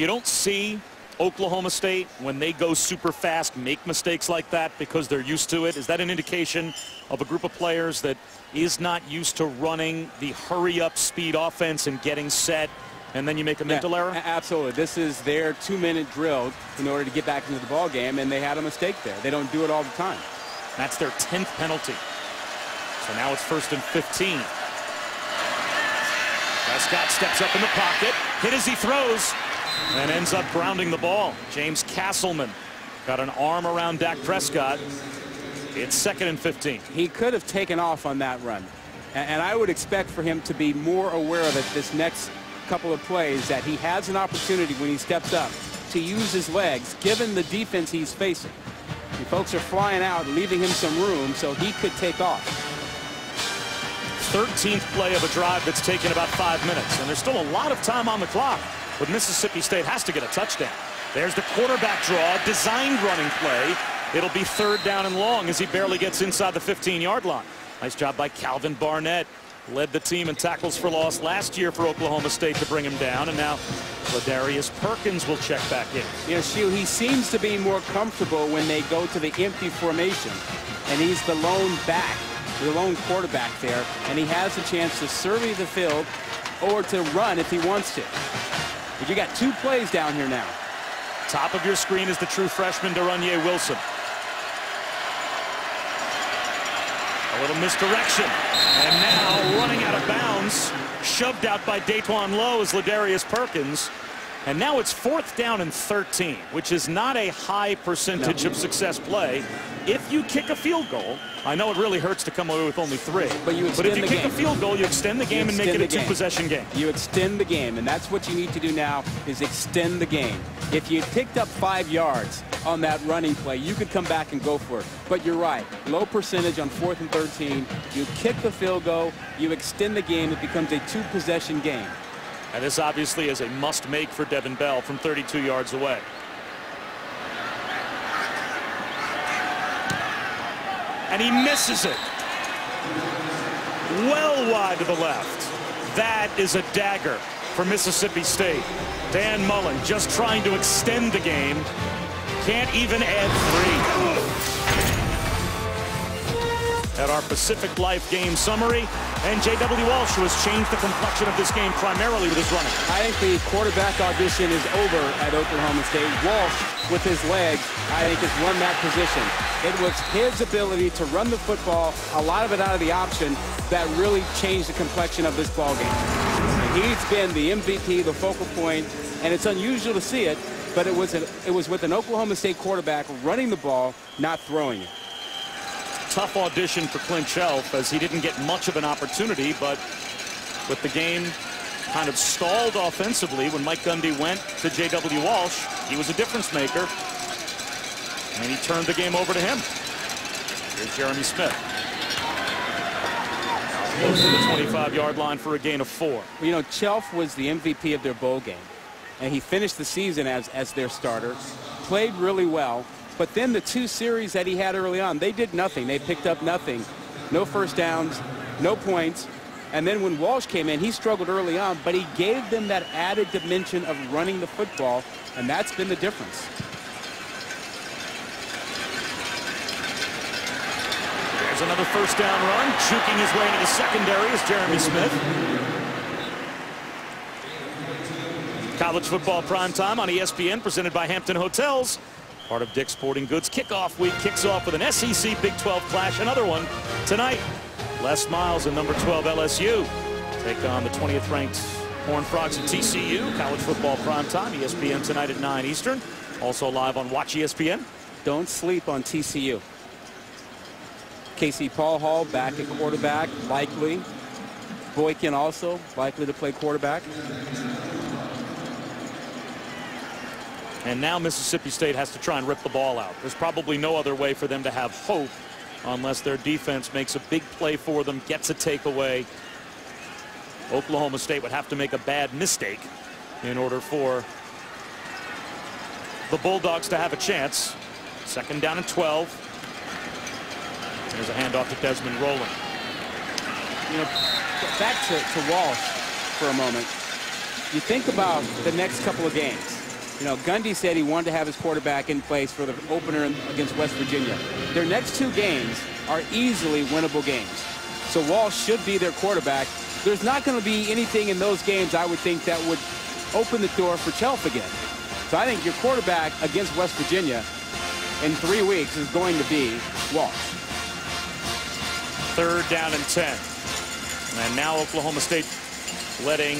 You don't see Oklahoma State, when they go super fast, make mistakes like that because they're used to it. Is that an indication of a group of players that is not used to running the hurry-up speed offense and getting set, and then you make a mental error? Absolutely. This is their 2-minute drill in order to get back into the ball game, and they had a mistake there. They don't do it all the time. That's their 10th penalty. So now it's 1st and 15. Prescott steps up in the pocket. Hit as he throws. And ends up grounding the ball. James Castleman got an arm around Dak Prescott. It's 2nd and 15. He could have taken off on that run. And I would expect for him to be more aware of it this next couple of plays, that he has an opportunity when he steps up to use his legs, given the defense he's facing. The folks are flying out, leaving him some room, so he could take off. 13th play of a drive that's taken about 5 minutes, and there's still a lot of time on the clock. But Mississippi State has to get a touchdown. There's the quarterback draw, designed running play. It'll be 3rd down and long as he barely gets inside the 15-yard line. Nice job by Calvin Barnett. Led the team in tackles for loss last year for Oklahoma State to bring him down. And now LaDarius Perkins will check back in. Yes, you know, he seems to be more comfortable when they go to the empty formation. And he's the lone back, the lone quarterback there. And he has a chance to survey the field or to run if he wants to. But you got 2 plays down here now. Top of your screen is the true freshman, Darunye Wilson. A little misdirection. And now running out of bounds, shoved out by Daetuan Lowe is LaDarius Perkins. And now it's 4th down and 13, which is not a high percentage of success play. If you kick a field goal, I know it really hurts to come away with only 3. But if you kick a field goal, you extend the game and make it a 2-possession game. You extend the game, and that's what you need to do now is extend the game. If you picked up 5 yards on that running play, you could come back and go for it. But you're right, low percentage on 4th and 13. You kick the field goal, you extend the game, it becomes a 2-possession game. And this obviously is a must-make for Devin Bell from 32 yards away. And he misses it. Well wide to the left. That is a dagger for Mississippi State. Dan Mullen just trying to extend the game. Can't even add 3. At our Pacific Life game summary, and J.W. Walsh, who has changed the complexion of this game primarily with his running. I think the quarterback audition is over at Oklahoma State. Walsh, with his legs, I think has won that position. It was his ability to run the football, a lot of it out of the option, that really changed the complexion of this ballgame. He's been the MVP, the focal point, and it's unusual to see it, but it was with an Oklahoma State quarterback running the ball, not throwing it. Tough audition for Clint Shelf, as he didn't get much of an opportunity, but with the game kind of stalled offensively when Mike Gundy went to J.W. Walsh, he was a difference maker, and he turned the game over to him. Here's Jeremy Smith. Close to the 25-yard line for a gain of 4. You know, Shelf was the MVP of their bowl game, and he finished the season as their starter, played really well. But then the 2 series that he had early on, they did nothing. They picked up nothing. No first downs, no points. And then when Walsh came in, he struggled early on, but he gave them that added dimension of running the football, and that's been the difference. There's another first down run. Juking his way into the secondary is Jeremy Smith. College football primetime on ESPN, presented by Hampton Hotels. Part of Dick's Sporting Goods. Kickoff week kicks off with an SEC Big 12 clash. Another one tonight. Les Miles and number 12 LSU take on the 20th ranked Horned Frogs at TCU. College football primetime. ESPN tonight at 9 Eastern. Also live on Watch ESPN. Don't sleep on TCU. Casey Paul-Hall back at quarterback, likely. Boykin also likely to play quarterback. And now Mississippi State has to try and rip the ball out. There's probably no other way for them to have hope unless their defense makes a big play for them, gets a takeaway. Oklahoma State would have to make a bad mistake in order for the Bulldogs to have a chance. Second down and 12. There's a handoff to Desmond Roland. You know, back to Walsh for a moment. You think about the next couple of games. You know, Gundy said he wanted to have his quarterback in place for the opener against West Virginia. Their next two games are easily winnable games. So Walsh should be their quarterback. There's not going to be anything in those games, I would think, that would open the door for Chelf again. So I think your quarterback against West Virginia in 3 weeks is going to be Walsh. Third down and 10. And now Oklahoma State letting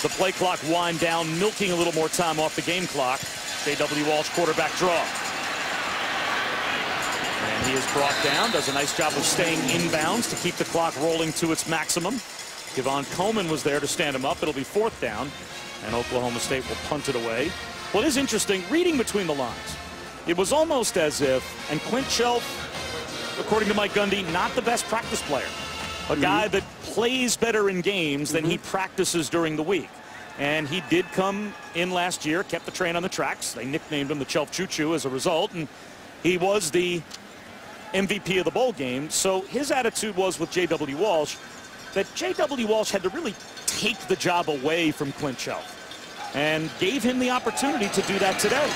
the play clock wind down, milking a little more time off the game clock. J.W. Walsh, quarterback draw. And he is brought down, does a nice job of staying inbounds to keep the clock rolling to its maximum. Devon Coleman was there to stand him up. It'll be fourth down, and Oklahoma State will punt it away. Well, it is interesting, reading between the lines, it was almost as if, and Quint Shelf, according to Mike Gundy, not the best practice player. A guy that plays better in games than he practices during the week. And he did come in last year, kept the train on the tracks. They nicknamed him the Chelf Choo Choo as a result. And he was the MVP of the bowl game. So his attitude was with J.W. Walsh that J.W. Walsh had to really take the job away from Quint Shelf and gave him the opportunity to do that today.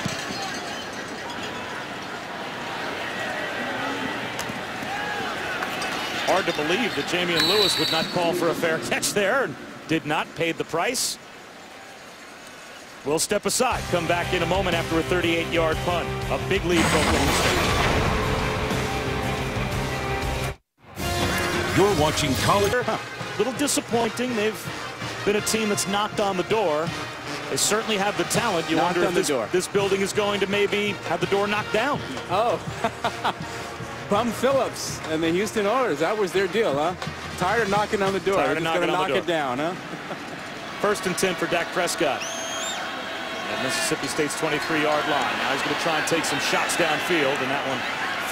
Hard to believe that Jameon Lewis would not call for a fair catch there and did not, pay the price. We'll step aside, come back in a moment after a 38-yard punt. A big lead for Oklahoma State. You're watching college. A little disappointing. They've been a team that's knocked on the door. They certainly have the talent. You knocked wonder if this building is going to maybe have the door knocked down. Oh. Bum Phillips and the Houston Oilers, that was their deal, huh? Tired of knocking on the door. Tired of knocking on the door. Just gonna knock it down, huh? First and 10 for Dak Prescott. At Mississippi State's 23-yard line. Now he's gonna try and take some shots downfield, and that one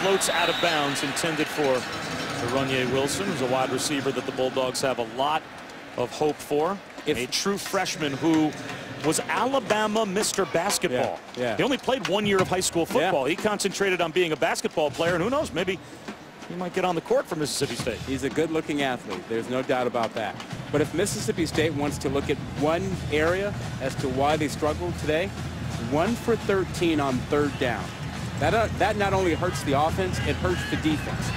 floats out of bounds, intended for Ronye Wilson, who's a wide receiver that the Bulldogs have a lot of hope for. A true freshman who was Alabama Mr. Basketball. He only played 1 year of high school football. He concentrated on being a basketball player, and who knows, maybe he might get on the court for Mississippi State. He's a good-looking athlete. There's no doubt about that. But if Mississippi State wants to look at one area as to why they struggled today, 1 for 13 on third down. That not only hurts the offense, it hurts the defense.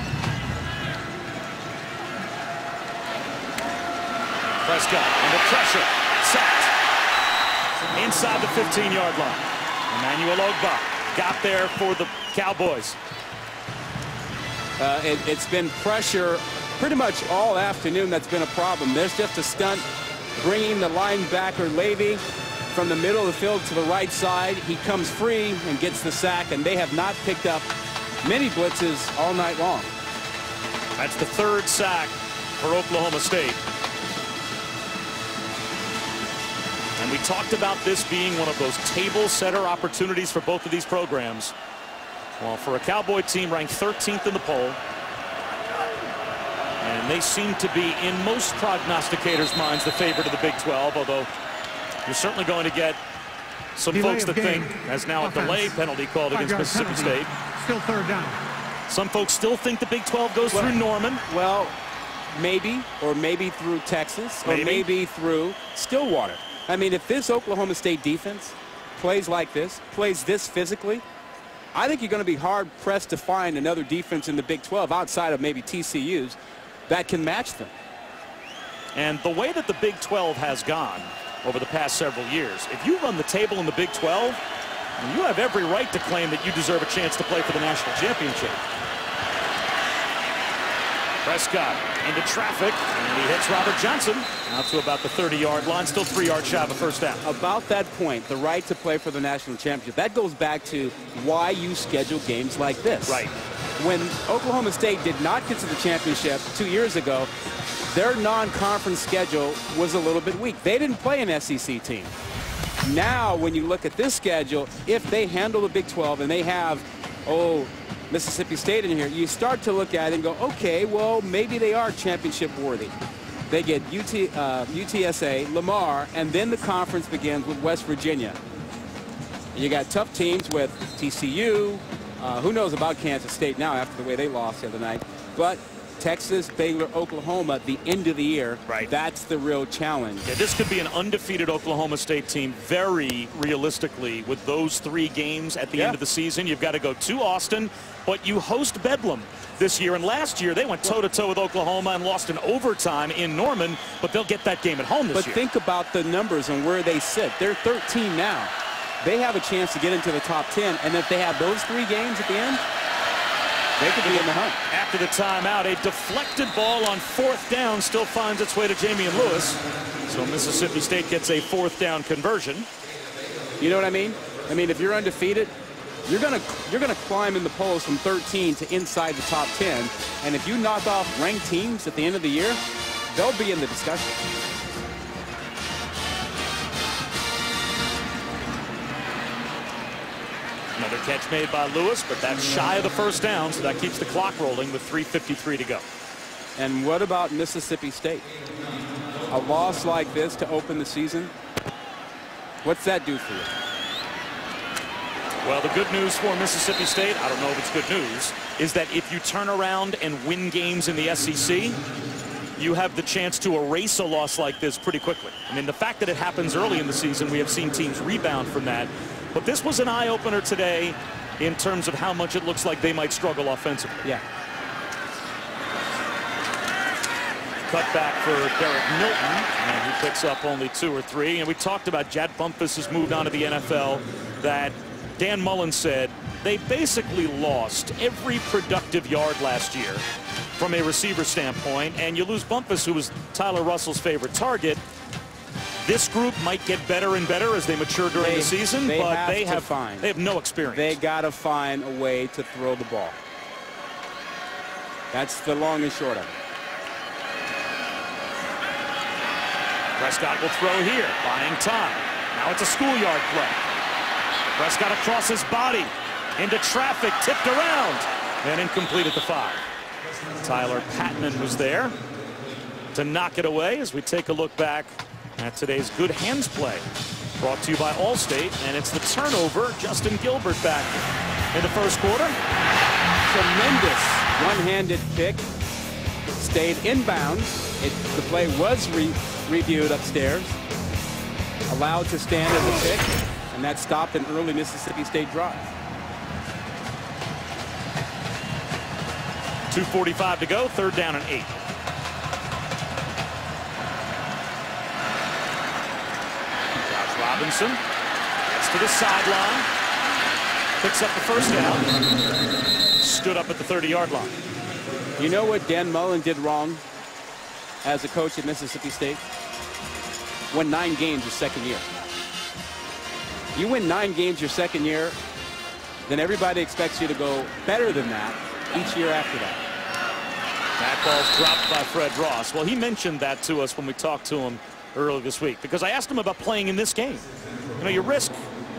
Prescott under pressure, sacked inside the 15-yard line. Emmanuel Ogba got there for the Cowboys. It's been pressure pretty much all afternoon that's been a problem. There's just a stunt bringing the linebacker Lavey from the middle of the field to the right side. He comes free and gets the sack, and they have not picked up many blitzes all night long. That's the third sack for Oklahoma State. And we talked about this being one of those table setter opportunities for both of these programs. Well, for a Cowboy team ranked 13th in the poll, and they seem to be, in most prognosticators' minds, the favorite of the Big 12, although you're certainly going to get some folks that think, as now a delay penalty called against Mississippi State. Still third down. Some folks still think the Big 12 goes through Norman. Well, maybe, or maybe through Texas, or maybe through Stillwater. I mean, if this Oklahoma State defense plays like this, plays this physically, I think you're going to be hard-pressed to find another defense in the Big 12 outside of maybe TCU's that can match them. And the way that the Big 12 has gone over the past several years, if you run the table in the Big 12, you have every right to claim that you deserve a chance to play for the national championship. Prescott into traffic, and he hits Robert Johnson out to about the 30-yard line, still 3 yards shy of a first down. About that point, the right to play for the national championship, that goes back to why you schedule games like this. Right. When Oklahoma State did not get to the championship 2 years ago, their non-conference schedule was a little bit weak. They didn't play an SEC team. Now, when you look at this schedule, if they handle the Big 12 and they have, Mississippi State in here, you start to look at it and go, okay, well, maybe they are championship worthy. They get UTSA, Lamar, and then the conference begins with West Virginia. You got tough teams with TCU. Who knows about Kansas State now after the way they lost the other night. But Texas, Baylor, Oklahoma at the end of the year, right. That's the real challenge. Yeah, this could be an undefeated Oklahoma State team very realistically with those three games at the end of the season. You've got to go to Austin, but you host Bedlam this year. And last year, they went toe-to-toe with Oklahoma and lost in overtime in Norman, but they'll get that game at home this year. But think about the numbers and where they sit. They're 13 now. They have a chance to get into the top 10, and if they have those three games at the end, they could be in the hunt. After the timeout, a deflected ball on fourth down still finds its way to Jameon Lewis. So Mississippi State gets a fourth down conversion. You know what I mean? I mean, if you're undefeated, you're gonna climb in the polls from 13 to inside the top 10. And if you knock off ranked teams at the end of the year, they'll be in the discussion. Another catch made by Lewis, but that's shy of the first down, so that keeps the clock rolling with 3:53 to go. And what about Mississippi State? A loss like this to open the season, what's that do for you? Well, the good news for Mississippi State, I don't know if it's good news, is that if you turn around and win games in the SEC, you have the chance to erase a loss like this pretty quickly. I mean, the fact that it happens early in the season, we have seen teams rebound from that. But this was an eye-opener today in terms of how much it looks like they might struggle offensively. Yeah. Cut back for Derek Milton, and he picks up only two or three. And we talked about Jad Bumpus has moved on to the NFL, that Dan Mullen said they basically lost every productive yard last year from a receiver standpoint. And you lose Bumpus, who was Tyler Russell's favorite target. This group might get better and better as they mature during the season, but they have no experience. They got to find a way to throw the ball. That's the long and short of it. Prescott will throw here, buying time. Now it's a schoolyard play. Prescott across his body, into traffic, tipped around, and incomplete at the 5. Tyler Patman was there to knock it away as we take a look back at today's good hands play, brought to you by Allstate, and it's the turnover. Justin Gilbert back in the first quarter. Tremendous one-handed pick. Stayed inbounds. The play was reviewed upstairs. Allowed to stand as a pick, and that stopped an early Mississippi State drive. 2:45 to go, third down and 8. Robinson gets to the sideline, picks up the first down, stood up at the 30-yard line. You know what Dan Mullen did wrong as a coach at Mississippi State? Won 9 games your second year. You win 9 games your second year, then everybody expects you to go better than that each year after that. That ball's dropped by Fred Ross. Well, he mentioned that to us when we talked to him earlier this week, because I asked him about playing in this game. You know, you risk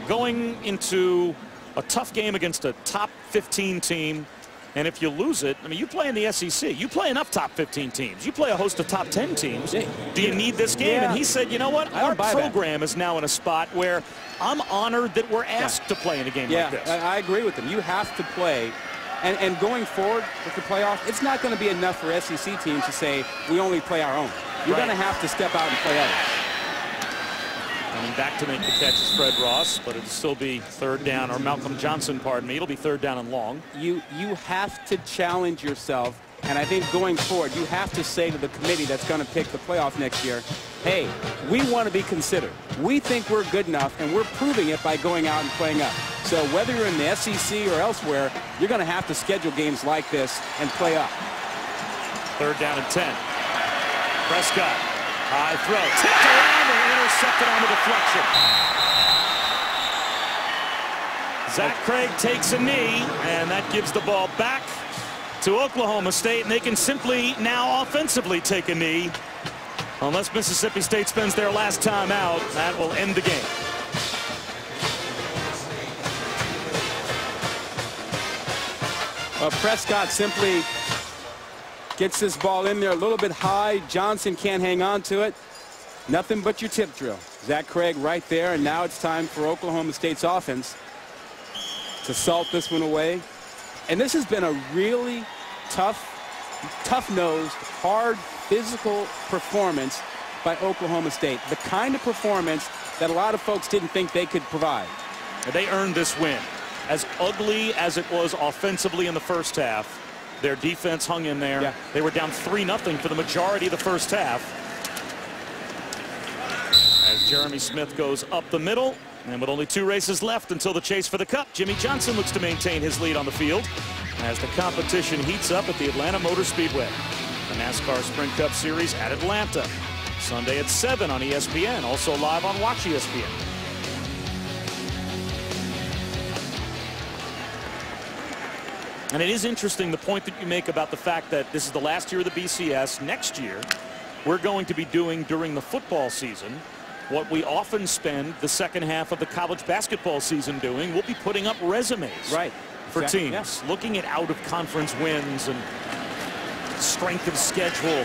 going into a tough game against a top 15 team, and if you lose it, I mean, you play in the SEC, you play enough top 15 teams, you play a host of top 10 teams. Do you need this game? And he said, you know what, our program is now in a spot where I'm honored that we're asked to play in a game like this. I agree with him. You have to play. And going forward with the playoff, it's not going to be enough for SEC teams to say we only play our own. You're going to have to step out and play others. Coming back to make the catch is Fred Ross, but it'll still be third down, or Malcolm Johnson, pardon me. It'll be third down and long. You have to challenge yourself, and I think going forward, you have to say to the committee that's going to pick the playoff next year, hey, we want to be considered. We think we're good enough, and we're proving it by going out and playing up. So whether you're in the SEC or elsewhere, you're going to have to schedule games like this and play up. Third down and 10. Prescott, high throw, tipped around and intercepted on the deflection. Zach Craig takes a knee, and that gives the ball back to Oklahoma State, and they can simply now offensively take a knee. Unless Mississippi State spends their last time out, that will end the game. Prescott simply gets this ball in there a little bit high. Johnson can't hang on to it. Nothing but your tip drill. Zach Craig right there, and now it's time for Oklahoma State's offense to salt this one away. And this has been a really tough-nosed, hard, physical performance by Oklahoma State. The kind of performance that a lot of folks didn't think they could provide. They earned this win. As ugly as it was offensively in the first half, their defense hung in there. Yeah. They were down 3-0 for the majority of the first half. As Jeremy Smith goes up the middle, and with only 2 races left until the chase for the cup, Jimmy Johnson looks to maintain his lead on the field as the competition heats up at the Atlanta Motor Speedway. The NASCAR Sprint Cup Series at Atlanta, Sunday at 7 on ESPN, also live on Watch ESPN. And it is interesting, the point that you make about the fact that this is the last year of the BCS. Next year, we're going to be doing, during the football season, what we often spend the second half of the college basketball season doing. We'll be putting up resumes, right, for exactly. Teams. Yeah. Looking at out-of-conference wins and strength of schedule,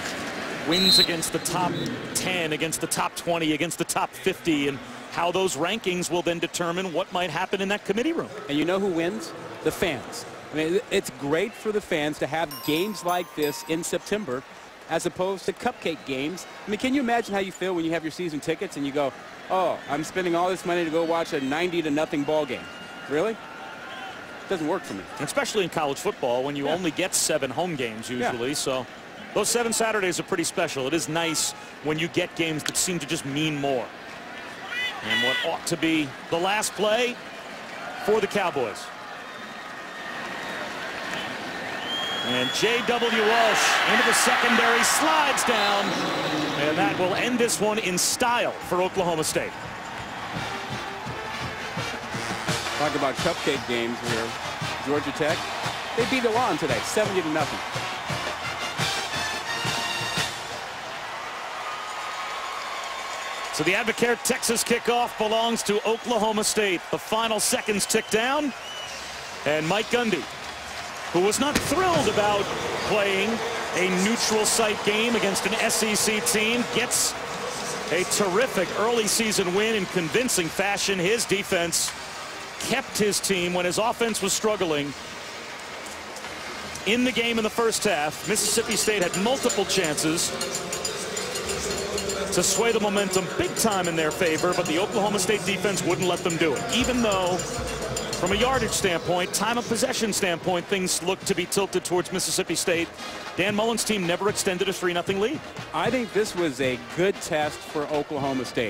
wins against the top 10, against the top 20, against the top 50, and how those rankings will then determine what might happen in that committee room. And you know who wins? The fans. I mean, it's great for the fans to have games like this in September as opposed to cupcake games. I mean, can you imagine how you feel when you have your season tickets and you go, oh, I'm spending all this money to go watch a 90-0 ball game? Really? Doesn't work for me. Especially in college football when you only get 7 home games usually. Yeah. So those 7 Saturdays are pretty special. It is nice when you get games that seem to just mean more. And what ought to be the last play for the Cowboys. And J.W. Walsh into the secondary, slides down, and that will end this one in style for Oklahoma State. Talk about cupcake games here. Georgia Tech, they beat Elon today, 70-0. So the Advocare Texas kickoff belongs to Oklahoma State. The final seconds tick down, and Mike Gundy, who was not thrilled about playing a neutral site game against an SEC team, gets a terrific early season win in convincing fashion. His defense kept his team when his offense was struggling in the game in the first half. Mississippi State had multiple chances to sway the momentum big time in their favor, but the Oklahoma State defense wouldn't let them do it, even though from a yardage standpoint, time of possession standpoint, things look to be tilted towards Mississippi State. Dan Mullen's team never extended a 3-0 lead. I think this was a good test for Oklahoma State.